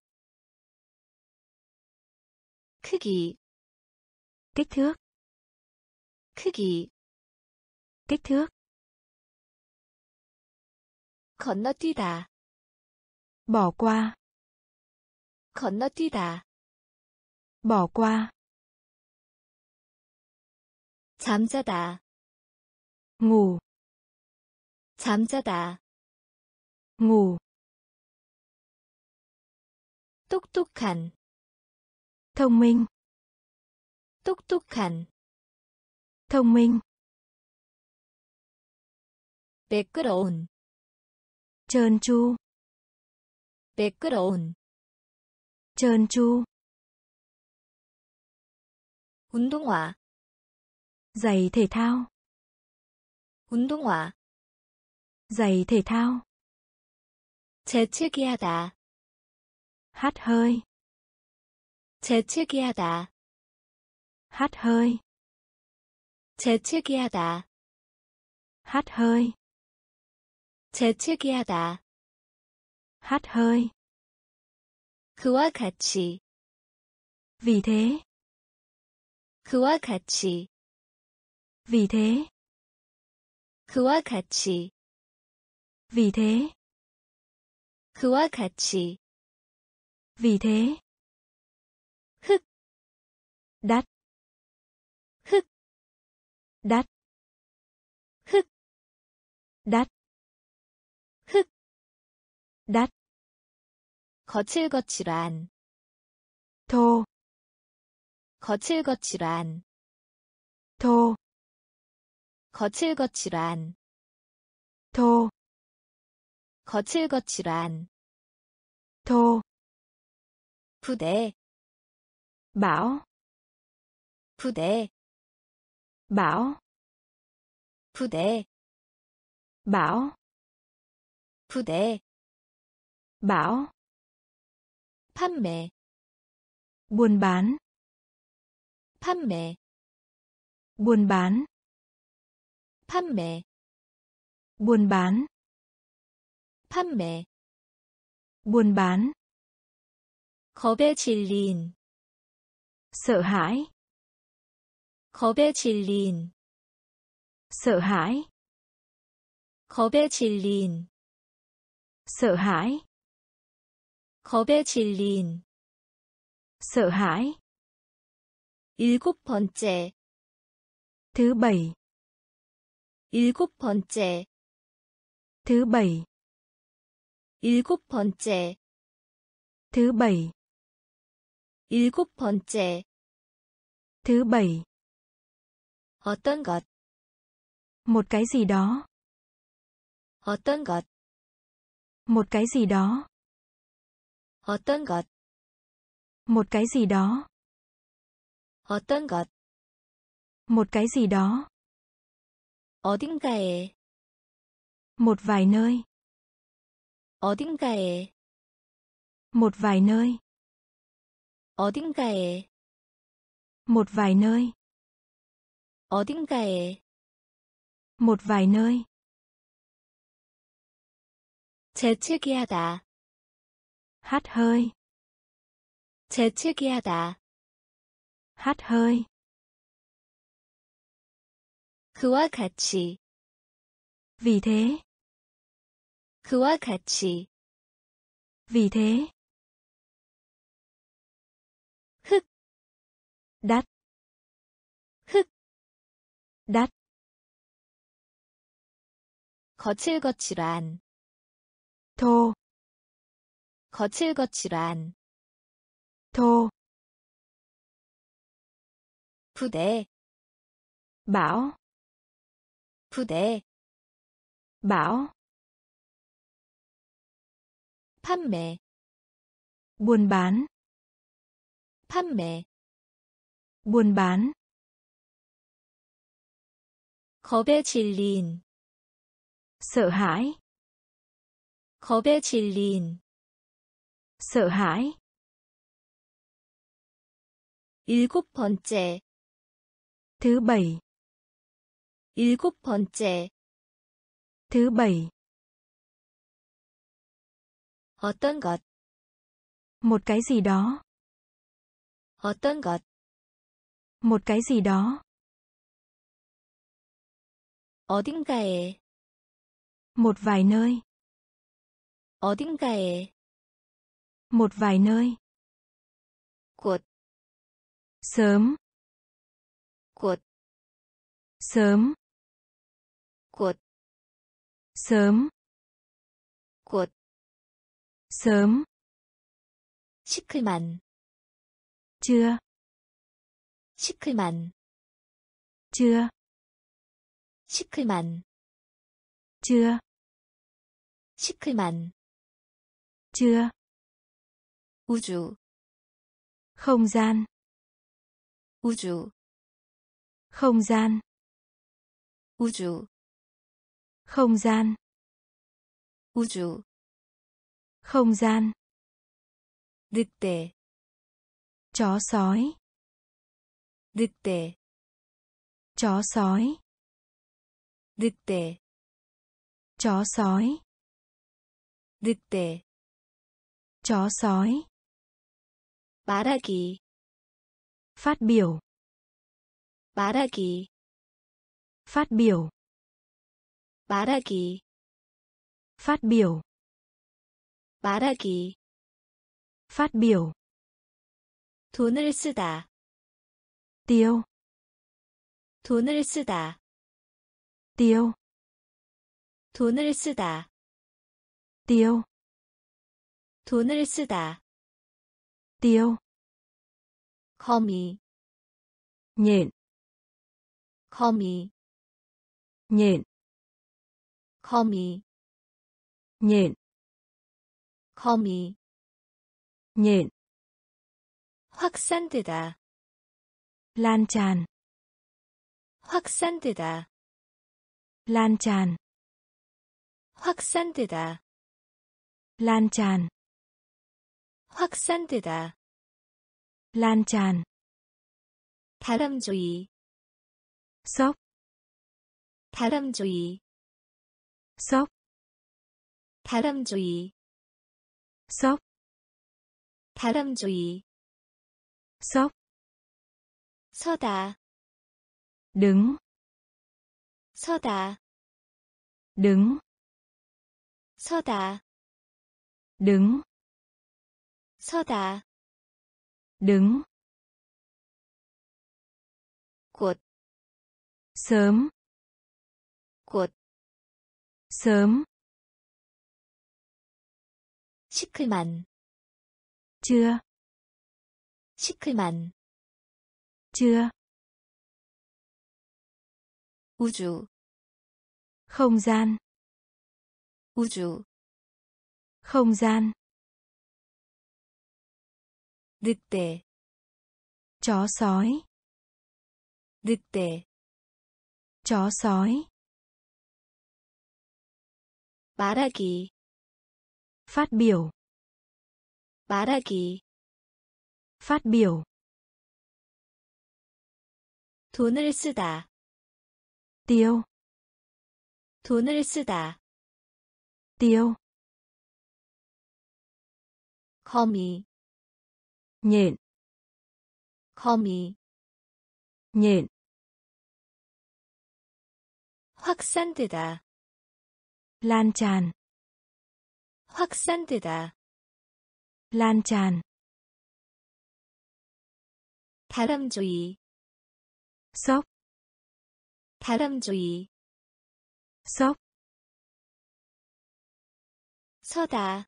크기 kích thước 건너뛰다 bỏ qua 잠자다 ngủ 똑똑한 thông minh 매끄러운 trơn tru 운동화 giày thể thao 재채기하다 hắt hơi 재채기하다 hắt hơi 재채기하다 hắt hơi 그와 같이 vì thế 그와 같이 vì thế 흑, đắt 거칠거칠한, 부대, bảo, 판매, buôn bán, 판매, buôn bán, 겁에 질린, sợ hãi, 겁에 질린, sợ hãi. 일곱 번째, thứ bảy. 어떤 것, một cái gì đó. 어떤 것, một cái gì đó. 어떤 것, một cái gì đó. 어딘가에, một vài nơi. 어딘가에, một vài nơi. 어딘가에, một vài nơi. 어딘가에, một vài nơi. 재채기하다 Hắt hơi. 재채기하다. Hắt hơi. 그와 같이. Vì thế. 그와 같이. Vì thế. 흑. Đắt. 흑. Đắt. 거칠거칠한. thô. 거칠거칠한. thô. 부대. bão. 부대. bão. 판매. buôn bán. 판매. buôn bán. 겁에 질린. sợ hãi. 겁에 질린. sợ hãi. 일곱 번째. thứ bảy. 일곱 번째. thứ bảy. 어떤 것. một cái gì đó. 어떤 것. một cái gì đó. 어딘가에. một vài nơi. 어딘가에. một vài nơi. 곧. sớm. 곧. sớm. 곧. sớm. 곧. sớm. 시클만. chưa. 시클만. chưa. 시클만. chưa. 시클만. chưa. 우주. không gian. 우주. không gian. 우주. không gian. 우주. không gian. 늑대. chó sói. 늑대. chó sói. 늑대. chó sói. 늑대. chó sói. 말하기. phát biểu. 말하기. phát biểu. 말하기. phát biểu. 말하기. phát biểu. 돈을 쓰다. tiêu. 돈을 쓰다. tiêu. 돈을 쓰다. tiêu. 돈을 쓰다. tiêu. 거미. nhện. 거미. nhện. 거미. nhện. 거미. nhện. 확산되다. lan tràn. 확산되다. lan tràn. 확산되다. lan tràn. 확산되다. lan tràn. 다람쥐. sốc. 다람쥐. sốc. 다람쥐. sốc. 다람쥐. sốc. 서다. đứng. 서다. đứng. 서다. đứng. 서다. đứng. 곧. sớm. 곧. sớm. 시클만. chưa. 시클만. chưa. 우주. không gian. 우주. không gian. 늑대. chó sói. 늑대. chó sói. 말하기. phát biểu. 말하기. phát biểu. 돈을 쓰다. tiêu. 돈을 쓰다. tiêu. 거미 nhện 거미 nhện 확산되다 lan tràn 확산되다 lan tràn 다람쥐 sốc 다람쥐 sốc 서다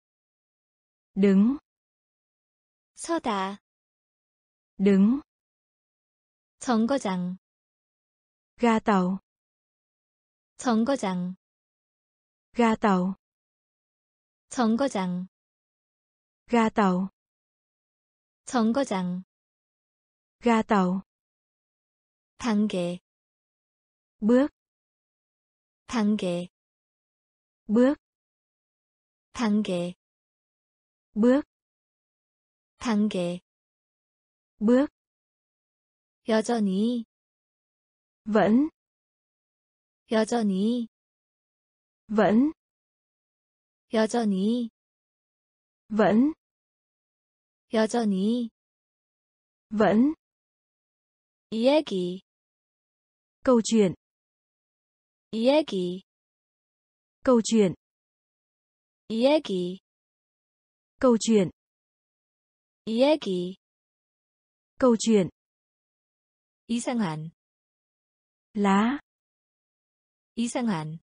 đứng 정거장 ga tàu 정거장 ga tàu 정거장 ga tàu 단계 bước 단계 bước 여전히 vẫn 여전히 vẫn 여전히 vẫn 이야기 câu chuyện 이야기 câu chuyện 이야기 câu chuyện 이상한 lá 이상한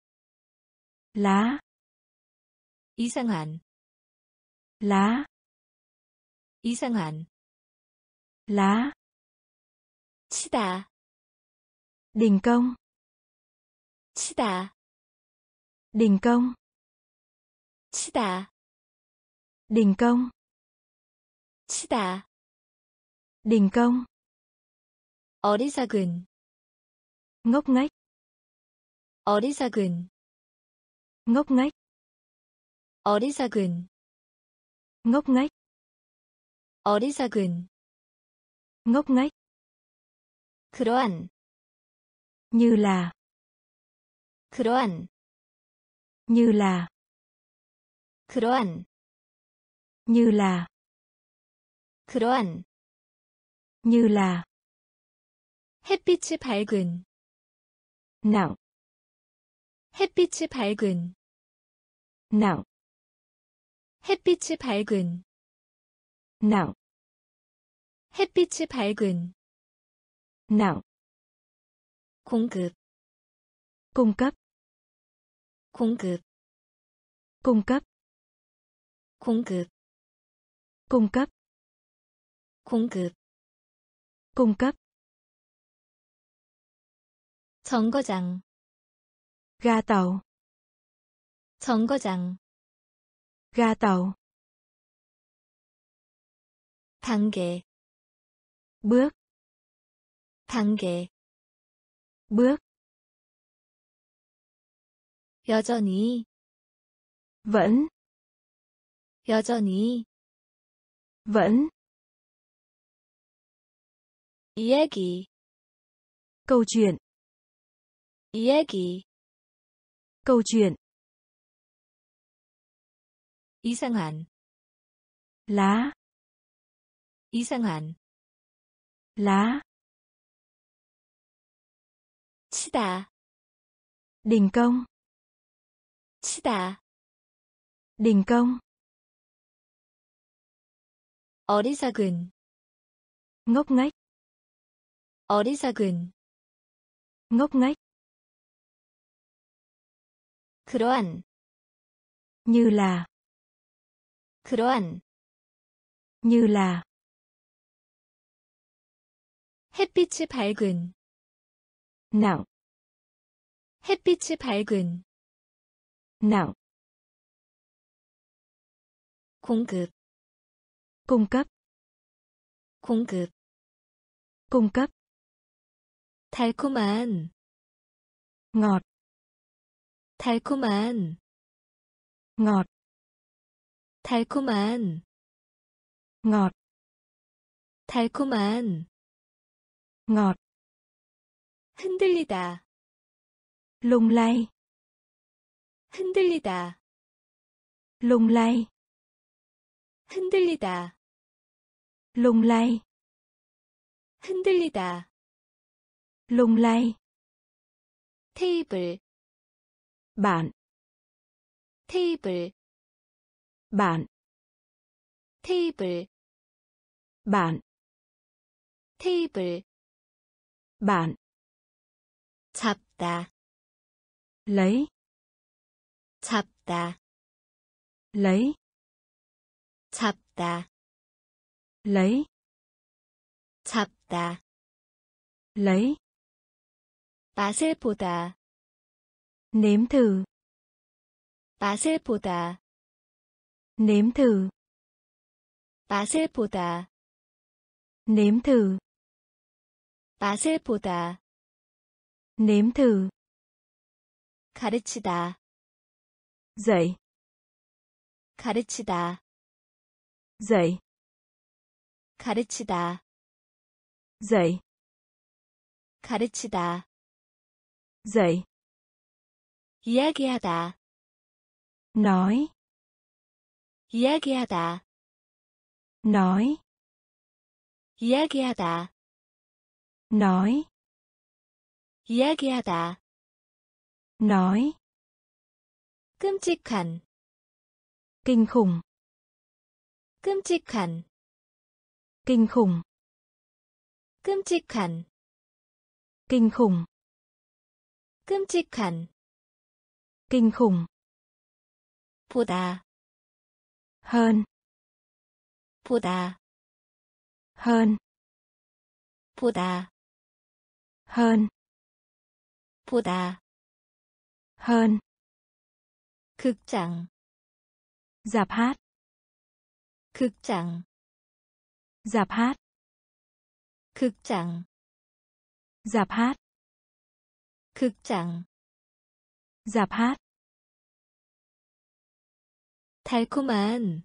lá 치다 đình công 치다 đình công 치다 đình công 어리석은 ngốc nghếch 어리석은 ngốc nghếch 그러한 như là 그러한 như là 햇빛이 밝은 cung cấp 정거장 ga tàu 단계 bước 여전히 vẫn 이야기 câu chuyện 이상한 lá 치다 đình công 어리석은 ngốc nghếch 그러한 như là 햇빛이 밝은 nắng cung cấp 달콤한 ngọt 달콤한 ngọt 흔들리다 흔들리다 lung lay 흔들리다 lung lay 테이블 bàn 테이블 bàn 테이블 bàn 테이블 bàn 잡다 lấy 잡다 lấy 잡다 lấy 잡다 lấy 맛을 보다 nếm thử 맛을 보다 nếm thử 맛을 보다 nếm thử 맛을 보다 nếm thử 가르치다 dạy 가르치다 dạy 가르치다 dạy 가르치다 dạy 이야기하다 nói 이야기하다 nói 이야기하다 nói 이야기하다 nói 끔찍한 kinh khủng 끔찍한 kinh khủng 끔찍한 kinh khủng 끔찍한 kinh khủng 보다 hơn 보다 hơn 보다 hơn 보다 hơn 극장 dạp hát 극장 dạp hát 극장 dạp hát 달콤한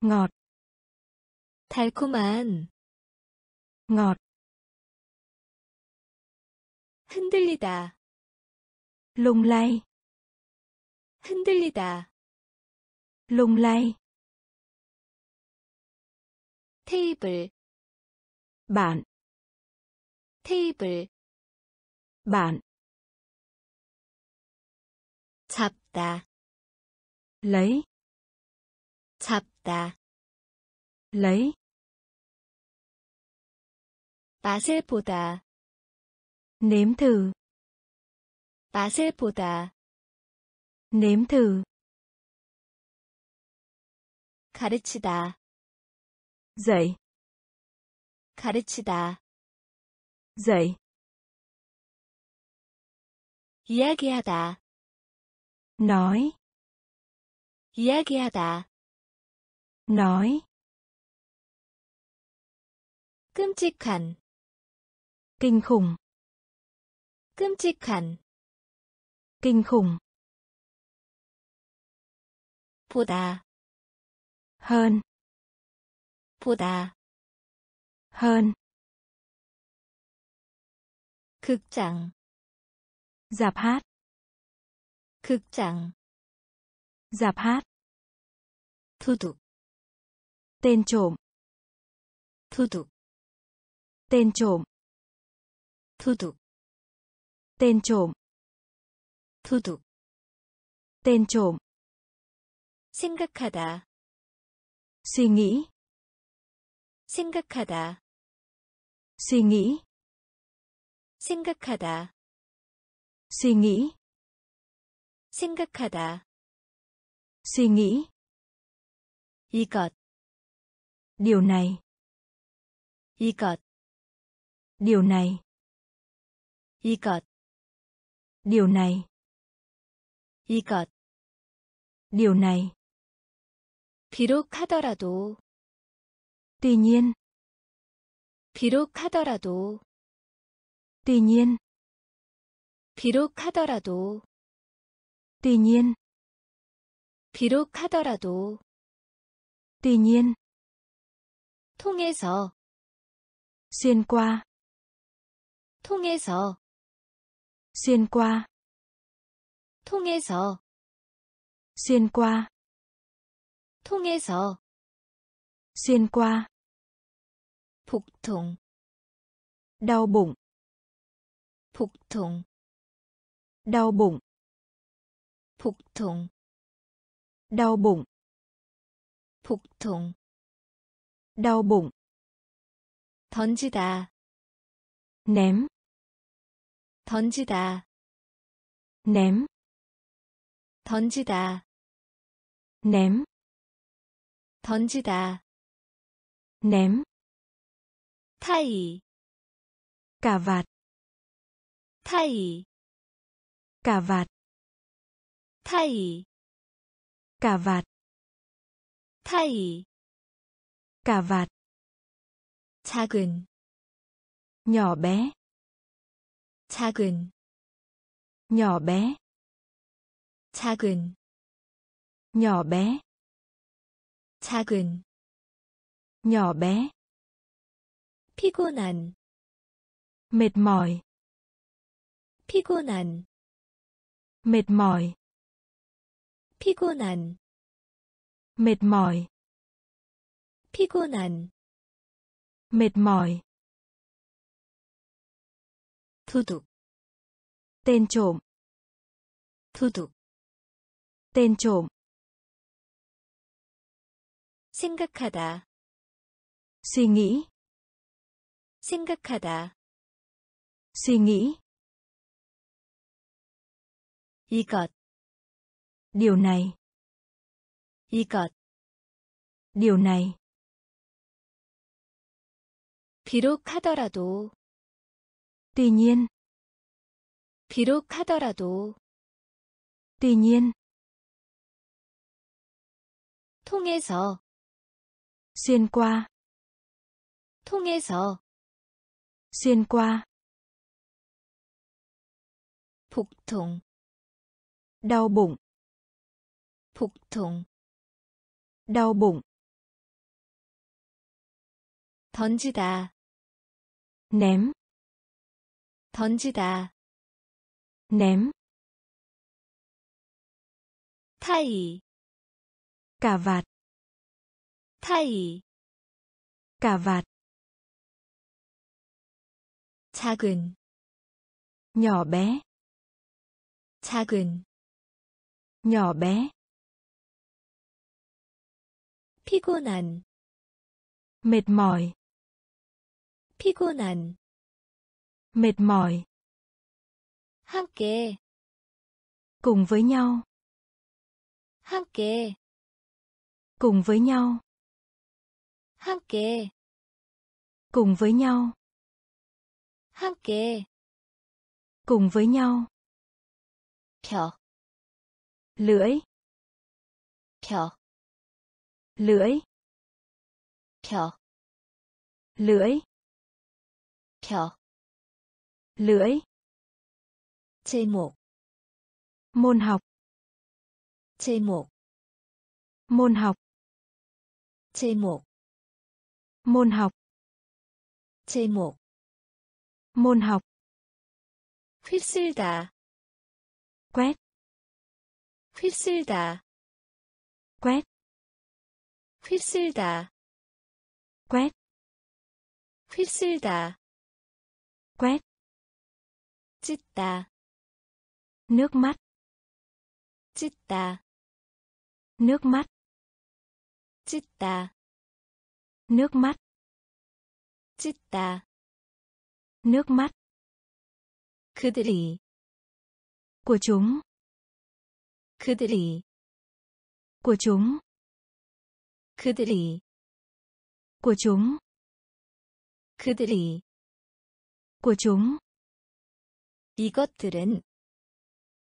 ngọt 흔들리다 lung lay 테이블 bàn 잡다 lấy 맛을 보다 nếm thử 가르치다 dạy 이야기하다 nói 끔찍한 kinh khủng 보다 hơn 극장 dạp hát 도둑 tên trộm 도둑 tên trộm 도둑 tên trộm 생각하다 이것 điều này 이것 điều này tuy nhiên 통해서 통해서 xuyên qua, 복통, đau bụng, 복통, đau bụng, 복통, đau bụng, 복통, đau bụng, 던지다, ném, 던지다, ném, 던지다, ném, 던지다, ném, 타이, cà vạt, 타이, cà vạt, 타이, cà vạt, 타이, cà vạt, 작은, nhỏ bé, 작은, nhỏ bé, 작은, nhỏ bé, 작은, nhỏ bé, 피곤한, mệt mỏi, 피곤한, mệt mỏi, 피곤한, mệt mỏi, 피곤한, mệt mỏi, 도둑, tên trộm, 도둑, tên trộm, 생각하다, suy nghĩ, 생각하다, suy nghĩ, 이것, điều này, 이것, điều này, 비록 하더라도, tuy nhiên, 비록 하더라도, tuy nhiên, 통해서, xuyên qua, 통해서, xuyên qua, 복통, đau bụng, 복통, đau bụng, 던지다, ném, 던지다, ném, 타이, cà vạt, 타이, cà vạt, 작은, nhỏ bé, 작은, nhỏ bé, 피곤한, mệt mỏi, 피곤한, mệt mỏi, 함께, cùng với nhau, 함께, cùng với nhau, 함께, cùng với nhau, 함께, cùng với nhau, 벽, lưỡi, 벽, lưỡi, 벽, lưỡi, 벽, lưỡi, 제목, môn học, 제목, môn học, 제목, môn học, 제목, môn học, 휩쓸다, quét, 휩쓸다, quét, 휩쓸다, quét, 휩쓸다, quét, 찢다, nước mắt, 찢다, nước mắt, 찢다, nước mắt, 찢다, nước mắt, 그들이, của chúng, 그들이, của chúng, 그들이, của chúng, 그들이, của chúng, 이것들은,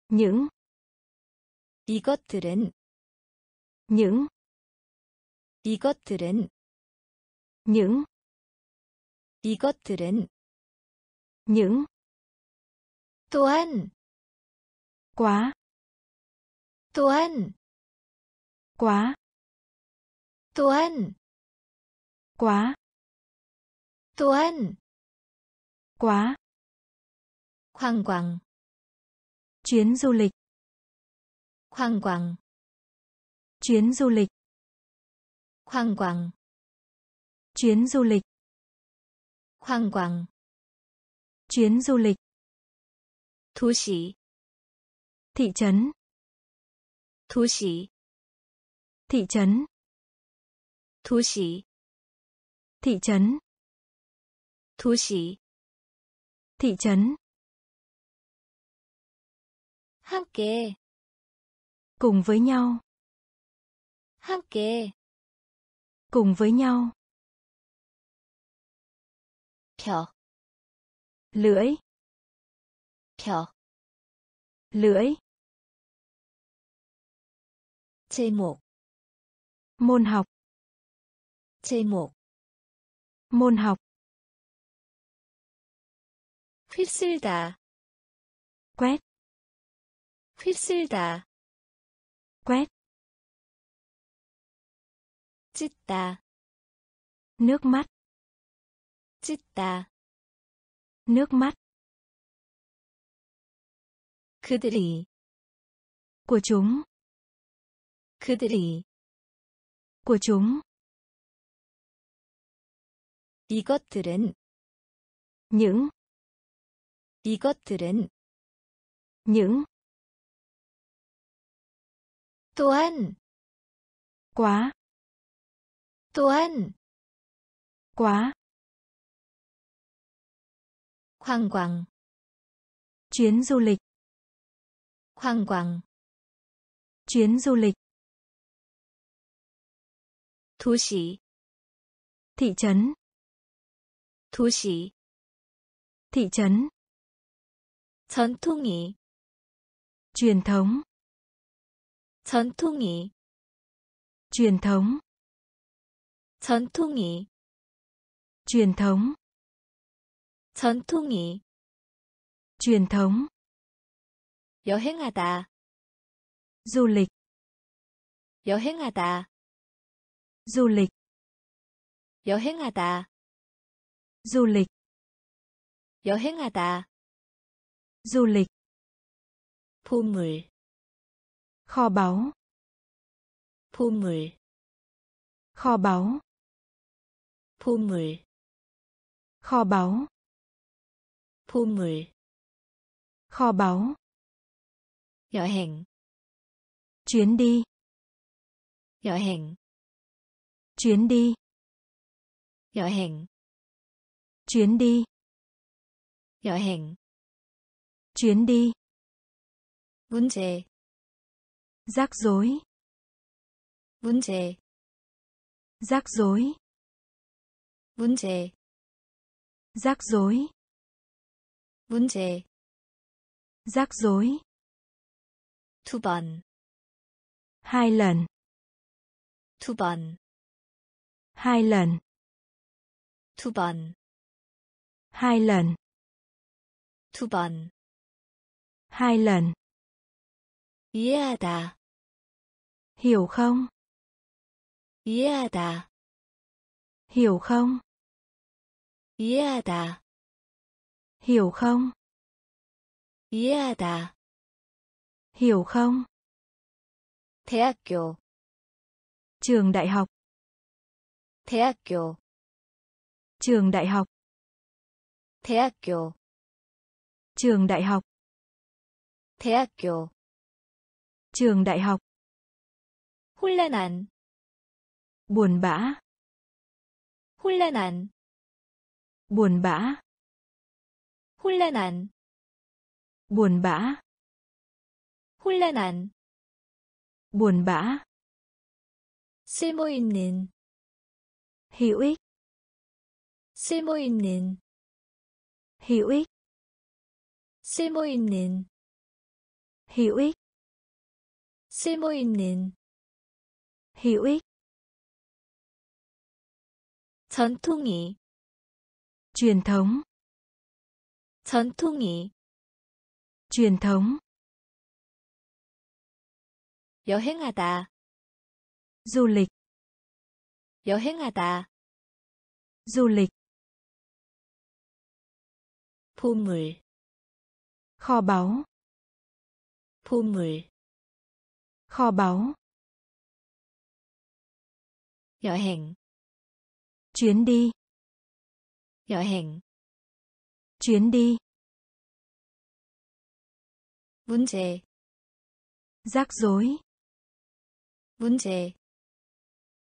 những, 이것들은, những, 이것들은, những, 이것들은, những, 또한, quá, 또한, quá, 또한, quá, 또한, quá, 관광, chuyến du lịch, 관광, chuyến du lịch, 관광, Chuyến du lịch. 관광. Chuyến du lịch. 도시. Thị trấn. 도시. Thị trấn. 도시. Thị trấn. 도시. Thị trấn. 함께. Cùng với nhau. 함께. Cùng với nhau. 펴. Lưỡi. 펴. Lưỡi. 제목. Môn học. 제목. Môn học. 휩쓸다. Quét. 휩쓸다. Quét. 찢다. Nước mắt. 찢다. Nước mắt. 그들이. Của chúng. 그들이. Của chúng. 이것들은. Những. 이것들은. Những. 또한. quá. 또한. quá. 관광. Chuyến du lịch. 관광. Chuyến du lịch. 도시. Thị trấn. 도시. Thị trấn. 전통이. Truyền thống. 전통이. Truyền thống. 전통이. Truyền thống. 전통이. Truyền thống. 여행하다. Du lịch. 여행하다. Du lịch. 여행하다. Du lịch. 여행하다. Du lịch. 보물. Kho báu. 보물. Kho báu. 보물. Kho báu. 보물. Kho báu. 여행. Chuyến đi. 여행. Chuyến đi. 여행. Chuyến đi. 여행. Chuyến đi. 문제. Rắc rối. 문제. Rắc rối. 문제. Rắc rối. 문제. Rắc rối. 두 번. Hai lần. 두 번. Hai lần. 두 번. Hai lần. 두 번. Hai lần. 이해하다. Hiểu không? 이해하다. Hiểu không? 이해하다. Hiểu không? 이해하다. Hiểu không? 대학교. Trường đại học. 대학교. Trường đại học. 대학교. Trường đại học. 대학교. Trường đại học. 혼란한. Buồn bã. 혼란한. Buồn bã. 혼란한. Buồn bã. 혼란한. Buồn bã. 쓸모 있는. Hữu ích. 쓸모 있는. Hữu ích. 쓸모 있는. Hữu ích. 쓸모 있는. Hữu ích. 전통이. Truyền thống. 전통이. Truyền thống. 여행하다. Du lịch. 여행하다. Du lịch. 보물. Kho báu. 보물. Kho báu. 여행. chuyến đi, 여행, chuyến đi, 문제, rắc rối, 문제,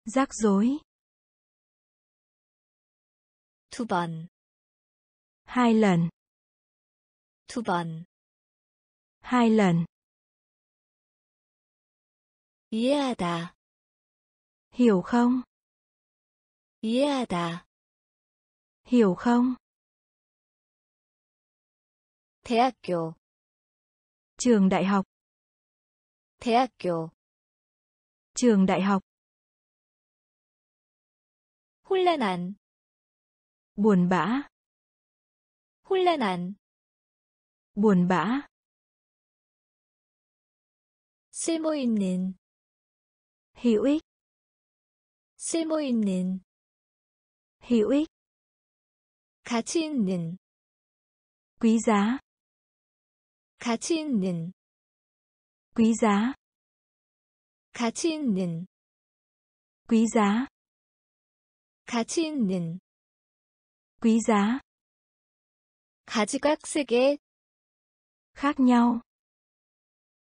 rắc rối, 두 번, hai lần, 두 번, hai lần, 이해하다, hiểu không, 이해하다, hiểu không, 대학교, trường đại học, 대학교, trường đại học, 혼란한, buồn bã, 혼란한, buồn bã, 쓸모 있는, hữu ích, 쓸모 있는, hữu ích, 가치 있는, quý giá, 가치 있는, quý giá, 가치 있는, quý giá, 가치 있는, quý giá, 가지각색의, khác nhau,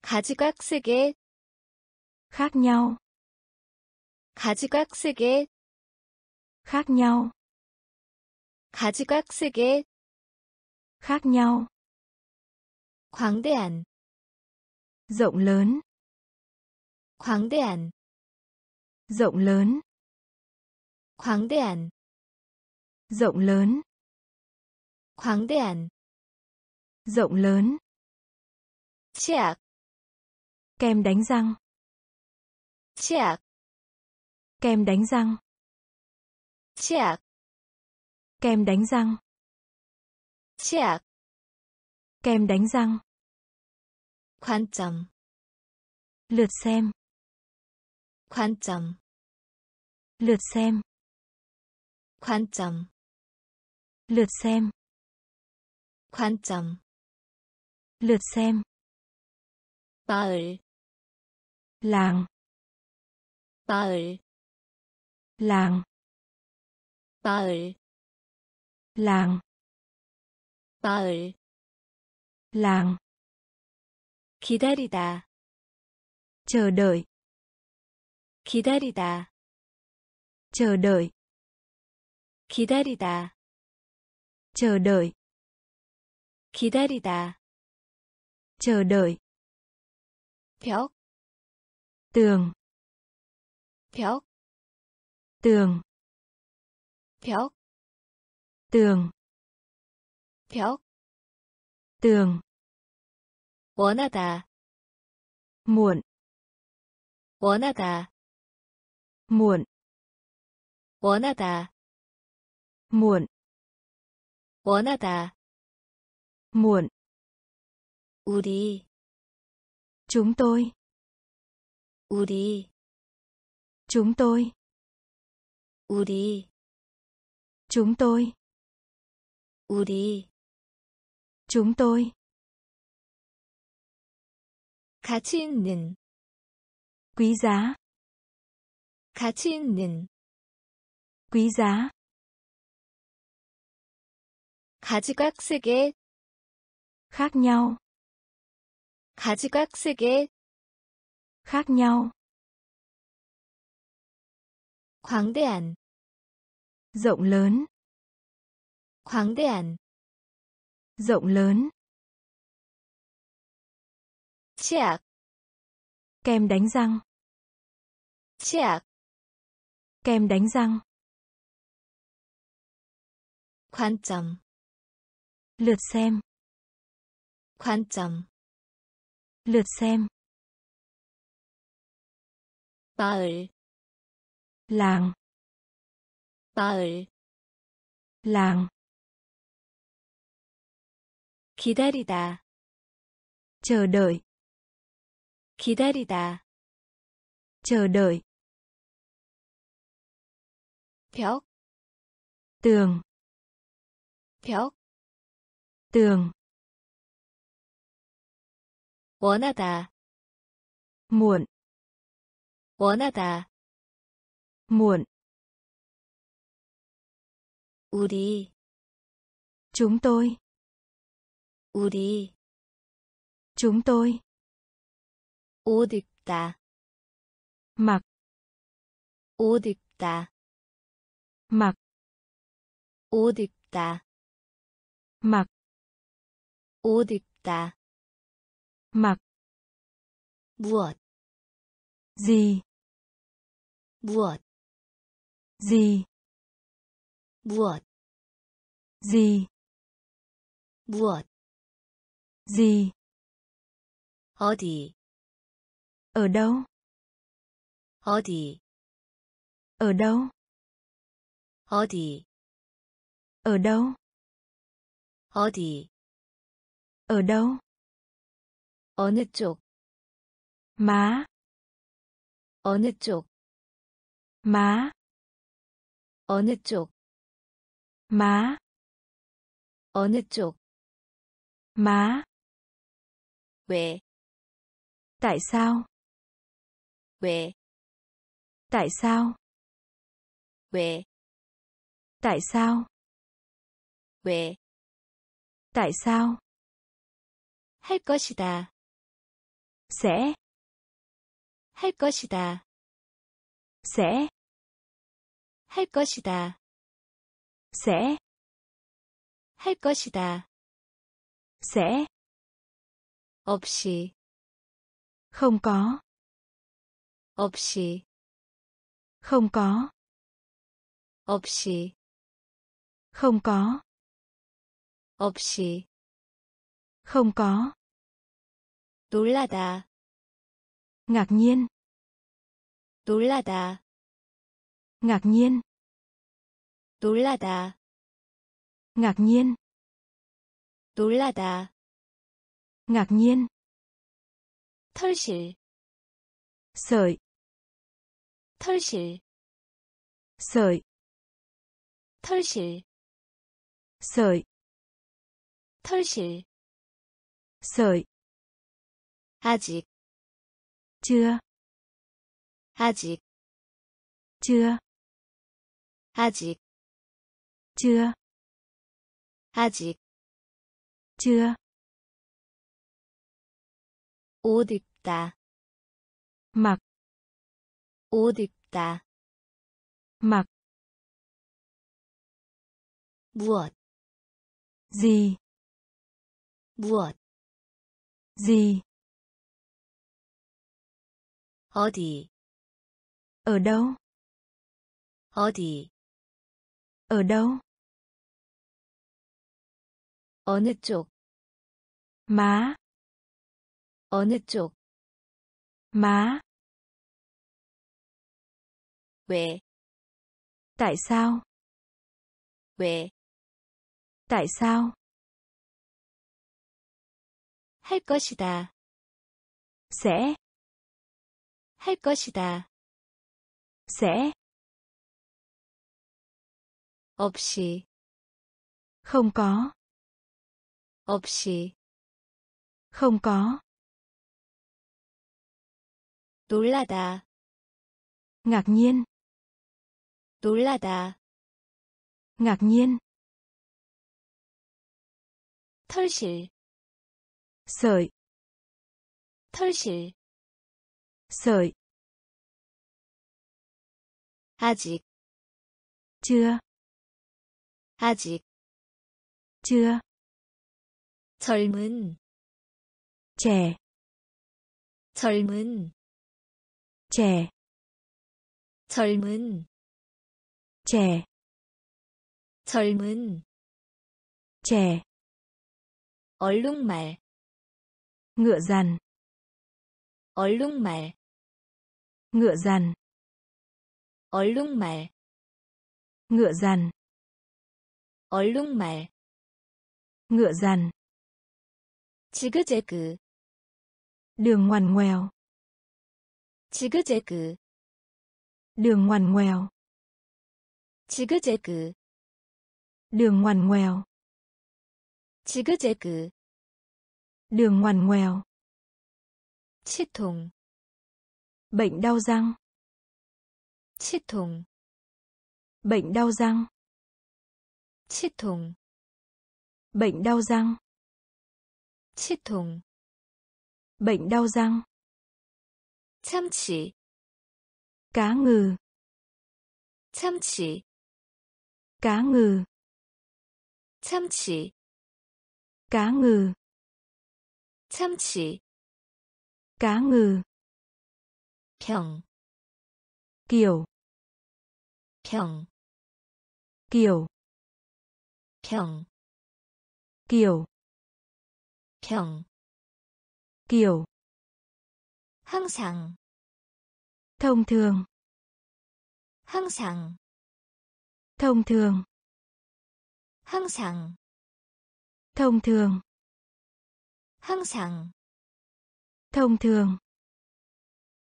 가지각색의, khác nhau, 가지각색의, khác nhau, 가지각색의, khác nhau, 광대한, rộng lớn, 광대한, rộng lớn, 광대한, rộng lớn, 광대한, rộng lớn, 치약, kem đánh răng, 치약, kem đánh răng, 치약, kem đánh răng, 치약, kem đánh răng, 관점, lượt xem, 관점, lượt xem, 관점, lượt xem, 관점, lượt xem, 마을, làng, 마을, làng, 마을, làng, 마을, làng, 기다리다, chờ đợi, 기다리다, chờ đợi, 기다리다, chờ đợi, 기다리다, chờ đợi, 벽, tường, 벽, tường, 벽, tường, 벽, tường, 원하다, muộn, 원하다, muộn, 원하다, muộn, 원하다, muộn, 우리, chúng tôi, 우리, chúng tôi, 우리, chúng tôi, 우리, chúng tôi, 가치 있는, quý giá, 가치 있는, quý giá, 가지각색의, khác nhau, 가지각색의, khác nhau, 광대한, rộng lớn, 광대한, rộng lớn, 치약, kem đánh răng, 치약, kem đánh răng, 관점, lượt xem, 관점, lượt xem, 마을, làng, 마을, làng, 기다리다, chờ đợi, 기다리다, chờ đợi, 벽, tường, 벽, tường, 원하다, muộn, 원하다, muộn, 우리 chúng tôi 우리 chúng tôi 옷 입다 mặc 옷 입다 mặc 옷 입다 mặc 옷 입다 mặc 무엇 gì 무엇 gì 무엇 gì 무엇 gì 어디 ở đâu 어디 ở đâu 어디 ở đâu 어디 ở đâu 어느 쪽 má 어느 쪽 má 어느 쪽 má 어느 쪽 má 왜 tại sao 왜 tại sao 왜 tại sao 왜 tại sao 할 것이다 sẽ 할 것이다 sẽ 할 것이다 sẽ 할 것이다 sẽ 없이 không có 없이 không có 없이 không có 없이 không có 놀라다 ngạc nhiên 놀라다 ngạc nhiên 놀라다 ngạc nhiên 놀라다 ngạc nhiên 털실 sợi 털실 sợi 털실 sợi 털실 sợi 아직 chưa 아직 chưa 아직 chưa 아직 chưa 옷 입다 mặc 옷 입다 mặc 무엇 gì 어디 ở đâu 어느 쪽 má 왜 tại sao 할 것이다 sẽ 없이 không có 놀라다 ngạc nhiên 털실 sợi 아직 chưa 젊은 trẻ ngựa dằn 지그재그 đường ngoằn ngoèo 지그재그 đường ngoằn ngoèo 지그재그 đường ngoằn ngoèo 치통 bệnh đau răng 치통, bệnh đau răng, 치통, bệnh đau răng, 참치, cá ngừ, 참치, cá ngừ, 참치, cá ngừ, 참치, cá ngừ, 병, kiểu, 병, kiểu, 병, kiểu, 병, kiểu, 항상, thông thường, 항상, thông thường, 항상, thông thường, 항상, thông thường,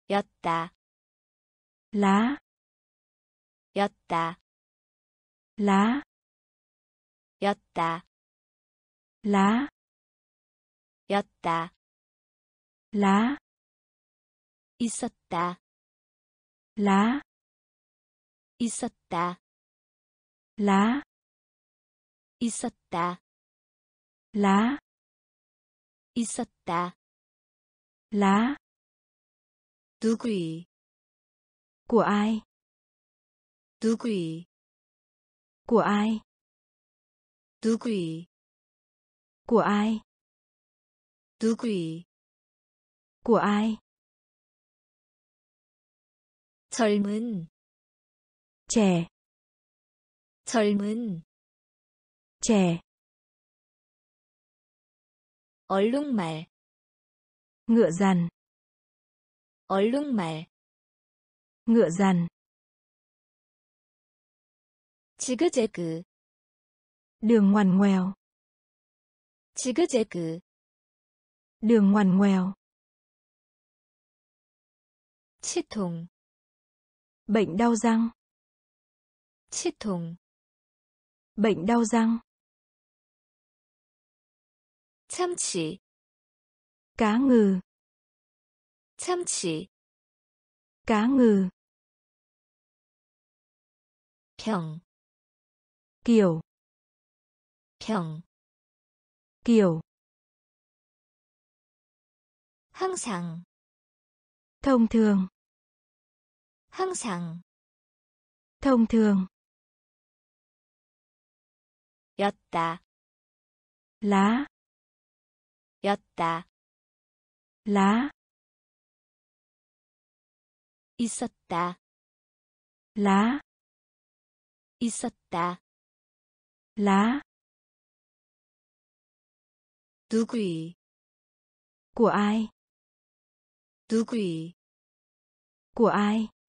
였다, lá, 였다, lá, 였다, lá, 였다, lá, 있었다, lá, 있었다, lá, 있었다, lá, 있었다, lá, 누구이, của ai, 누구이, của ai, 누구이, của ai, 누구이, của ai, 젊은, trẻ, 젊은, trẻ, 얼룩말, ngựa dằn, 얼룩말, ngựa dằn, 지그재그, đường ngoằn ngoèo, 지그재그, đường ngoằn ngoèo, 치통, bệnh đau răng, 치통, bệnh đau răng, 참치, cá ngừ, 참치, cá ngừ, 병, kiểu, 병, kiểu, 항상, thông thường, 항상, thông thường, 였다, lá, 였다, lá, 있었다, lá, 있었다, lá, 누구이, của ai, 누구이, của ai.